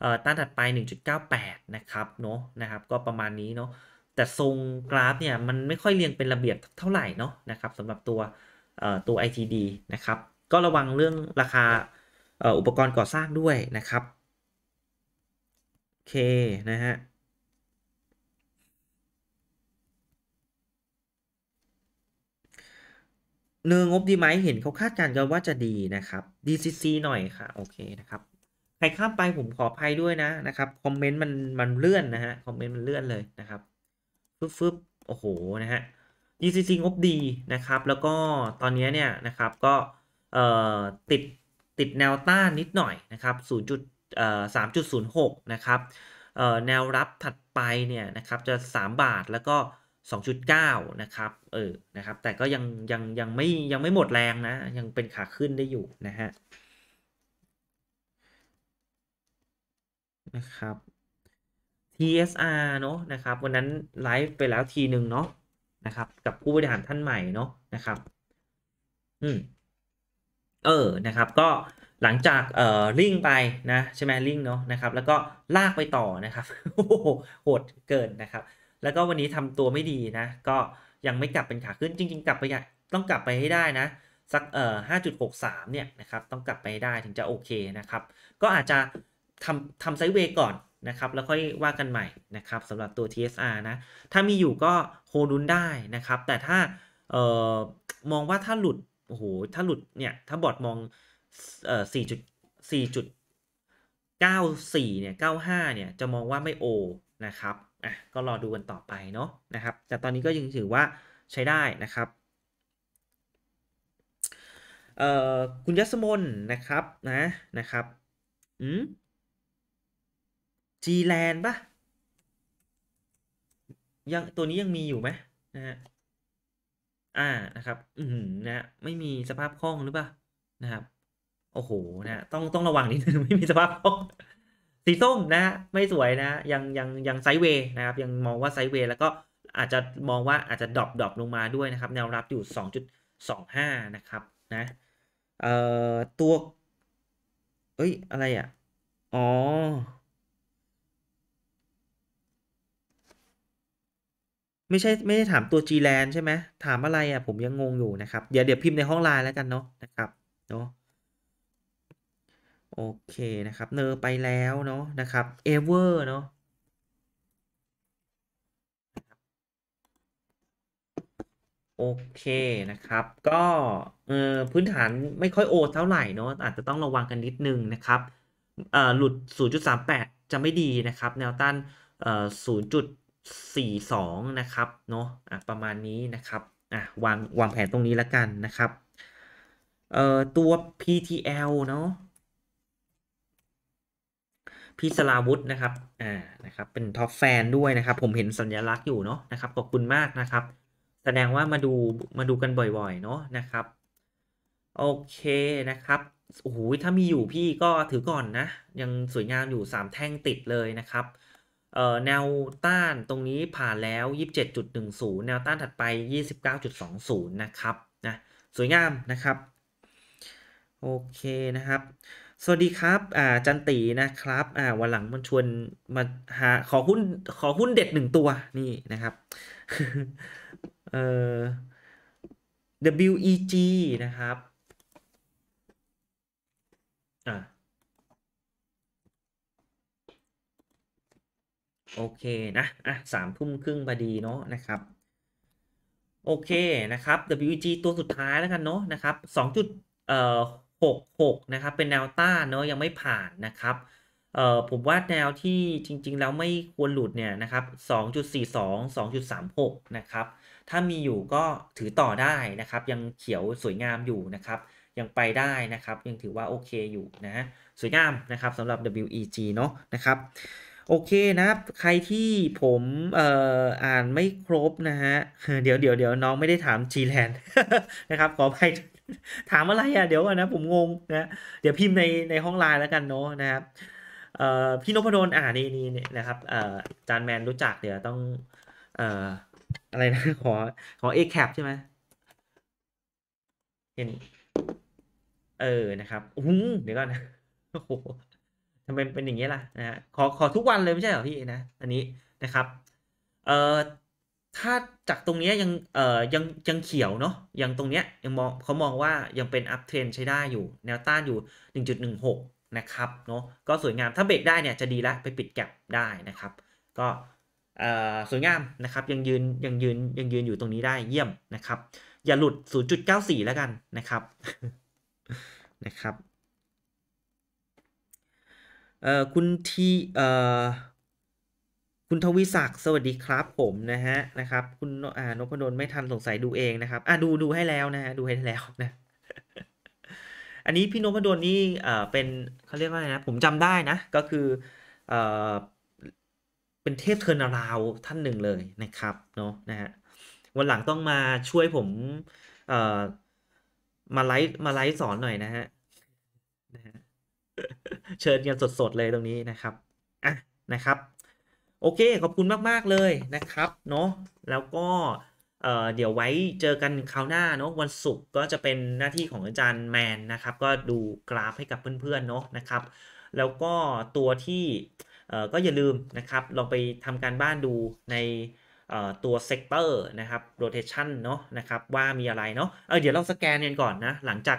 เอ่อต้านถัดไป หนึ่งจุดเก้าแปด นะครับเนาะนะครับก็ประมาณนี้เนาะแต่ทรงกราฟเนี่ยมันไม่ค่อยเรียงเป็นระเบียบเท่าไหร่เนาะนะครับสำหรับตัวเอ่อตัว ไอ ที ดี นะครับก็ระวังเรื่องราคาอุปกรณ์ก่อสร้างด้วยนะครับโอเคนะฮะเนื้องบดีไหมเห็นเขาคาดการณ์กันว่าจะดีนะครับ ดี ซี ซี หน่อยค่ะโอเคนะครับใครข้ามไปผมขออภัยด้วยนะนะครับคอมเมนต์มันมันเลื่อนนะฮะคอมเมนต์มันเลื่อนเลยนะครับฟึบฟึบโอ้โหนะฮะ ดี ซี ซี งบดีนะครับแล้วก็ตอนนี้เนี่ยนะครับก็เอ่อติดติดแนวต้านนิดหน่อยนะครับ สามจุดศูนย์หก นะครับแนวรับถัดไปเนี่ยนะครับจะสามบาทแล้วก็ สองจุดเก้า นะครับเออนะครับแต่ก็ยังยังยังไม่ยังไม่หมดแรงนะยังเป็นขาขึ้นได้อยู่นะฮะนะครับ ที เอส อาร์ เนาะนะครับวันนั้นไลฟ์ไปแล้วทีหนึ่งเนาะนะครับกับผู้บริหารท่านใหม่เนาะนะครับอืมเออนะครับก็หลังจากเอ่อลิงไปนะใช่ไหมลิงเนาะนะครับแล้วก็ลากไปต่อนะครับโอ้โหโหดเกินนะครับแล้วก็วันนี้ทำตัวไม่ดีนะก็ยังไม่กลับเป็นขาขึ้นจริงๆกลับไปต้องกลับไปให้ได้นะสักเอ่อ ห้าจุดหกสาม เนี่ยนะครับต้องกลับไปให้ได้ถึงจะโอเคนะครับก็อาจจะทำทำไซด์เวย์ก่อนนะครับแล้วค่อยว่ากันใหม่นะครับสำหรับตัว ที เอส อาร์ นะถ้ามีอยู่ก็โฮลดุนได้นะครับแต่ถ้าเอ่อมองว่าถ้าหลุดโอ้โหถ้าหลุดเนี่ยถ้าบอร์ดมองเอ่อ สี่จุดเก้าสี่ เนี่ย เก้าห้า เนี่ยจะมองว่าไม่โอนะครับอ่ะก็รอดูกันต่อไปเนาะนะครับแต่ตอนนี้ก็ยังถือว่าใช้ได้นะครับเอ่อคุณยศมนนะครับนะนะครับอืมจีแลนด์ป่ะยังตัวนี้ยังมีอยู่ไหมนะฮะอ่านะครับอืมนะไม่มีสภาพคล่องหรือเปล่านะครับโอ้โหนะต้องต้องระวังนิดนึงไม่มีสภาพคล่องสีส้มนะไม่สวยนะยังยังยังไซด์เวย์นะครับยังมองว่าไซด์เวย์แล้วก็อาจจะมองว่าอาจจะดรอปดรอปลงมาด้วยนะครับแนวรับอยู่ สองจุดสองห้า นะครับนะเอ่อตัวเอ้ยอะไรอ่ะอ๋อไม่ใช่ไม่ได้ถามตัว G-Land ใช่ไหมถามอะไรอ่ะผมยังงงอยู่นะครับเดี๋ยวเดี๋ยวพิมพ์ในห้องไลน์แล้วกันเนาะนะครับเนาะโอเคนะครับเนอไปแล้วเนาะนะครับเอเวอร์เนาะโอเคนะครับก็เออพื้นฐานไม่ค่อยโอเท่าไหร่เนาะอาจจะต้องระวังกันนิดนึงนะครับเอ่อหลุด ศูนย์จุดสามแปด จะไม่ดีนะครับแนวต้านเอ่อ ศูนย์.สี่สิบสอง นะครับเนาะอ่ะประมาณนี้นะครับอ่ะวางวางแผนตรงนี้แล้วกันนะครับเอ่อตัว พี ที แอล เนาะพี่สราวุธนะครับอ่านะครับเป็นท็อปแฟนด้วยนะครับผมเห็นสัญลักษณ์อยู่เนาะนะครับขอบคุณมากนะครับแสดงว่ามาดูมาดูกันบ่อยๆเนาะนะครับโอเคนะครับโอ้โหถ้ามีอยู่พี่ก็ถือก่อนนะยังสวยงามอยู่สามแท่งติดเลยนะครับแนวต้านตรงนี้ผ่านแล้ว ยี่สิบเจ็ดจุดหนึ่งศูนย์ แนวต้านถัดไป ยี่สิบเก้าจุดสองศูนย์ นะครับนะสวยงามนะครับโอเคนะครับสวัสดีครับอ่าจันตีนะครับอ่าวันหลังมันชวนมาหาขอหุ้นขอหุ้นเด็ดหนึ่งตัวนี่นะครับเอ่อ ดับเบิลยู อี จี นะครับอ่าโอเคนะอ่ะสามทุ่มครึ่งพอดีเนาะนะครับโอเคนะครับ ดับเบิลยู อี จี ตัวสุดท้ายแล้วกันเนาะนะครับ สองจุดหกหก นะครับเป็นแนวต้านเนาะยังไม่ผ่านนะครับ เอ่อผมว่าแนวที่จริงๆแล้วไม่ควรหลุดเนี่ยนะครับ สองจุดสี่สอง สองจุดสามหก นะครับถ้ามีอยู่ก็ถือต่อได้นะครับยังเขียวสวยงามอยู่นะครับยังไปได้นะครับยังถือว่าโอเคอยู่นะสวยงามนะครับสำหรับ ดับเบิลยู อี จี เนาะนะครับโอเคนะครับใครที่ผมเอ่ออ่านไม่ครบนะฮะเดี๋ยวเดี๋ยวเดี๋ยวน้องไม่ได้ถาม จี แลนด์ นะครับขออภัยถามอะไรอ่ะเดี๋ยวก่อนนะผมงงนะเดี๋ยวพิมพ์ในในห้องไลน์แล้วกันเนาะนะครับเอ่อพี่นพดลอ่านี่นี่นะครับเอ่อจานแมนรู้จักเดี๋ยวต้องเอ่ออะไรนะขอขอ เอ แคป ใช่ไหมเห็นเออนะครับอืมเดี๋ยวก่อนนะโอ้โหทำไมเป็นอย่างนี้ล่ะนะฮะขอขอทุกวันเลยไม่ใช่เหรอพี่นะอันนี้นะครับเอ่อถ้าจากตรงนี้ยังเอ่อยังยังเขียวเนาะยังตรงเนี้ยยังมองเขามองว่ายังเป็น อัพเทรนด์ ใช้ได้อยู่แนวต้านอยู่ หนึ่งจุดหนึ่งหก นะครับเนาะก็สวยงามถ้าเบรกได้เนี่ยจะดีละไปปิดแก็ปได้นะครับก็เอ่อสวยงามนะครับยังยืนยังยืนยังยืนอยู่ตรงนี้ได้เยี่ยมนะครับอย่าหลุด ศูนย์จุดเก้าสี่ แล้วกันนะครับนะครับเอ่อคุณทีเอ่อคุณทวีศักดิ์สวัสดีครับผมนะฮะนะครับคุณอ่านพดลไม่ทันสงสัยดูเองนะครับอ่ะดูดูให้แล้วนะฮะดูให้แล้วนะอันนี้พี่นพดลนี่เอ่อเป็นเขาเรียกว่าอะไรนะผมจำได้นะก็คือเอ่อเป็นเทพเทอร์นาราวท่านหนึ่งเลยนะครับเนาะนะฮะวันหลังต้องมาช่วยผมเอ่อมาไลฟ์มาไลฟ์สอนหน่อยนะฮะนะฮะเชิญกันสดๆเลยตรงนี้นะครับอ่ะนะครับโอเคขอบคุณมากๆเลยนะครับเนาะแล้วก็เอ่อเดี๋ยวไว้เจอกันคราวหน้าเนาะวันศุกร์ก็จะเป็นหน้าที่ของอาจารย์แมนนะครับก็ดูกราฟให้กับเพื่อนๆเนาะนะครับแล้วก็ตัวที่เอ่อก็อย่าลืมนะครับลองไปทำการบ้านดูในเอ่อตัวเซกเตอร์นะครับ โรเทชัน เนาะนะครับว่ามีอะไรเนาะเออเดี๋ยวเราสแกนกันก่อนนะหลังจาก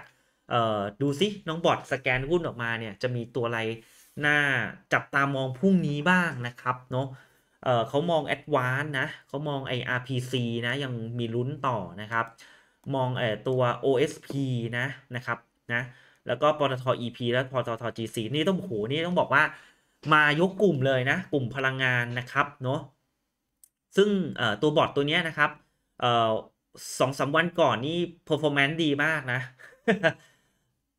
เอ่อดูซิน้องบอทสแกนหุ้นออกมาเนี่ยจะมีตัวอะไรน่าจับตามองพรุ่งนี้บ้างนะครับเนาะเอ่อเขามอง แอดวานซ์ นะเขามองไอ้ อาร์ พี ซี นะยังมีลุ้นต่อนะครับมองไอ้ตัว โอ เอส พี นะนะครับนะแล้วก็ปตท. อี พี และปตท. จี ซี นี่ต้องโหนี่ต้องบอกว่ามายกกลุ่มเลยนะกลุ่มพลังงานนะครับเนาะซึ่งเอ่อตัวบอทตัวเนี้ยนะครับเอ่อ สองสาม วันก่อนนี่ เพอร์ฟอร์แมนซ์ ดีมากนะ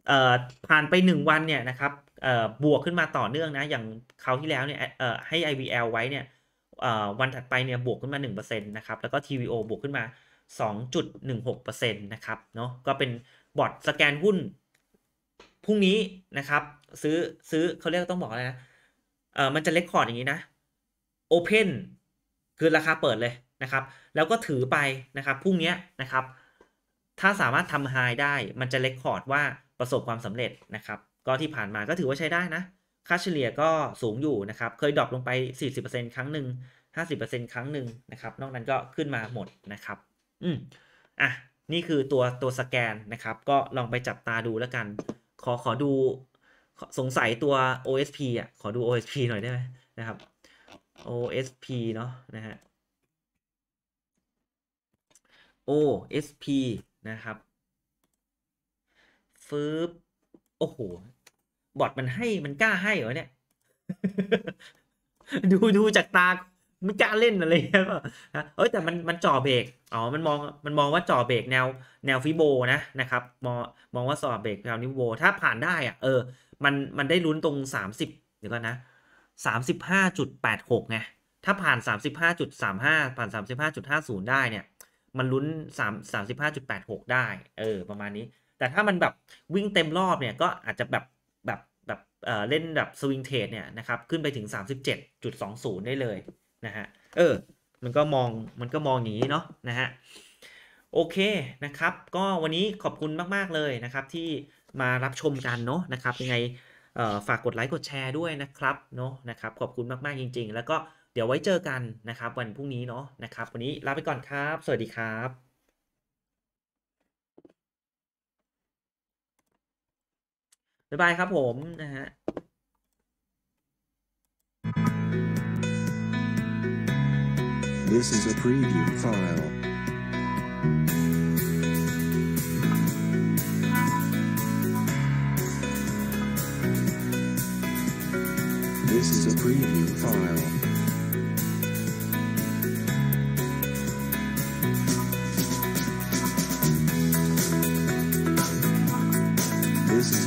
เอ่อผ่านไปหนึ่งวันเนี่ยนะครับเอ่อบวกขึ้นมาต่อเนื่องนะอย่างคราวที่แล้วเนี่ยเอ่อให้ ไอ วี แอล ไว้เนี่ยเอ่อวันถัดไปเนี่ยบวกขึ้นมา หนึ่งเปอร์เซ็นต์ นะครับแล้วก็ ที วี โอ บวกขึ้นมา สองจุดหนึ่งหกเปอร์เซ็นต์ นะครับเนาะก็เป็นบอทสแกนหุ้นพรุ่งนี้นะครับซื้อซื้อเขาเรียกต้องบอกอะไรนะเอ่อมันจะเรคคอร์ดอย่างนี้นะ โอเพน คือราคาเปิดเลยนะครับแล้วก็ถือไปนะครับพรุ่งนี้นะครับถ้าสามารถทำไฮได้มันจะเรคคอร์ดว่าประสบความสำเร็จนะครับก็ที่ผ่านมาก็ถือว่าใช้ได้นะค่าเฉลี่ยก็สูงอยู่นะครับเคยดรอปลงไป สี่สิบเปอร์เซ็นต์ ครั้งหนึ่ง ห้าสิบเปอร์เซ็นต์ ครั้งหนึ่งนะครับนอกนั้นก็ขึ้นมาหมดนะครับอืมอ่ะนี่คือตัวตัวสแกนนะครับก็ลองไปจับตาดูแล้วกันขอขอดูสงสัยตัว โอ เอส พี อ่ะขอดู โอ เอส พี หน่อยได้ไหมนะครับ โอ เอส พี เนาะนะฮะ โอ เอส พี นะครับฟืบโอ้โหบอทมันให้มันกล้าให้เหรอเนี่ย ดูดูจากตาไม่กล้าเล่นอะไรครับเอ้ยแต่มันมันจ่อเบรกอ๋อมันมองมันมองว่าจ่อเบรกแนวแนวฟิโบนะนะครับมองมองว่าจ่อเบรกแนวนิโวถ้าผ่านได้อ่ะเออมันมันได้ลุ้นตรงสามสิบเดี๋ยวก่อนนะ สามสิบห้าจุดแปดหก ไงถ้าผ่าน สามสิบห้าจุดสามห้า ผ่าน สามสิบห้าจุดห้าศูนย์ ได้เนี่ยมันลุ้นสามสิบห้าจุดแปดหก ได้เออประมาณนี้แต่ถ้ามันแบบวิ่งเต็มรอบเนี่ยก็อาจจะแบบแบบแบบเอ่อเล่นแบบสวิงเทรดเนี่ยนะครับขึ้นไปถึง สามสิบเจ็ดจุดสองศูนย์ ได้เลยนะฮะเออมันก็มองมันก็มองอย่างนี้เนาะนะฮะโอเคนะครับก็วันนี้ขอบคุณมากๆเลยนะครับที่มารับชมกันเนาะนะครับยังไงเอ่อฝากกดไลค์กดแชร์ด้วยนะครับเนาะนะครับขอบคุณมากๆจริงๆแล้วก็เดี๋ยวไว้เจอกันนะครับวันพรุ่งนี้เนาะนะครับวันนี้ลาไปก่อนครับสวัสดีครับบ๊ายบายครับผมนะฮะThis is a preview file. preview file. This is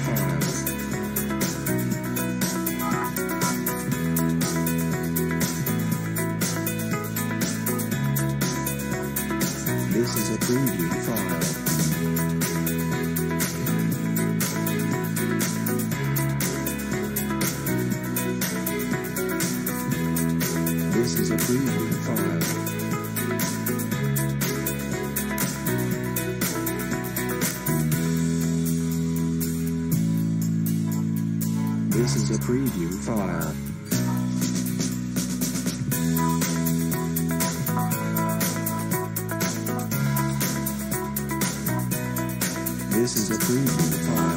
file. This is a preview file. This is a preview file. This is a preview file. This is a preview file.